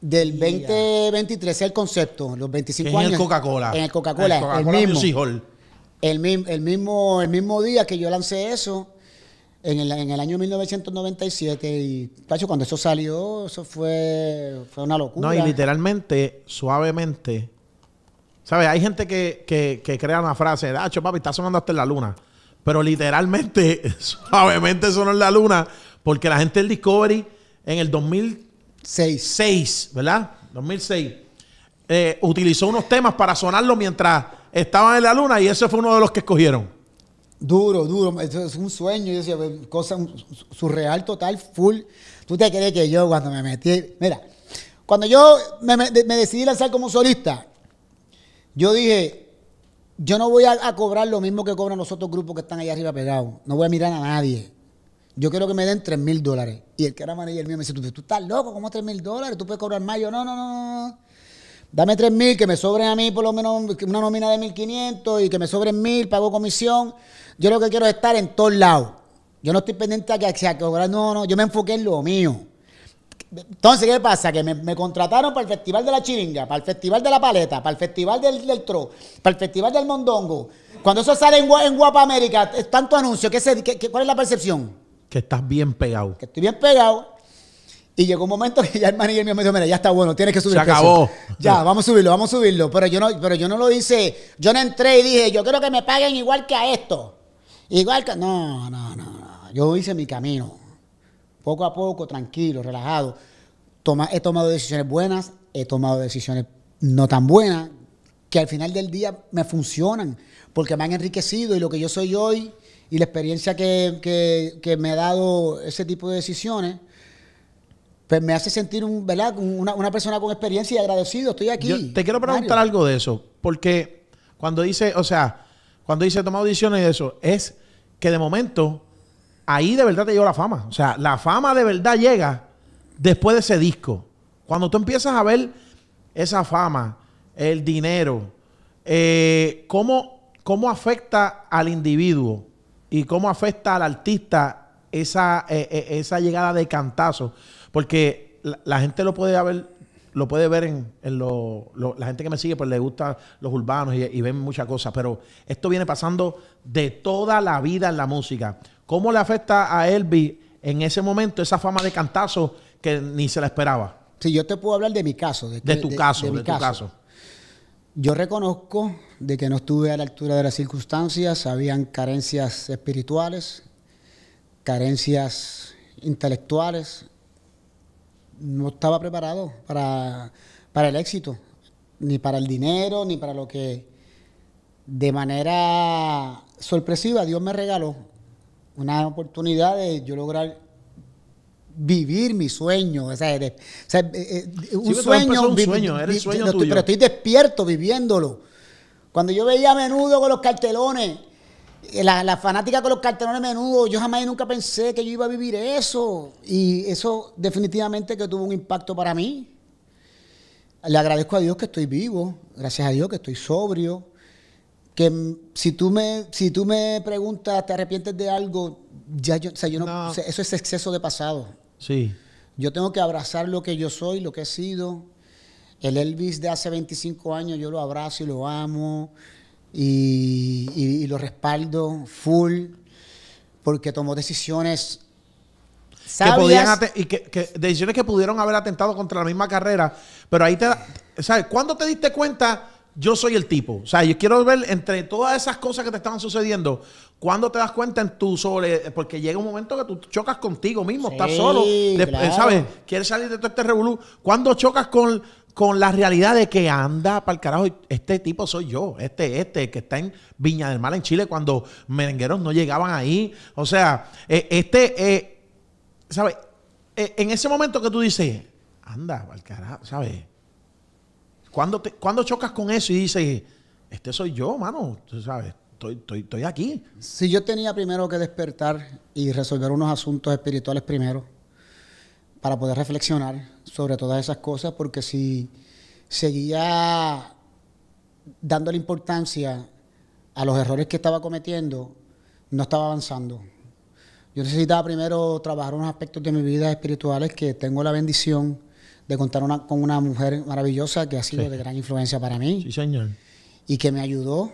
del veinte veintitrés, el concepto, los veinticinco años. En el Coca-Cola. En el Coca-Cola, el, Coca-Cola el, mismo, el, el, mismo, el mismo día que yo lancé eso, en el, en el año mil novecientos noventa y siete. Y, tacho, cuando eso salió, eso fue, fue una locura. No, y literalmente, suavemente, ¿sabes? Hay gente que, que, que crea una frase, tacho, papi, está sonando hasta en la luna. Pero literalmente, suavemente sonó en la luna, porque la gente del Discovery en el dos mil seis, ¿verdad? dos mil seis, eh, utilizó unos temas para sonarlo mientras estaban en la luna y ese fue uno de los que escogieron. Duro, duro. Eso es un sueño. Yo decía, cosa surreal total, full. ¿Tú te crees que yo cuando me metí? Mira, cuando yo me, me, me decidí lanzar como solista, yo dije... Yo no voy a, a cobrar lo mismo que cobran los otros grupos que están allá arriba pegados. No voy a mirar a nadie. Yo quiero que me den tres mil dólares. Y el que era manager mío me dice, tú, tú estás loco, ¿cómo tres mil dólares? ¿Tú puedes cobrar más? Yo, no, no, no, no. Dame tres mil, que me sobren a mí por lo menos una nómina de mil quinientos y que me sobren mil, pago comisión. Yo lo que quiero es estar en todos lados. Yo no estoy pendiente a que a cobrar. No, no, yo me enfoqué en lo mío. Entonces, ¿qué pasa? Que me, me contrataron para el Festival de la Chiringa, para el Festival de la Paleta, para el Festival del, del Tro, para el Festival del Mondongo. Cuando eso sale en, en Guapa América, es tanto anuncio, ¿qué se, qué, qué, ¿cuál es la percepción? Que estás bien pegado. Que estoy bien pegado. Y llegó un momento que ya el manager mío me dijo, mira, ya está bueno, tienes que subir. Se acabó. Peso. Ya, vamos a subirlo, vamos a subirlo. Pero yo, no, pero yo no lo hice, yo no entré y dije, yo quiero que me paguen igual que a esto. Igual que... No, no, no, no. Yo hice mi camino. Poco a poco, tranquilo, relajado. Toma, he tomado decisiones buenas, he tomado decisiones no tan buenas, que al final del día me funcionan, porque me han enriquecido y lo que yo soy hoy y la experiencia que, que, que me ha dado ese tipo de decisiones, pues me hace sentir un, ¿verdad? Una, una persona con experiencia y agradecido. Estoy aquí. Yo te quiero preguntar, Mario, algo de eso, porque cuando dice, o sea, cuando dice tomado decisiones y eso, es que de momento... Ahí de verdad te llegó la fama. O sea, la fama de verdad llega después de ese disco. Cuando tú empiezas a ver esa fama, el dinero, eh, cómo, cómo afecta al individuo y cómo afecta al artista esa, eh, esa llegada de cantazo. Porque la, la gente lo puede ver, lo puede ver en, en lo, lo, la gente que me sigue, pues le gustan los urbanos y, y ven muchas cosas. Pero esto viene pasando de toda la vida en la música. ¿Cómo le afecta a Elvis en ese momento esa fama de cantazo que ni se la esperaba? Sí, yo te puedo hablar de mi caso. De, que, de tu de, caso, de, de, de tu caso. caso. Yo reconozco de que no estuve a la altura de las circunstancias. Habían carencias espirituales, carencias intelectuales. No estaba preparado para, para el éxito, ni para el dinero, ni para lo que de manera sorpresiva Dios me regaló. Una oportunidad de yo lograr vivir mi sueño. O sea, o sea, un, sí, sueño, un sueño, era el sueño tuyo. Estoy, pero estoy despierto viviéndolo. Cuando yo veía a Menudo con los cartelones, la, la fanática con los cartelones de Menudo, yo jamás y nunca pensé que yo iba a vivir eso. Y eso definitivamente que tuvo un impacto para mí. Le agradezco a Dios que estoy vivo, gracias a Dios que estoy sobrio. Que si tú me si tú me preguntas, ¿te arrepientes de algo? Ya yo, o sea, yo no, no. Eso es exceso de pasado. Sí. Yo tengo que abrazar lo que yo soy, lo que he sido. El Elvis de hace veinticinco años, yo lo abrazo y lo amo. Y, y, y lo respaldo full. Porque tomó decisiones que podían y que, que decisiones que pudieron haber atentado contra la misma carrera, pero ahí te, ¿sabes? ¿Cuándo te diste cuenta? Yo soy el tipo. O sea, yo quiero ver entre todas esas cosas que te estaban sucediendo, ¿cuándo te das cuenta en tu sobre? Porque llega un momento que tú chocas contigo mismo, sí, estás solo, de, claro. ¿sabes? Quieres salir de todo este revolú. ¿Cuándo chocas con, con la realidad de que anda para el carajo? Este tipo soy yo, este, este, que está en Viña del Mar, en Chile, cuando merengueros no llegaban ahí. O sea, eh, este, eh, ¿sabes? Eh, en ese momento que tú dices, anda para el carajo, ¿sabes? Cuando, te, cuando chocas con eso y dices, este soy yo, mano, tú sabes, estoy, estoy, estoy aquí. Si yo tenía primero que despertar y resolver unos asuntos espirituales primero, para poder reflexionar sobre todas esas cosas, porque si seguía dándole importancia a los errores que estaba cometiendo, no estaba avanzando. Yo necesitaba primero trabajar unos aspectos de mi vida espirituales que tengo la bendición de contar una, con una mujer maravillosa que ha sido sí. de gran influencia para mí. Sí, señor. Y que me ayudó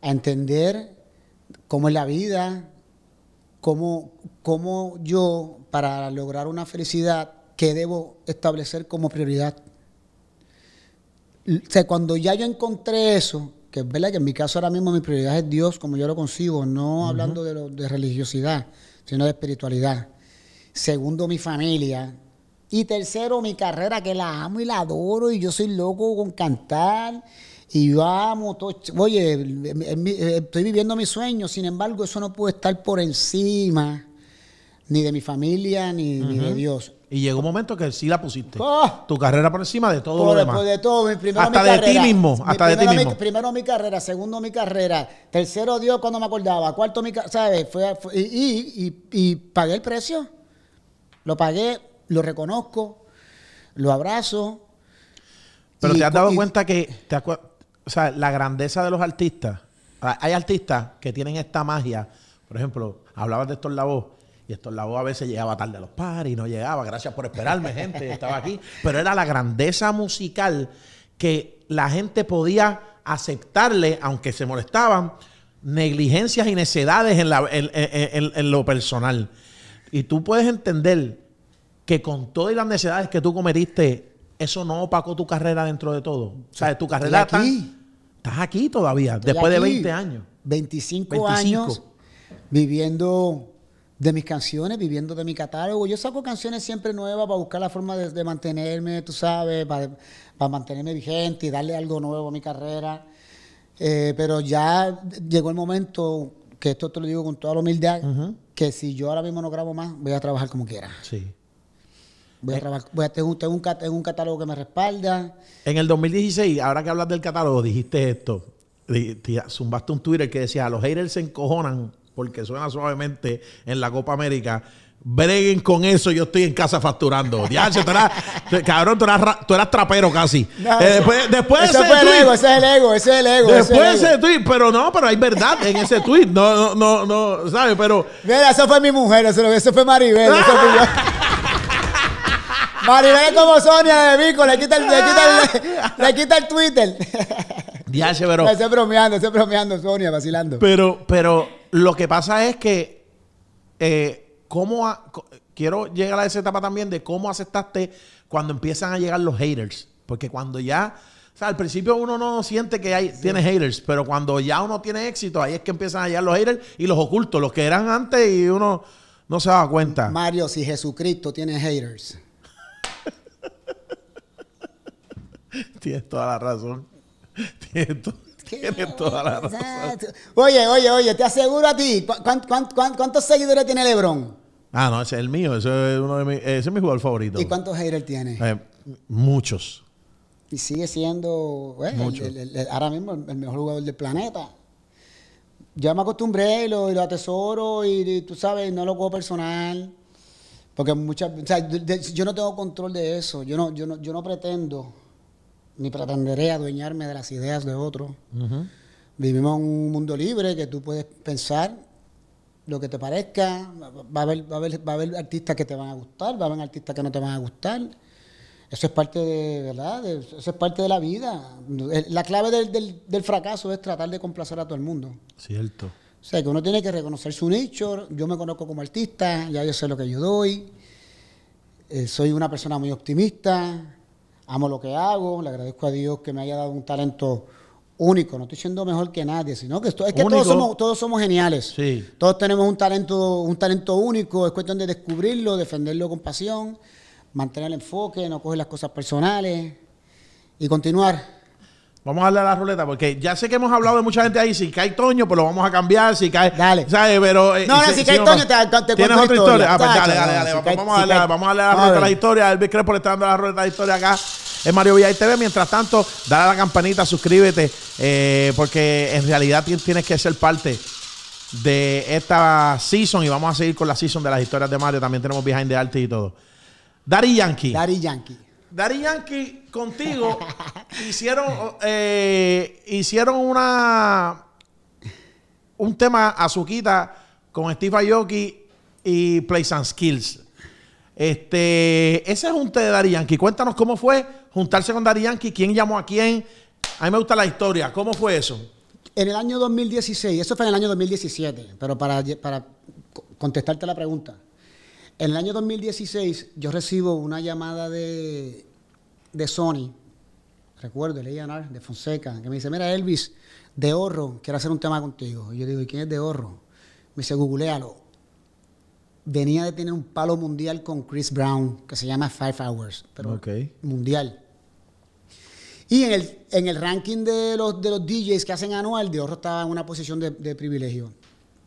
a entender cómo es la vida, cómo, cómo yo, para lograr una felicidad, qué debo establecer como prioridad. O sea, cuando ya yo encontré eso, que es verdad que en mi caso ahora mismo mi prioridad es Dios, como yo lo concibo, no uh-huh. hablando de, lo, de religiosidad, sino de espiritualidad. Segundo, mi familia. Y tercero, mi carrera, que la amo y la adoro, y yo soy loco con cantar, y yo amo todo. Oye, estoy viviendo mis sueños, sin embargo, eso no puede estar por encima ni de mi familia, ni, uh-huh. ni de Dios. Y llegó un momento que sí la pusiste. Oh, tu carrera por encima de todo por, lo demás. De todo, primero, hasta mi de carrera, ti mismo. Hasta primero, de ti mismo. Mi, primero mi carrera, segundo mi carrera, tercero Dios cuando me acordaba, cuarto mi carrera, ¿sabes? Fue, fue, y, y, y, y pagué el precio, lo pagué. Lo reconozco, lo abrazo. Pero y, te has dado y, cuenta que te acu o sea, la grandeza de los artistas. Hay artistas que tienen esta magia. Por ejemplo, hablabas de Héctor Lavoe. Y Héctor Lavoe a veces llegaba tarde a los paris, no llegaba. Gracias por esperarme, gente. Estaba aquí. Pero era la grandeza musical que la gente podía aceptarle, aunque se molestaban, negligencias y necedades en, la, en, en, en, en lo personal. Y tú puedes entender que con todas las necesidades que tú cometiste, eso no opacó tu carrera dentro de todo. O sea, tu carrera está aquí. Estás aquí todavía, estoy después aquí, de veinte años. veinticinco, veinticinco años viviendo de mis canciones, viviendo de mi catálogo. Yo saco canciones siempre nuevas para buscar la forma de, de mantenerme, tú sabes, para, para mantenerme vigente y darle algo nuevo a mi carrera. Eh, pero ya llegó el momento, que esto te lo digo con toda la humildad, uh-huh. que si yo ahora mismo no grabo más, voy a trabajar como quiera. Sí. Voy a trabajar, voy a tener un, tengo un, tengo un catálogo que me respalda. En el dos mil dieciséis, ahora que hablas del catálogo, dijiste esto. Zumbaste un Twitter que decía, los haters se encojonan porque suena suavemente en la Copa América. Breguen con eso, yo estoy en casa facturando. Diache, tú eras, cabrón, tú eras, tú eras trapero casi. No, eh, después después ese fue el ego, ese es el ego, ese es el ego. Después ese tweet, pero no, pero hay verdad en ese tweet. No, no, no, no, ¿sabes? Pero... Mira, eso fue mi mujer, eso, eso fue Maribel, eso fue yo. Maribel como Sonia de Vico, le quita el, le quita el, le quita el Twitter. Ya se pero. Estoy bromeando, estoy bromeando, Sonia, vacilando. Pero, pero lo que pasa es que eh, cómo a, quiero llegar a esa etapa también de cómo aceptaste cuando empiezan a llegar los haters. Porque cuando ya, o sea, al principio uno no siente que hay, sí. tiene haters, pero cuando ya uno tiene éxito, ahí es que empiezan a llegar los haters y los ocultos, los que eran antes y uno no se daba cuenta. Mario, si Jesucristo tiene haters. Tienes toda la razón. Tienes, to Tienes toda la razón. Oye, oye, oye, te aseguro a ti. ¿cu cu cu ¿Cuántos seguidores tiene LeBron? Ah, no, ese es el mío. Ese es, uno de mi, ese es mi jugador favorito. ¿Y cuántos haters tiene? Eh, muchos. Y sigue siendo eh, Mucho. el, el, el, ahora mismo el, el mejor jugador del planeta. Yo me acostumbré y lo, y lo atesoro y, y tú sabes, no lo cojo personal. Porque muchas... O sea, de, de, yo no tengo control de eso. Yo no, yo no, yo no pretendo... ni pretenderé adueñarme de las ideas de otro. Uh-huh. Vivimos en un mundo libre que tú puedes pensar lo que te parezca. Va a haber, va a haber, va a haber artistas que te van a gustar, va a haber artistas que no te van a gustar. Eso es parte de, ¿verdad? De, eso es parte de la vida. La clave del, del, del fracaso es tratar de complacer a todo el mundo. Cierto. O sea, que uno tiene que reconocer su nicho. Yo me conozco como artista, ya yo sé lo que yo doy. Eh, soy una persona muy optimista, amo lo que hago, le agradezco a Dios que me haya dado un talento único. No estoy siendo mejor que nadie, sino que esto, es que todos somos, todos somos geniales. Sí. Todos tenemos un talento, un talento único. Es cuestión de descubrirlo, defenderlo con pasión, mantener el enfoque, no coger las cosas personales y continuar. Vamos a darle a la ruleta, porque ya sé que hemos hablado de mucha gente ahí. Si cae Toño, pues lo vamos a cambiar. Si cae... Dale. ¿Sabes? Pero... Eh, no, no, si, si cae si Toño, te, te cuento ¿Tienes otra historia? historia. Ah, pues dale, dale, dale. Si vamos, cae, vamos, si a darle, vamos a darle a la ruleta a la historia. Elvis Crespo le está dando la ruleta de la historia acá en Mario Villay T V. Mientras tanto, dale a la campanita, suscríbete, eh, porque en realidad tienes que ser parte de esta season y vamos a seguir con la season de las historias de Mario. También tenemos Behind the Arte y todo. Daddy Yankee. Daddy Yankee. Daddy Yankee contigo hicieron eh, hicieron una un tema azuquita con Steve Aoki y Plain Skills. Este, ese junte de Daddy Yankee. Cuéntanos cómo fue juntarse con Daddy Yankee, quién llamó a quién. A mí me gusta la historia. ¿Cómo fue eso? En el año dos mil dieciséis, eso fue en el año dos mil diecisiete, pero para, para contestarte la pregunta. En el año dos mil dieciséis yo recibo una llamada de, de Sony, recuerdo, el A and R de Fonseca, que me dice, mira Elvis, Deorro quiero hacer un tema contigo. Y yo digo, ¿y quién es Deorro? Me dice, googlealo. Venía de tener un palo mundial con Chris Brown, que se llama Five Hours, pero okay. mundial. Y en el, en el ranking de los, de los D Js que hacen anual, Deorro estaba en una posición de, de privilegio.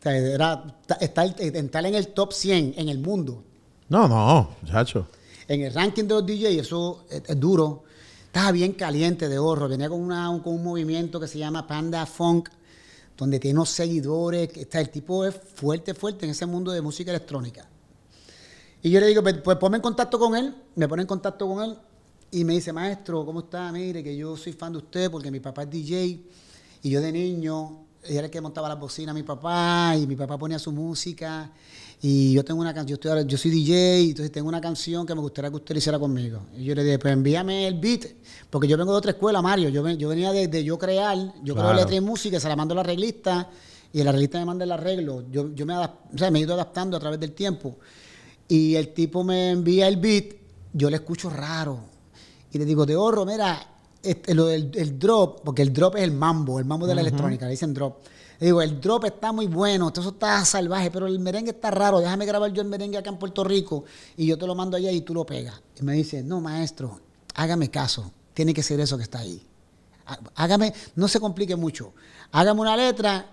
O sea, era estar, estar en el top cien en el mundo. No, no, muchacho. En el ranking de los D Js, eso es, es duro. Estaba bien caliente de horror. Venía con, una, un, con un movimiento que se llama Panda Funk, donde tiene unos seguidores. Está, el tipo es fuerte, fuerte en ese mundo de música electrónica. Y yo le digo, pues ponme en contacto con él. Me pone en contacto con él y me dice, maestro, ¿cómo está? Mire, que yo soy fan de usted porque mi papá es D J y yo de niño... Era el que montaba las bocinas mi papá, y mi papá ponía su música. Y yo tengo una canción, yo, yo soy D J, entonces tengo una canción que me gustaría que usted le hiciera conmigo. Y yo le dije, pues envíame el beat, porque yo vengo de otra escuela, Mario. Yo, yo venía de, de yo crear, yo claro. creo letra y música, se la mando a la arreglista, y el arreglista me manda el arreglo. Yo, yo me, adap, o sea, me he ido adaptando a través del tiempo. Y el tipo me envía el beat, yo le escucho raro. Y le digo, te ahorro, mira. Este, lo del, el drop, porque el drop es el mambo, el mambo de la uh-huh. electrónica, le dicen drop. Le digo, el drop está muy bueno, todo eso está salvaje, pero el merengue está raro, déjame grabar yo el merengue acá en Puerto Rico y yo te lo mando allá y tú lo pegas. Y me dice, no maestro, hágame caso, tiene que ser eso que está ahí. Hágame, no se complique mucho, hágame una letra,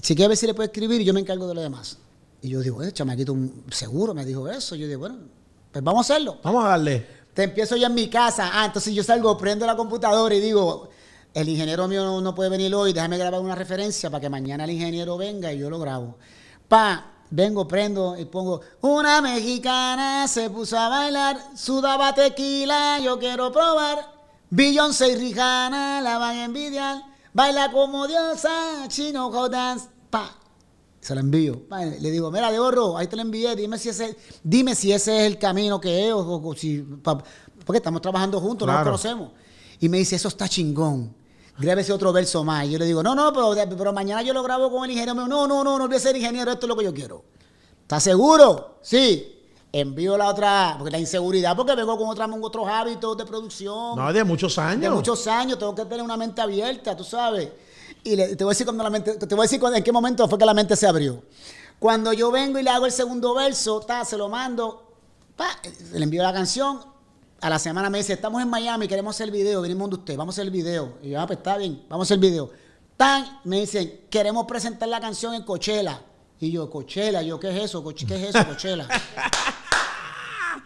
chequea a ver si le puedo escribir y yo me encargo de lo demás. Y yo digo, eh, chamaquito, seguro me dijo eso. Yo digo, bueno, pues vamos a hacerlo. Vamos a darle. Te empiezo ya en mi casa. Ah, entonces yo salgo, prendo la computadora y digo, el ingeniero mío no, no puede venir hoy, déjame grabar una referencia para que mañana el ingeniero venga y yo lo grabo. Pa, vengo, prendo y pongo, una mexicana se puso a bailar, sudaba tequila, yo quiero probar. Beyoncé y Rihanna la van a envidiar, baila como diosa, chino dance. Pa, se la envío. Le digo, mira, Deorro, ahí te la envié, dime si ese, dime si ese es el camino que es, o, o si, pa, porque estamos trabajando juntos, claro. no nos conocemos. Y me dice, eso está chingón, grábese otro verso más. Y yo le digo, no, no, pero, pero mañana yo lo grabo con el ingeniero. No, no, no, no voy a ser ingeniero, esto es lo que yo quiero. ¿Estás seguro? Sí. Envío la otra, porque la inseguridad, porque vengo con otra, otros hábitos de producción. No, de muchos años. De muchos años, tengo que tener una mente abierta, tú sabes. Y le, te voy a decir cuando la mente, te voy a decir cuando, en qué momento fue que la mente se abrió. Cuando yo vengo y le hago el segundo verso, ta, se lo mando, pa, le envío la canción. A la semana me dice, estamos en Miami, queremos hacer el video, venimos de usted, vamos a hacer el video. Y yo, ah, pues está bien, vamos a hacer el video. Tan, me dicen, queremos presentar la canción en Coachella. Y yo, Coachella, yo, ¿qué es eso? ¿Qué es eso, Coachella?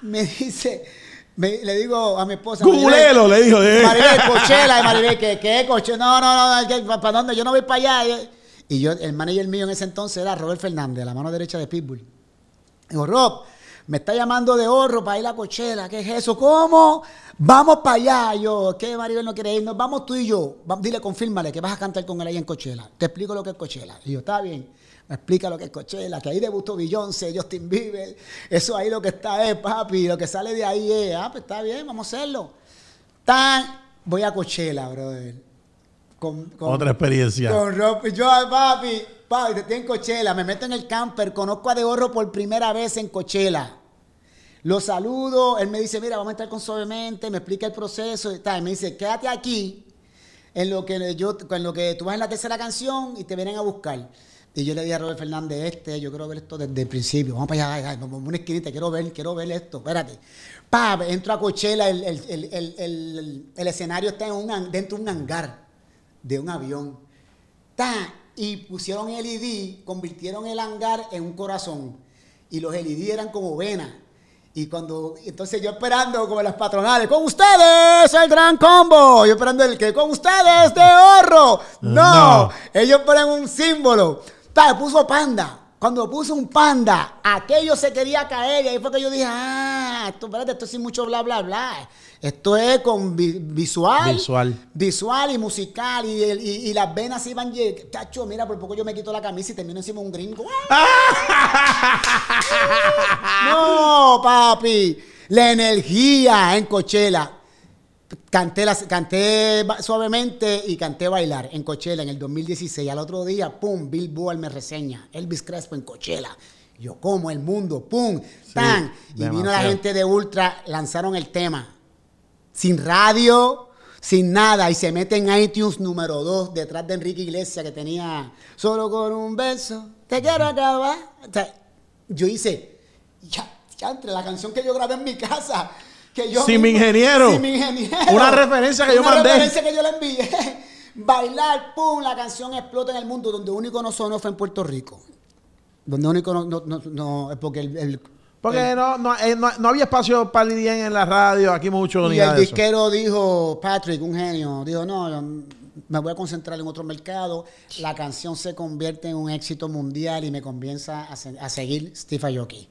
Me dice... Me, le digo a mi esposa. Googlelo, le dijo. Eh. Maribel, Coachella, Maribel, ¿qué, qué Coachella? No, no, no, ¿qué, ¿para dónde? Yo no voy para allá. Y yo, el manager mío en ese entonces era Robert Fernández, la mano derecha de Pitbull. Digo, Rob, me está llamando Deorro para ir a Coachella, ¿qué es eso? ¿Cómo? Vamos para allá. Yo, ¿qué Maribel no quiere irnos? Vamos tú y yo. Va, dile, confírmale que vas a cantar con él ahí en Coachella. Te explico lo que es Coachella. Y yo, está bien. Me explica lo que es Coachella, que ahí debutó Beyoncé, Justin Bieber, eso ahí lo que está es, papi, lo que sale de ahí es, ah, pues está bien, vamos a hacerlo. Tan, voy a Coachella, brother. Con, con, Otra experiencia. Con ropa. Yo, papi, papi, te estoy en Coachella. Me meto en el camper. Conozco a Deorro por primera vez en Coachella. Lo saludo. Él me dice, mira, vamos a entrar con Suavemente. Me explica el proceso. Y tal. Me dice, quédate aquí en lo que yo, en lo que tú vas en la tercera canción y te vienen a buscar. Y yo le dije a Robert Fernández, este, yo quiero ver esto desde el principio. Vamos para allá, allá vamos a una esquinita, quiero ver, quiero ver esto, espérate. Pa, entro a Coachella, el, el, el, el, el, el escenario está en un, dentro de un hangar, de un avión. Ta, y pusieron L E D, convirtieron el hangar en un corazón. Y los L E D eran como venas. Y cuando, entonces yo esperando como las patronales, con ustedes el gran combo. Yo esperando el que, con ustedes Deorro. No, no, ellos ponen un símbolo. Ta, puso Panda. Cuando puso un Panda, aquello se quería caer. Y ahí fue que yo dije, ah, esto, espérate, esto sin mucho bla, bla, bla. Esto es con vi visual, visual. Visual y musical. Y, y, y las venas se iban... Chacho, mira, por poco yo me quito la camisa y termino encima de un gringo. No, papi. La energía en Coachella. Canté, las, canté Suavemente y canté Bailar en Coachella en el dos mil dieciséis. Al otro día, pum, Billboard me reseña. Elvis Crespo en Coachella. Yo como el mundo, pum, sí, tan. Y demasiado. Vino la gente de Ultra, lanzaron el tema. Sin radio, sin nada. Y se mete en iTunes número dos detrás de Enrique Iglesias que tenía solo con un beso. Te quiero acabar. O sea, yo hice, ya, ya entre la canción que yo grabé en mi casa... Que yo sin mi ingeniero. Sin mi ingeniero. Una referencia que yo mandé. Una referencia que yo le envié. Bailar, pum, la canción explota en el mundo. Donde único no sonó fue en Puerto Rico. Donde único no... no, no, no porque el, el, porque el, no, no, no, no había espacio para Lidien en la radio. Aquí mucho. Y el de disquero eso. Dijo, Patrick, un genio. Dijo, no, me voy a concentrar en otro mercado. La canción se convierte en un éxito mundial y me comienza a, se, a seguir Steve Aoki.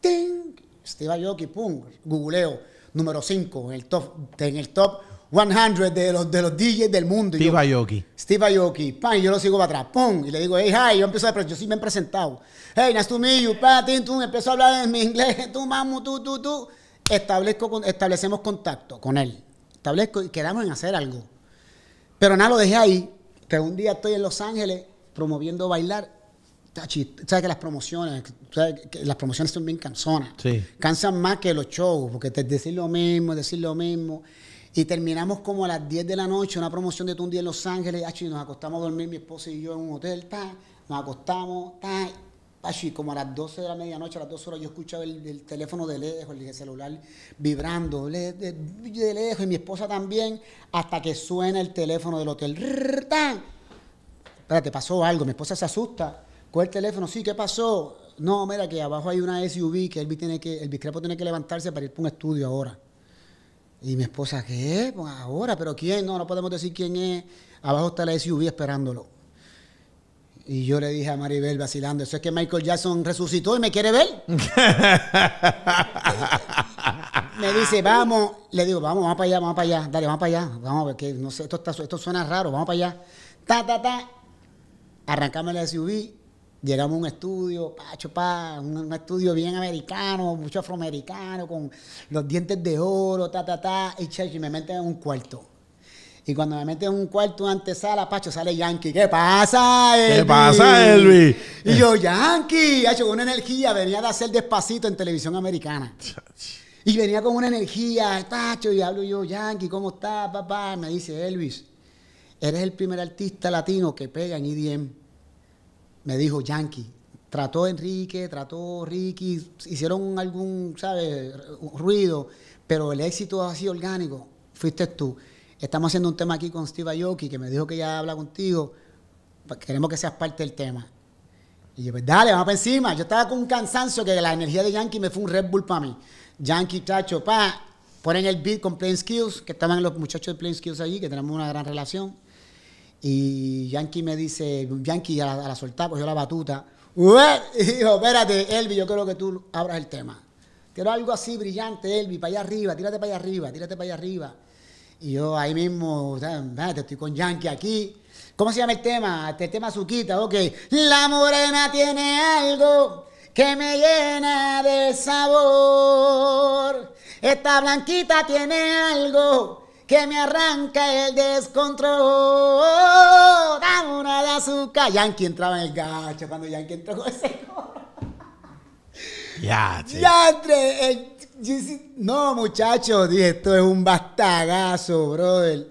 ¡Ting! Steve Aoki, pum, googleo. Número cinco, en el top, en el top cien de los, de los D Js del mundo. Steve Aoki. Steve Aoki. Pan, yo lo sigo para atrás. Pum. Y le digo, hey, hi. Yo empiezo a... Yo sí me he presentado. Hey, nice to meet you. Pa, tin, tum. Empiezo a hablar en mi inglés. Tú, mamu, tú, tú, tú. Establezco con, establecemos contacto con él. Establezco y quedamos en hacer algo. Pero nada, lo dejé ahí. Que un día estoy en Los Ángeles promoviendo Bailar. Tachi, sabes que las promociones, que las promociones son bien cansonas. Sí. Cansan más que los shows, porque te decís lo mismo, decir lo mismo. Y terminamos como a las diez de la noche, una promoción de tu un día en Los Ángeles. Tachi, nos acostamos a dormir, mi esposa y yo en un hotel. Ta, nos acostamos. Ta, tachi, como a las doce de la medianoche, a las dos horas, yo escuchaba el, el teléfono de lejos, el celular vibrando de, de, de lejos. Y mi esposa también, hasta que suena el teléfono del hotel. Rrr, ta. Espérate, pasó algo. Mi esposa se asusta. El teléfono, sí, ¿qué pasó? No, mira, que abajo hay una S U V que Elvis tiene que, Elvis Crespo tiene que levantarse para ir para un estudio ahora. Y mi esposa, ¿qué? Pues ahora, ¿pero quién? No, no podemos decir quién es. Abajo está la S U V esperándolo. Y yo le dije a Maribel vacilando, eso es que Michael Jackson resucitó y me quiere ver. Me dice, vamos. Le digo, vamos, vamos para allá, vamos para allá. Dale, vamos para allá. Vamos, porque no sé, esto, está, esto suena raro, vamos para allá. Ta, ta, ta. Arrancamos la S U V. Llegamos a un estudio, pacho, pa, un estudio bien americano, mucho afroamericano, con los dientes de oro, ta, ta, ta, y Chechi me meten en un cuarto. Y cuando me meten en un cuarto antesala, pacho, sale Yankee. ¿Qué pasa, Elvis? ¿Qué pasa, Elvis? Y yo, Yankee, con una energía, venía de hacer Despacito en televisión americana. Y venía con una energía, pacho, y hablo yo, Yankee, ¿cómo estás, papá? Y me dice, Elvis, eres el primer artista latino que pega en E D M. Me dijo Yankee, trató Enrique, trató Ricky, hicieron algún, ¿sabes?, ruido, pero el éxito ha sido orgánico, fuiste tú. Estamos haciendo un tema aquí con Steve Aoki, que me dijo que ya habla contigo, queremos que seas parte del tema. Y yo, pues dale, vamos para encima. Yo estaba con un cansancio que la energía de Yankee me fue un Red Bull para mí. Yankee, chacho, pa, ponen el beat con Plain Skills, que estaban los muchachos de Plain Skills allí, que tenemos una gran relación. Y Yankee me dice, Yankee a la, a la soltar, cogió la batuta. ¡Ué! Y dijo, espérate, Elvis, yo quiero que tú abras el tema. Quiero algo así brillante, Elvis, para allá arriba, tírate para allá arriba, tírate para allá arriba. Y yo ahí mismo, te estoy con Yankee aquí. ¿Cómo se llama el tema? El tema Suquita, ok. La morena tiene algo que me llena de sabor. Esta blanquita tiene algo que me arranca el descontrol. azúcar. Yankee entraba en el gacho cuando Yankee entró con ese coro. Ya, ya entre, eh, no, muchachos, dije, esto es un bastagazo, brother.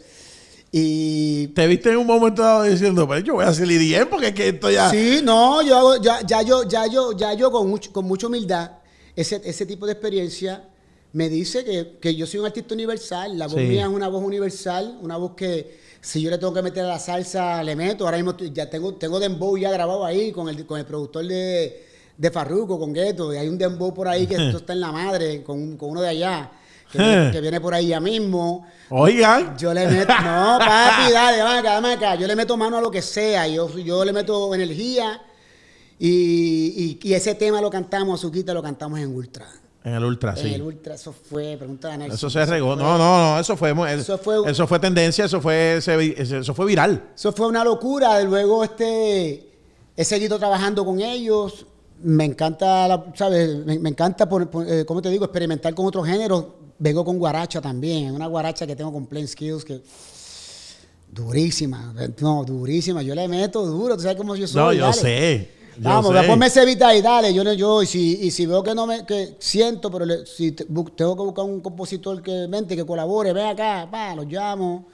Y te viste en un momento dado diciendo, pero yo voy a hacer I D M porque es que esto ya... Sí, no, yo, ya, ya yo, ya yo, ya yo con, mucho, con mucha humildad, ese, ese tipo de experiencia me dice que, que yo soy un artista universal. La voz sí. mía es una voz universal, una voz que si yo le tengo que meter a la salsa, le meto. Ahora mismo ya tengo, tengo dembow ya grabado ahí con el, con el productor de... de Farruko, con Gueto, y hay un dembow por ahí que esto está en la madre, con, un, con uno de allá, que, viene, que viene por ahí ya mismo. Oigan. Yo le meto, no, papi, dale, vaca, dame acá. Yo le meto mano a lo que sea, yo, yo le meto energía, y, y, y ese tema lo cantamos, Azuquita, lo cantamos en Ultra. En el Ultra, en sí. En el Ultra, eso fue, pregunta a Nelson. Eso se regó, no, no, no, eso fue, eso fue, eso fue tendencia, eso fue, eso fue viral. Eso fue una locura, luego este, he seguido trabajando con ellos. Me encanta, la, ¿sabes? Me, me encanta, por, por, eh, ¿cómo te digo? Experimentar con otros géneros. Vengo con guaracha también. Una guaracha que tengo con Plain Skills que... Durísima. No, durísima. Yo le meto duro. ¿Tú sabes cómo yo soy? No, yo dale. sé. Yo Vamos, sé. ponme ese vita y dale. Yo, yo, y, si, y si veo que no me... Que siento, pero le, si te, bu, tengo que buscar un compositor que mente, que colabore, ven acá, pa, los llamo.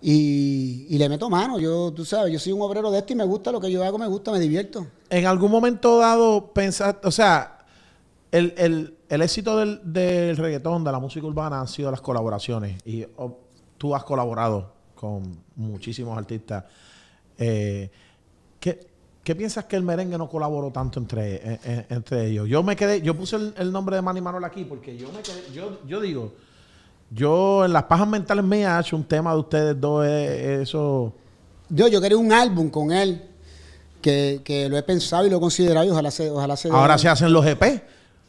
Y, y le meto mano. Yo, tú sabes, yo soy un obrero de esto y me gusta lo que yo hago, me gusta, me divierto. En algún momento dado pensaste, o sea, el, el, el éxito del, del reggaetón, de la música urbana, han sido las colaboraciones. Y oh, tú has colaborado con muchísimos artistas. Eh, ¿qué, ¿Qué piensas que el merengue no colaboró tanto entre, eh, eh, entre ellos? Yo me quedé, yo puse el, el nombre de Manny Manuel aquí porque yo me quedé, yo, yo digo, yo en las pajas mentales mías he hecho un tema de ustedes dos, eh, eso. Yo, yo quería un álbum con él. Que, que lo he pensado y lo he considerado y ojalá se... Ojalá se Ahora de... se hacen los E P.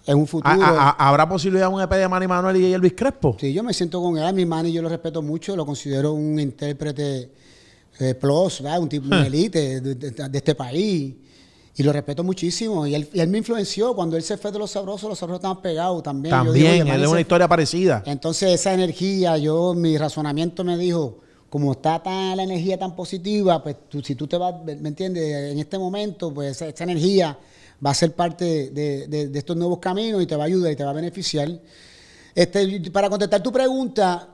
En un futuro. A, a, ¿Habrá posibilidad de un E P de Manny Manuel y Elvis Crespo? Sí, yo me siento con él. Mi Manny yo lo respeto mucho. Lo considero un intérprete eh, plus, ¿verdad? Un tipo, una elite de, de, de este país. Y lo respeto muchísimo. Y él, y él me influenció. Cuando él se fue de Los Sabrosos, Los Sabrosos estaban pegados también. También, yo digo, él es una historia parecida. Entonces esa energía, yo, mi razonamiento me dijo... Como está tan la energía tan positiva, pues tú, si tú te vas, ¿me entiendes? En este momento, pues esa, esa energía va a ser parte de, de, de estos nuevos caminos y te va a ayudar y te va a beneficiar. Este, para contestar tu pregunta,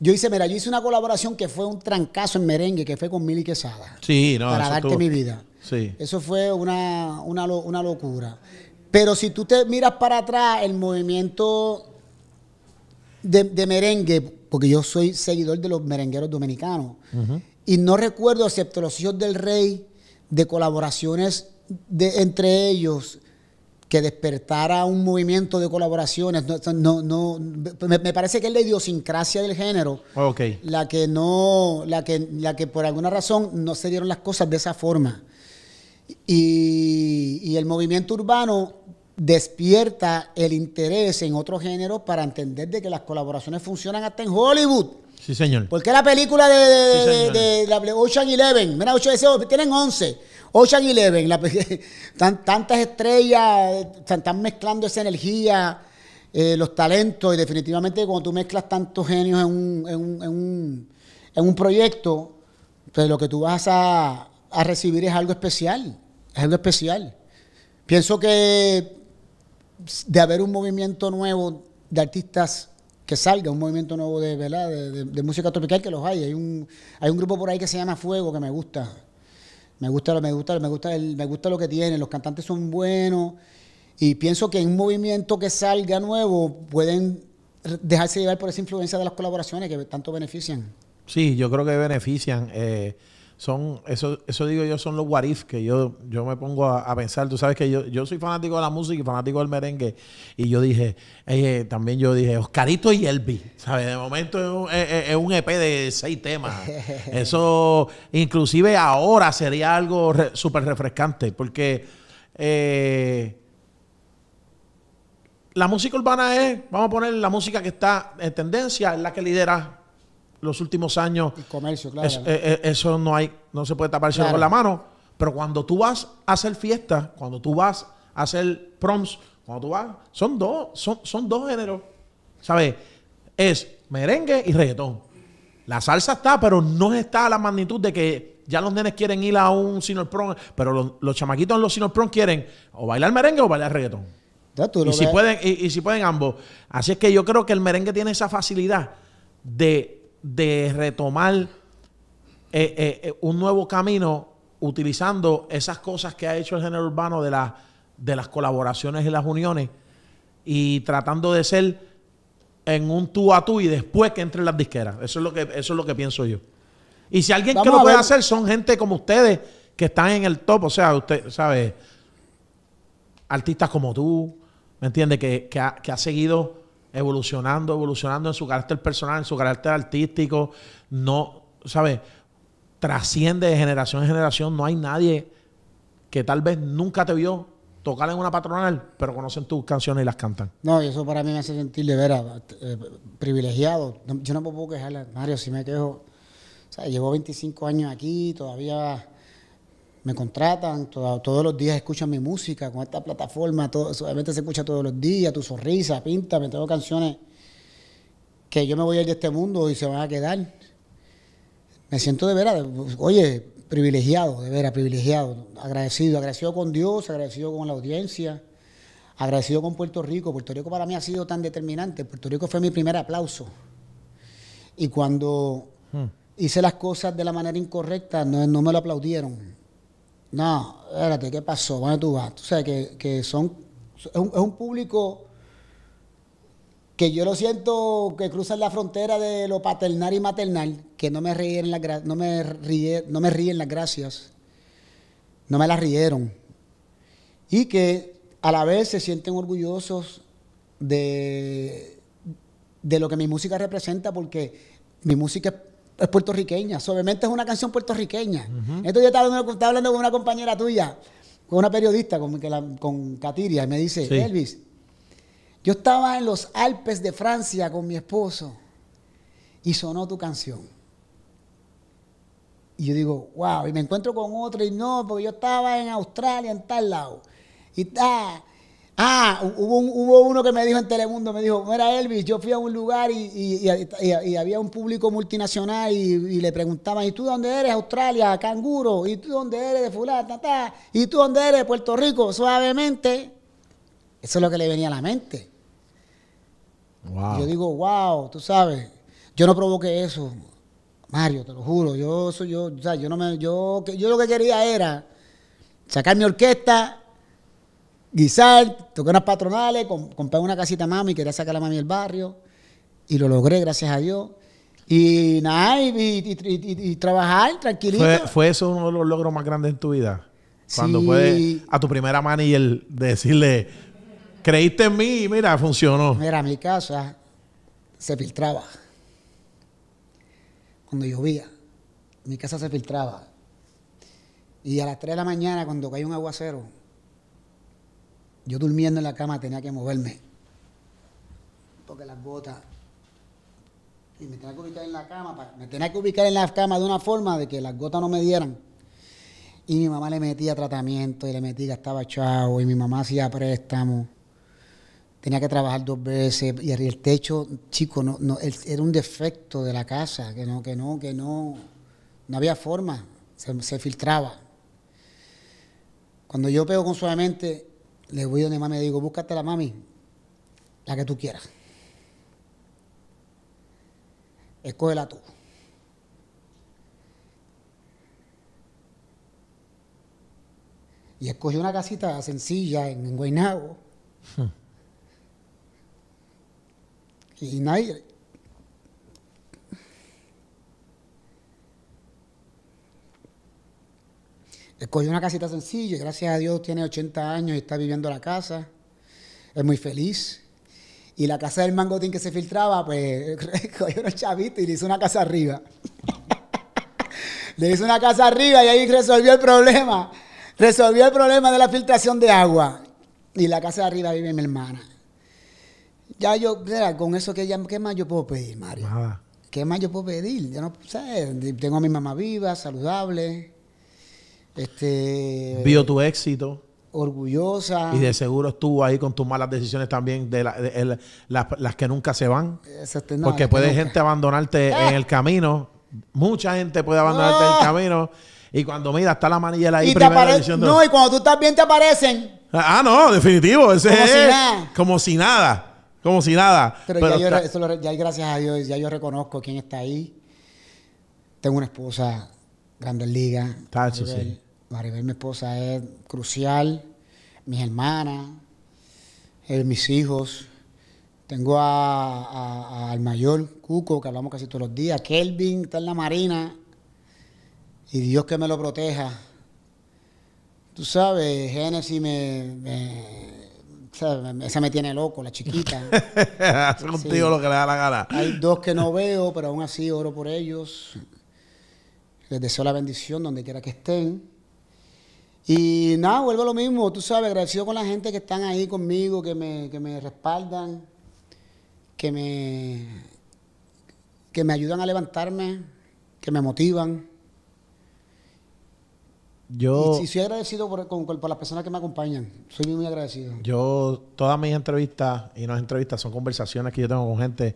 yo hice, mira, yo hice una colaboración que fue un trancazo en merengue, que fue con Milly Quesada. Sí, no, Para darte tú... mi vida. Sí. Eso fue una, una, una locura. Pero si tú te miras para atrás, el movimiento de, de merengue... Porque yo soy seguidor de los merengueros dominicanos. Uh-huh. Y no recuerdo, excepto los hijos del rey, de colaboraciones de, entre ellos, que despertara un movimiento de colaboraciones. No, no, no, me, me parece que es la idiosincrasia del género. Okay. La que no, la que, la que por alguna razón no se dieron las cosas de esa forma. Y, y el movimiento urbano despierta el interés en otros géneros para entender de que las colaboraciones funcionan hasta en Hollywood. Sí, señor. Porque la película de, de, sí, de, de, de, de Ocean Eleven, mira, ocho, tienen once. Ocean Eleven, la, tan, tantas estrellas, están, están mezclando esa energía, eh, los talentos, y definitivamente cuando tú mezclas tantos genios en un, en un, en un, en un proyecto, pues lo que tú vas a, a recibir es algo especial, es algo especial. Pienso que de haber un movimiento nuevo de artistas que salga, un movimiento nuevo de, ¿verdad? De, de, de música tropical, que los hay. Hay un, hay un grupo por ahí que se llama Fuego, que me gusta. Me gusta, me gusta, me gusta, el, me gusta lo que tienen. Los cantantes son buenos. Y pienso que en un movimiento que salga nuevo pueden dejarse llevar por esa influencia de las colaboraciones que tanto benefician. Sí, yo creo que benefician. Eh. Son, eso, eso digo yo, son los what if que yo, yo me pongo a, a pensar. Tú sabes que yo, yo soy fanático de la música y fanático del merengue. Y yo dije, eh, eh, también yo dije, Oscarito y Elvis, ¿sabes? De momento es un, es, es un E P de seis temas. Eso, inclusive ahora sería algo re, súper refrescante. Porque eh, la música urbana es, vamos a poner la música que está en tendencia, es la que lidera los últimos años. El comercio, claro. Es, eh, eso no hay, no se puede taparse claro. con la mano. Pero cuando tú vas a hacer fiestas, cuando tú vas a hacer proms, cuando tú vas, son dos, son, son dos géneros. ¿Sabes? Es merengue y reggaetón. La salsa está, pero no está a la magnitud de que ya los nenes quieren ir a un sinopron, pero los, los chamaquitos en los sinopron quieren o bailar merengue o bailar reggaetón. Ya tú lo y, si pueden, y, y si pueden ambos. Así es que yo creo que el merengue tiene esa facilidad de, de retomar eh, eh, eh, un nuevo camino utilizando esas cosas que ha hecho el género urbano de, la, de las colaboraciones y las uniones y tratando de ser en un tú a tú y después que entren las disqueras. Eso es lo que, eso es lo que pienso yo. Y si alguien Vamos que lo puede hacer son gente como ustedes que están en el top, o sea, usted sabe, artistas como tú, ¿me entiendes? Que, que, ha, que ha seguido evolucionando, evolucionando en su carácter personal, en su carácter artístico, no, ¿sabes? Trasciende de generación en generación, no hay nadie que tal vez nunca te vio tocar en una patronal, pero conocen tus canciones y las cantan. No, y eso para mí me hace sentir de veras eh, privilegiado. No, yo no me puedo quejar, Mario, si me quejo. O sea, llevo veinticinco años aquí, todavía me contratan, todo, todos los días escuchan mi música con esta plataforma, todo, obviamente se escucha todos los días, tu sonrisa, pinta, me tengo canciones que yo me voy a ir de este mundo y se van a quedar. Me siento de veras, oye, privilegiado, de veras, privilegiado, agradecido, agradecido con Dios, agradecido con la audiencia, agradecido con Puerto Rico. Puerto Rico para mí ha sido tan determinante. Puerto Rico fue mi primer aplauso. Y cuando hmm. hice las cosas de la manera incorrecta, no, no me lo aplaudieron. No, espérate, ¿qué pasó? Bueno, tú vas. O sea, que, que son, es un, es un público que yo lo siento que cruzan la frontera de lo paternal y maternal, que no me ríen las no me ríe, no me ríen las gracias, no me las rieron, y que a la vez se sienten orgullosos de, de lo que mi música representa, porque mi música es, es puertorriqueña, obviamente es una canción puertorriqueña. Uh-huh. Entonces yo estaba hablando, estaba hablando con una compañera tuya, con una periodista, con, que la, con Katiria, y me dice, sí. Elvis, yo estaba en los Alpes de Francia con mi esposo y sonó tu canción. Y yo digo, wow, y me encuentro con otro y no, porque yo estaba en Australia, en tal lado. Y ah, ah hubo, un, hubo uno que me dijo en Telemundo, me dijo, mira Elvis, yo fui a un lugar y, y, y, y, y había un público multinacional y, y le preguntaban, ¿y tú de dónde eres? Australia, canguro. ¿Y tú dónde eres? De fulano, ta, ta. ¿Y tú dónde eres? Puerto Rico, suavemente. Eso es lo que le venía a la mente. Wow. Yo digo, wow, tú sabes, yo no provoqué eso, Mario, te lo juro. Yo, soy yo, o sea, yo no me, yo, yo lo que quería era sacar mi orquesta, guisar, tocar unas patronales, comp comprar una casita a mami, quería sacar a mami del barrio, y lo logré, gracias a Dios. Y nada, y, y, y, y, y trabajar tranquilito. ¿Fue, ¿Fue eso uno de los logros más grandes en tu vida? Cuando sí. puedes a tu primera manager decirle, creíste en mí y mira, funcionó. Mira, mi casa se filtraba. Cuando llovía, mi casa se filtraba. Y a las tres de la mañana, cuando caía un aguacero, yo durmiendo en la cama tenía que moverme. Porque las gotas. Y me tenía que ubicar en la cama. Para, me tenía que ubicar en la cama de una forma de que las gotas no me dieran. Y mi mamá le metía tratamiento y le metía, gastaba chavo. Y mi mamá hacía préstamo. Tenía que trabajar dos veces y el techo, chico, no, no, era un defecto de la casa, que no, que no, que no, no había forma, se, se filtraba. Cuando yo pego con Suavemente, le voy donde mami y digo, búscate la mami, la que tú quieras. Escógela tú. Y escogí una casita sencilla en, en Guaynabo. Hmm. Y nadie. Escogió una casita sencilla, gracias a Dios tiene ochenta años y está viviendo la casa. Es muy feliz. Y la casa del mangotín que se filtraba, pues cogió unos chavitos y le hizo una casa arriba. Le hizo una casa arriba y ahí resolvió el problema. Resolvió el problema de la filtración de agua. Y la casa de arriba vive mi hermana. Ya yo, mira, con eso, que ya, ¿qué más yo puedo pedir, Mario? Nada. ¿Qué más yo puedo pedir? Yo no sé, tengo a mi mamá viva, saludable. Este, Vio tu éxito. Orgullosa. Y de seguro estuvo ahí con tus malas decisiones también, de, la, de, de, de las, las que nunca se van. Exacto, no, porque puede nunca. gente abandonarte eh. en el camino. Mucha gente puede abandonarte oh. en el camino. Y cuando mira, está la manilla ahí. Y primera edición de... No, y cuando tú estás bien te aparecen. Ah, no, definitivo. Ese como es si nada. Como si nada. Como si nada. Pero, Pero ya, yo, eso lo, ya gracias a Dios, ya yo reconozco quién está ahí. Tengo una esposa, Grandes Ligas. Tacho, Maribel, sí. Maribel, mi esposa, es crucial. Mis hermanas, eh, mis hijos. Tengo a, a, a, al mayor Cuco, que hablamos casi todos los días. Kelvin está en la Marina. Y Dios que me lo proteja. Tú sabes, Génesis me, me, me... Esa me tiene loco, la chiquita. Hace contigo sí. lo que le da la gana. Hay dos que no veo, pero aún así oro por ellos. Les deseo la bendición donde quiera que estén. Y nada, vuelvo a lo mismo. Tú sabes, agradecido con la gente que están ahí conmigo, que me, que me respaldan, que me, que me ayudan a levantarme, que me motivan. Yo... Y, y soy agradecido por, con, por las personas que me acompañan. Soy muy agradecido. Yo, todas mis entrevistas, y no es entrevistas, son conversaciones que yo tengo con gente.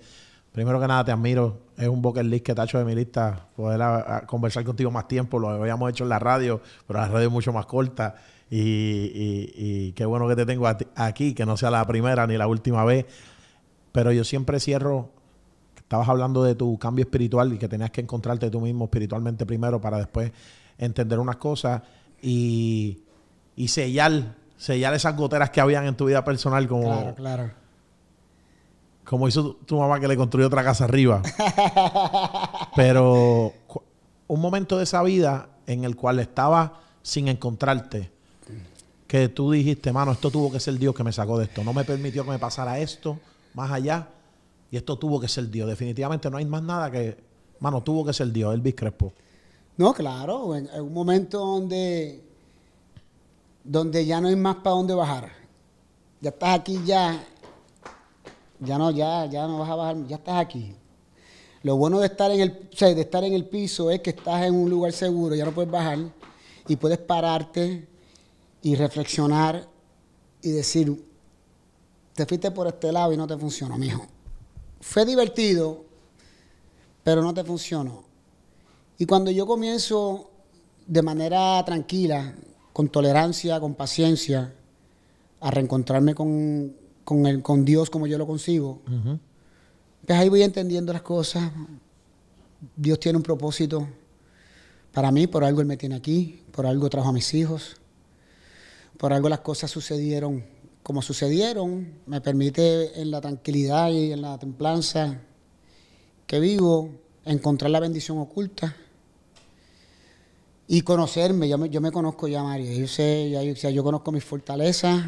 Primero que nada, te admiro. Es un bucket list que tacho de mi lista. Poder a, a conversar contigo más tiempo. Lo habíamos hecho en la radio, pero la radio es mucho más corta. Y, y, y qué bueno que te tengo aquí, que no sea la primera ni la última vez. Pero yo siempre cierro... Estabas hablando de tu cambio espiritual y que tenías que encontrarte tú mismo espiritualmente primero para después entender unas cosas y, y sellar, sellar esas goteras que habían en tu vida personal como... Claro, claro. Como hizo tu, tu mamá que le construyó otra casa arriba. Pero un momento de esa vida en el cual estabas sin encontrarte, que tú dijiste, mano, esto tuvo que ser Dios que me sacó de esto. No me permitió que me pasara esto más allá y esto tuvo que ser Dios. Definitivamente no hay más nada que, mano, tuvo que ser Dios, Elvis Crespo. No, claro, en, en un momento donde, donde ya no hay más para dónde bajar. Ya estás aquí ya... Ya no, ya, ya no vas a bajar, ya estás aquí. Lo bueno de estar en el, o sea, de estar en el piso es que estás en un lugar seguro, ya no puedes bajar y puedes pararte y reflexionar y decir, te fuiste por este lado y no te funcionó, mijo. Fue divertido, pero no te funcionó. Y cuando yo comienzo de manera tranquila, con tolerancia, con paciencia, a reencontrarme con... Con, el, con Dios como yo lo consigo. Uh-huh. Pues ahí voy entendiendo las cosas. Dios tiene un propósito para mí, por algo Él me tiene aquí, por algo trajo a mis hijos, por algo las cosas sucedieron como sucedieron. Me permite en la tranquilidad y en la templanza que vivo encontrar la bendición oculta y conocerme. Yo me, yo me conozco ya, María. Yo sé, ya, yo, ya yo conozco mis fortalezas.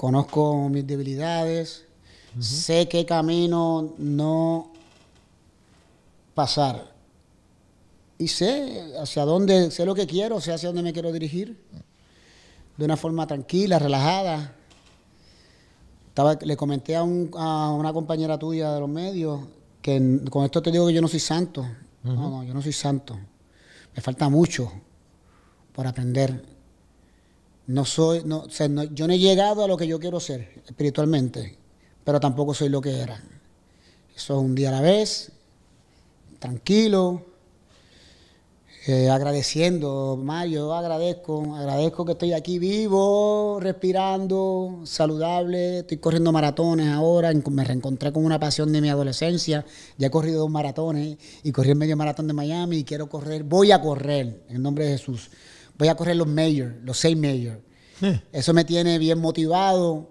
Conozco mis debilidades, uh-huh. sé qué camino no pasar. Y sé hacia dónde, sé lo que quiero, sé hacia dónde me quiero dirigir. De una forma tranquila, relajada. Estaba, le comenté a, un, a una compañera tuya de los medios que con esto te digo que yo no soy santo. Uh-huh. No, no, yo no soy santo. Me falta mucho por aprender. No soy, no, o sea, no, yo no he llegado a lo que yo quiero ser espiritualmente, pero tampoco soy lo que era. Eso es un día a la vez, tranquilo, eh, agradeciendo. Mayo, agradezco, agradezco que estoy aquí vivo, respirando, saludable. Estoy corriendo maratones ahora, me reencontré con una pasión de mi adolescencia. Ya he corrido dos maratones y corrí el medio maratón de Miami y quiero correr, voy a correr en el nombre de Jesús. Voy a correr los majors, los seis majors. Eh. Eso me tiene bien motivado.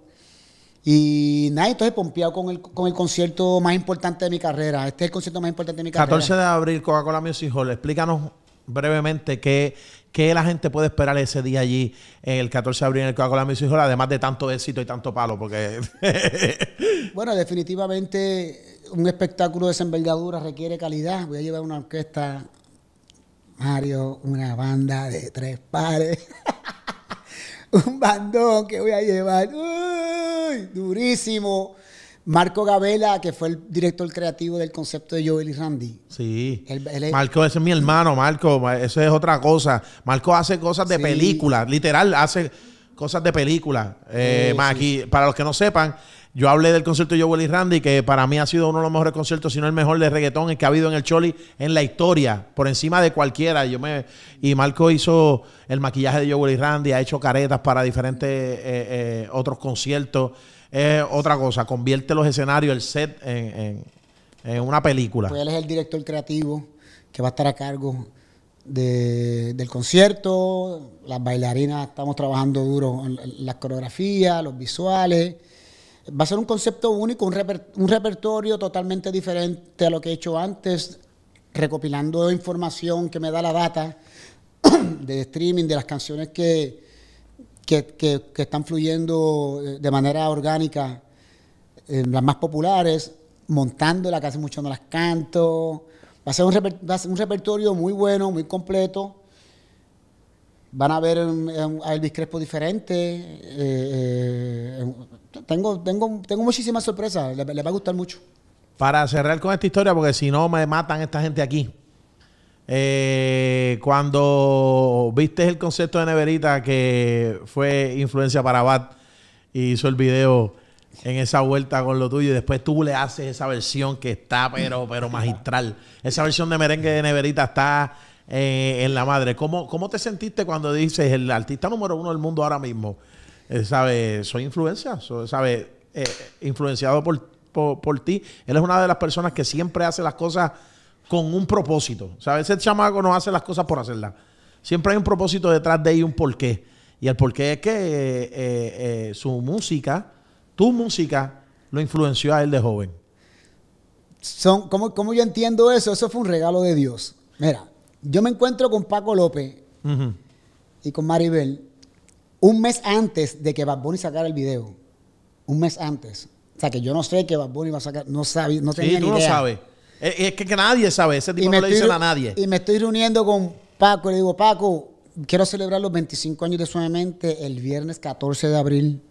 Y nada, estoy pompeado con el, con el concierto más importante de mi carrera. Este es el concierto más importante de mi carrera. catorce de abril, Coca-Cola Music Hall. Explícanos brevemente qué, qué la gente puede esperar ese día allí, el catorce de abril en el Coca-Cola Music Hall, además de tanto éxito y tanto palo. Porque bueno, definitivamente un espectáculo de esa envergadura requiere calidad. Voy a llevar una orquesta... Mario, una banda de tres pares. Un bandón que voy a llevar. Uy, durísimo. Marco Gabela, que fue el director creativo del concepto de Joel y Randy. Sí. Él, él es... Marco, ese es mi hermano, Marco. Eso es otra cosa. Marco hace cosas de sí. película. Literal, hace cosas de película. Eh, sí, más sí. Aquí, para los que no sepan, Yo hablé del concierto de Joel y Randy, que para mí ha sido uno de los mejores conciertos, si no el mejor de reggaetón que ha habido en el Choli en la historia, por encima de cualquiera. Yo me Y Marco hizo el maquillaje de Joel y Randy, ha hecho caretas para diferentes eh, eh, otros conciertos. Eh, otra cosa, convierte los escenarios, el set, en, en, en una película. Pues él es el director creativo que va a estar a cargo de, del concierto. Las bailarinas, estamos trabajando duro en las coreografías, los visuales. Va a ser un concepto único, un, reper, un repertorio totalmente diferente a lo que he hecho antes, recopilando información que me da la data de streaming, de las canciones que, que, que, que están fluyendo de manera orgánica, eh, las más populares, montándolas, casi mucho no las canto. Va a ser un, reper, va a ser un repertorio muy bueno, muy completo. Van a ver a Elvis Crespo diferente. Eh, eh, tengo, tengo, tengo muchísimas sorpresas. Les, les va a gustar mucho. Para cerrar con esta historia, porque si no me matan esta gente aquí. Eh, cuando viste el concepto de Neverita, que fue influencia para Bad, y hizo el video en esa vuelta con lo tuyo, y después tú le haces esa versión que está, pero, pero magistral. Esa versión de merengue de Neverita está... Eh, en la madre. ¿Cómo, ¿Cómo te sentiste cuando dices el artista número uno del mundo ahora mismo? Eh, ¿Sabes? Soy influencia, soy, ¿sabes? Eh, influenciado por, por, por ti. Él es una de las personas que siempre hace las cosas con un propósito. ¿Sabes? Ese chamaco no hace las cosas por hacerlas. Siempre hay un propósito detrás de él y un porqué. Y el porqué es que eh, eh, eh, su música, tu música, lo influenció a él de joven. Son, ¿cómo, ¿Cómo yo entiendo eso? Eso fue un regalo de Dios. Mira. Yo me encuentro con Paco López uh-huh. y con Maribel un mes antes de que Bad Bunny sacara el video. Un mes antes. O sea, que yo no sé que Bad Bunny va a sacar. No sabía, no tenía sí, ni idea. Sí, tú no sabes. Es que, que nadie sabe. Ese tipo no le dicen a nadie. Y me estoy reuniendo con Paco y le digo, Paco, quiero celebrar los veinticinco años de Suavemente el viernes catorce de abril.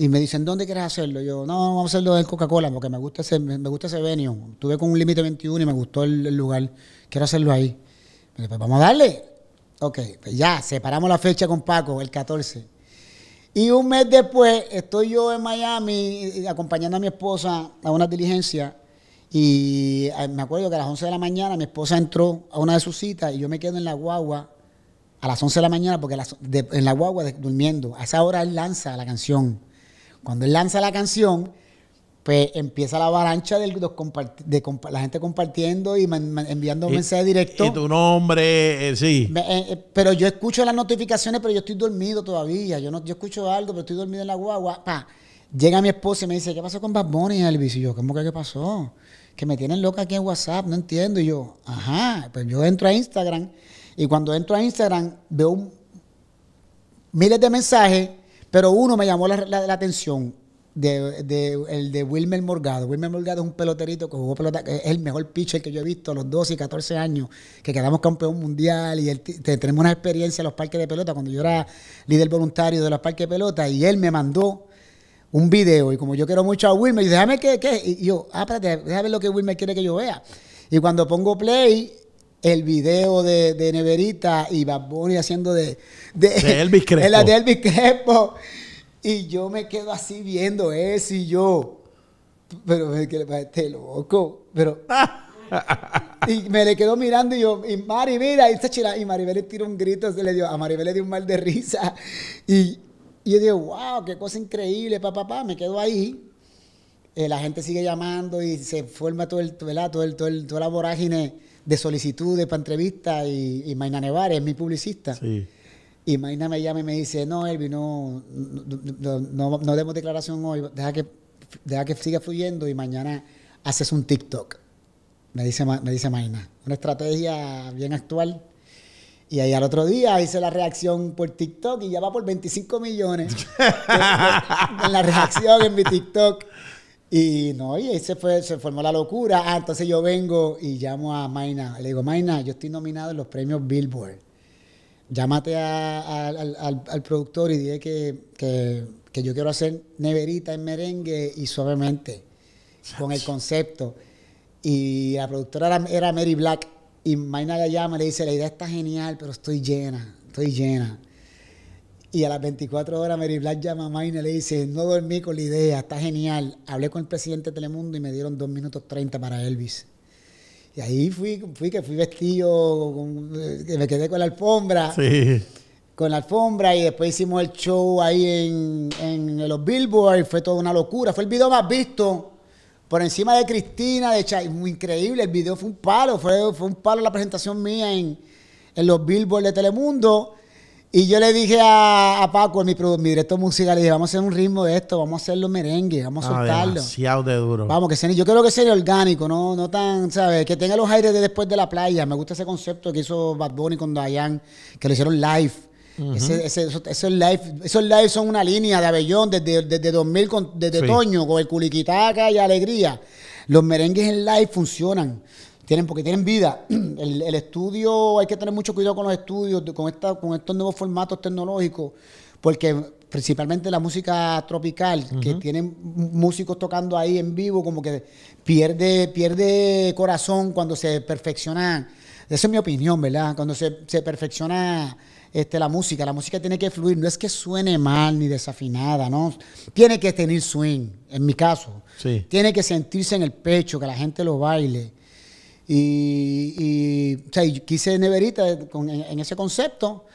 Y me dicen, ¿dónde quieres hacerlo? Yo, no, vamos a hacerlo en Coca-Cola, porque me gusta ese, me gusta ese venue. Tuve con un límite veintiuno y me gustó el, el lugar. Quiero hacerlo ahí. Me dije, pues vamos a darle. Ok, pues ya, separamos la fecha con Paco, el catorce. Y un mes después, estoy yo en Miami acompañando a mi esposa a una diligencia. Y me acuerdo que a las once de la mañana mi esposa entró a una de sus citas y yo me quedo en la guagua a las once de la mañana, porque las, de, en la guagua de, durmiendo. A esa hora él lanza la canción. Cuando él lanza la canción, pues empieza la avalancha de, los de la gente compartiendo y enviando mensajes directos. Y tu nombre, eh, sí. Me, eh, pero yo escucho las notificaciones, pero yo estoy dormido todavía. Yo no, yo escucho algo, pero estoy dormido en la guagua. Pa. Llega mi esposa y me dice, ¿qué pasó con Bad Bunny, Elvis? Y yo, ¿cómo que qué pasó? Que me tienen loca aquí en WhatsApp, no entiendo. Y yo, ajá, pues yo entro a Instagram. Y cuando entro a Instagram, veo un, miles de mensajes. Pero uno me llamó la, la, la atención, de, de, el de Wilmer Morgado. Wilmer Morgado es un peloterito que jugó pelota, es el mejor pitcher que yo he visto a los doce y catorce años, que quedamos campeón mundial y él, te, tenemos una experiencia en los parques de pelota, cuando yo era líder voluntario de los parques de pelota, y él me mandó un video, y como yo quiero mucho a Wilmer, y déjame que, que, y yo, ah, espérate, déjame ver lo que Wilmer quiere que yo vea. Y cuando pongo play, el video de, de Neverita y Bad Bunny haciendo de... De, de Elvis Crespo. De, de Elvis Crespo. Y yo me quedo así viendo eso y yo... Pero me quedo este loco. Pero... y me le quedo mirando y yo... Y Mari, mira, y está chila. Y Maribel le tiró un grito. Se le dio, a Maribel le dio un mal de risa. Y, y yo digo, wow, qué cosa increíble, papá, papá. Pa. Me quedo ahí. Eh, la gente sigue llamando y se forma todo el... ¿verdad? Todo el, todo el toda la vorágine... de solicitudes para entrevistas y, y Maina Nevar es mi publicista. Sí. Y Maina me llama y me dice, no, Elvis, no, no, no, no demos declaración hoy, deja que, deja que siga fluyendo y mañana haces un TikTok. Me dice, me dice Maina. Una estrategia bien actual. Y ahí al otro día hice la reacción por TikTok y ya va por veinticinco millones en la reacción en mi TikTok. Y no, y ahí se, fue, se formó la locura. Ah, entonces yo vengo y llamo a Maina. Le digo, Maina, yo estoy nominado en los premios Billboard. Llámate a, a, al, al, al productor y dile que, que, que yo quiero hacer Neverita en merengue y Suavemente, con el concepto. Y la productora era, era Mary Black. Y Maina la llama y le dice, la idea está genial, pero estoy llena, estoy llena. Y a las veinticuatro horas Mary Blanc llama a Maina y le dice, no dormí con la idea, está genial. Hablé con el presidente de Telemundo y me dieron dos minutos treinta para Elvis. Y ahí fui, fui que fui vestido, con, que me quedé con la alfombra. Sí. Con la alfombra y después hicimos el show ahí en, en, en los Billboard. Fue toda una locura. Fue el video más visto por encima de Cristina, de Chay. Muy increíble, el video fue un palo. Fue, fue un palo la presentación mía en, en los Billboard de Telemundo. Y yo le dije a, a Paco, mi, mi director musical, le dije, vamos a hacer un ritmo de esto, vamos a hacerlo merengue, vamos a ah, soltarlo. Demasiado de duro. Vamos, que sea, yo creo que sea orgánico, no no tan, ¿sabes? Que tenga los aires de después de la playa. Me gusta ese concepto que hizo Bad Bunny con Dayan, que lo hicieron live. Uh-huh. ese, ese, esos, esos, live esos live son una línea de Abellón desde, desde dos mil, con, desde sí. Toño, con el Culiquitaca y Alegría. Los merengues en live funcionan. Tienen, porque tienen vida. El, el estudio, hay que tener mucho cuidado con los estudios, con, esta, con estos nuevos formatos tecnológicos, porque principalmente la música tropical, uh-huh. que tienen músicos tocando ahí en vivo, como que pierde, pierde corazón cuando se perfecciona. Esa es mi opinión, ¿verdad? Cuando se, se perfecciona este, la música, la música tiene que fluir. No es que suene mal ni desafinada, ¿no? Tiene que tener swing, en mi caso. Sí. Tiene que sentirse en el pecho, que la gente lo baile. Y, y, o sea, y quise Neverita con, en, en ese concepto,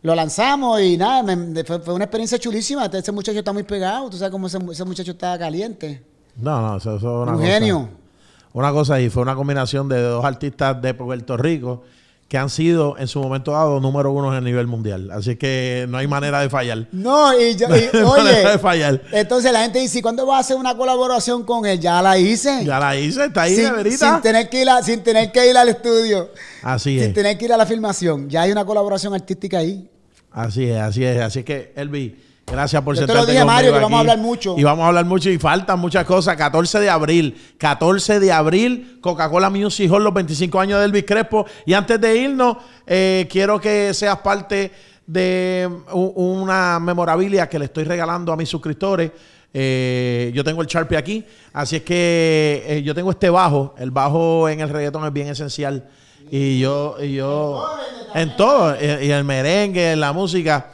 lo lanzamos y nada, me, fue, fue una experiencia chulísima. Ese muchacho está muy pegado, tú sabes cómo ese, ese muchacho está caliente. No, no, eso, eso es una cosa. Un genio. Una cosa y fue una combinación de dos artistas de Puerto Rico que han sido en su momento dado número uno en el nivel mundial. Así que no hay manera de fallar. No, y, yo, y no oye, manera de fallar. Entonces la gente dice, ¿cuándo vas a hacer una colaboración con él? Ya la hice. Ya la hice, está ahí, Neverita. Sin tener que ir, a, sin tener que ir al estudio. Así es. Sin tener que ir a la filmación. Ya hay una colaboración artística ahí. Así es, así es. Así que, Elvis, gracias por sentarte conmigo. Yo te lo dije, Mario, que vamos a hablar mucho. Y vamos a hablar mucho y faltan muchas cosas. catorce de abril. catorce de abril, Coca-Cola Music Hall, los veinticinco años de Elvis Crespo. Y antes de irnos, eh, quiero que seas parte de una memorabilia que le estoy regalando a mis suscriptores. Eh, yo tengo el Sharpie aquí. Así es que eh, yo tengo este bajo. El bajo en el reggaetón es bien esencial. Y yo... Y yo en todo. Y el merengue, en la música...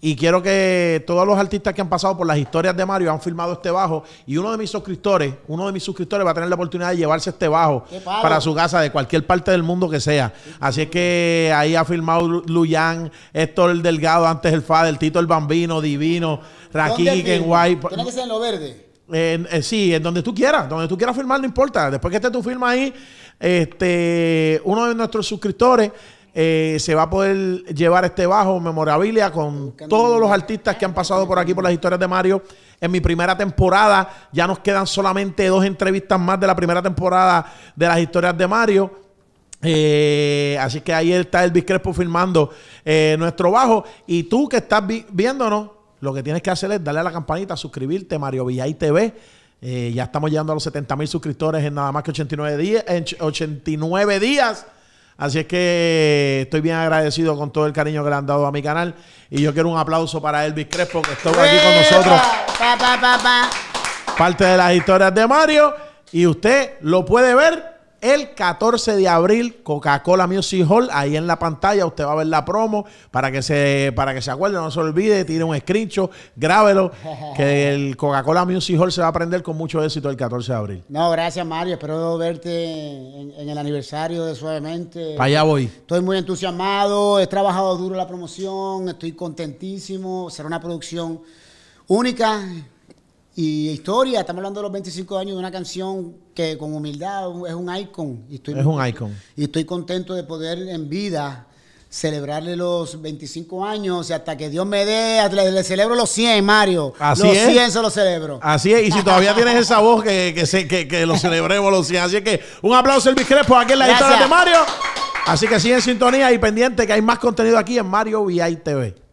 Y quiero que todos los artistas que han pasado por las historias de Mario han filmado este bajo. Y uno de mis suscriptores, uno de mis suscriptores va a tener la oportunidad de llevarse este bajo para su casa de cualquier parte del mundo que sea. Así es que ahí ha filmado Luyan, Héctor Delgado, antes el Fader, Tito el Bambino, Divino, Raquí, Kenway. Tiene que ser en lo verde. Eh, eh, sí, en donde tú quieras, donde tú quieras firmar, no importa. Después que esté tu firma ahí, este, uno de nuestros suscriptores. Eh, se va a poder llevar este bajo memorabilia con todos los artistas que han pasado por aquí por las historias de Mario en mi primera temporada. Ya nos quedan solamente dos entrevistas más de la primera temporada de las historias de Mario. Eh, así que ahí está Elvis Crespo firmando eh, nuestro bajo. Y tú que estás vi viéndonos, lo que tienes que hacer es darle a la campanita, suscribirte, Mario Villay T V. Eh, ya estamos llegando a los setenta mil suscriptores en nada más que ochenta y nueve días. En ochenta y nueve días. Así es que estoy bien agradecido con todo el cariño que le han dado a mi canal. Y yo quiero un aplauso para Elvis Crespo, que estuvo aquí con nosotros. Pa, pa, pa, pa. Parte de las historias de Mario. Y usted lo puede ver el catorce de abril, Coca-Cola Music Hall. Ahí en la pantalla usted va a ver la promo para que se, para que se acuerde, no se olvide. Tire un screenshot, grábelo, que el Coca-Cola Music Hall se va a aprender con mucho éxito el catorce de abril. No, gracias, Mario. Espero verte en, en el aniversario de Suavemente. Para allá voy. Estoy muy entusiasmado, he trabajado duro la promoción, estoy contentísimo. Será una producción única. Y historia, estamos hablando de los veinticinco años de una canción que con humildad es un icon. Y estoy, es un icon. Y estoy contento de poder en vida celebrarle los veinticinco años y hasta que Dios me dé, le, le celebro los cien, Mario. Así los es. Los cien se los celebro. Así es, y si todavía tienes esa voz que, que, se, que, que los celebremos los cien. Así que un aplauso, Elvis Crespo, aquí en la historia de Mario. Así que sigue en sintonía y pendiente que hay más contenido aquí en Mario Villay T V.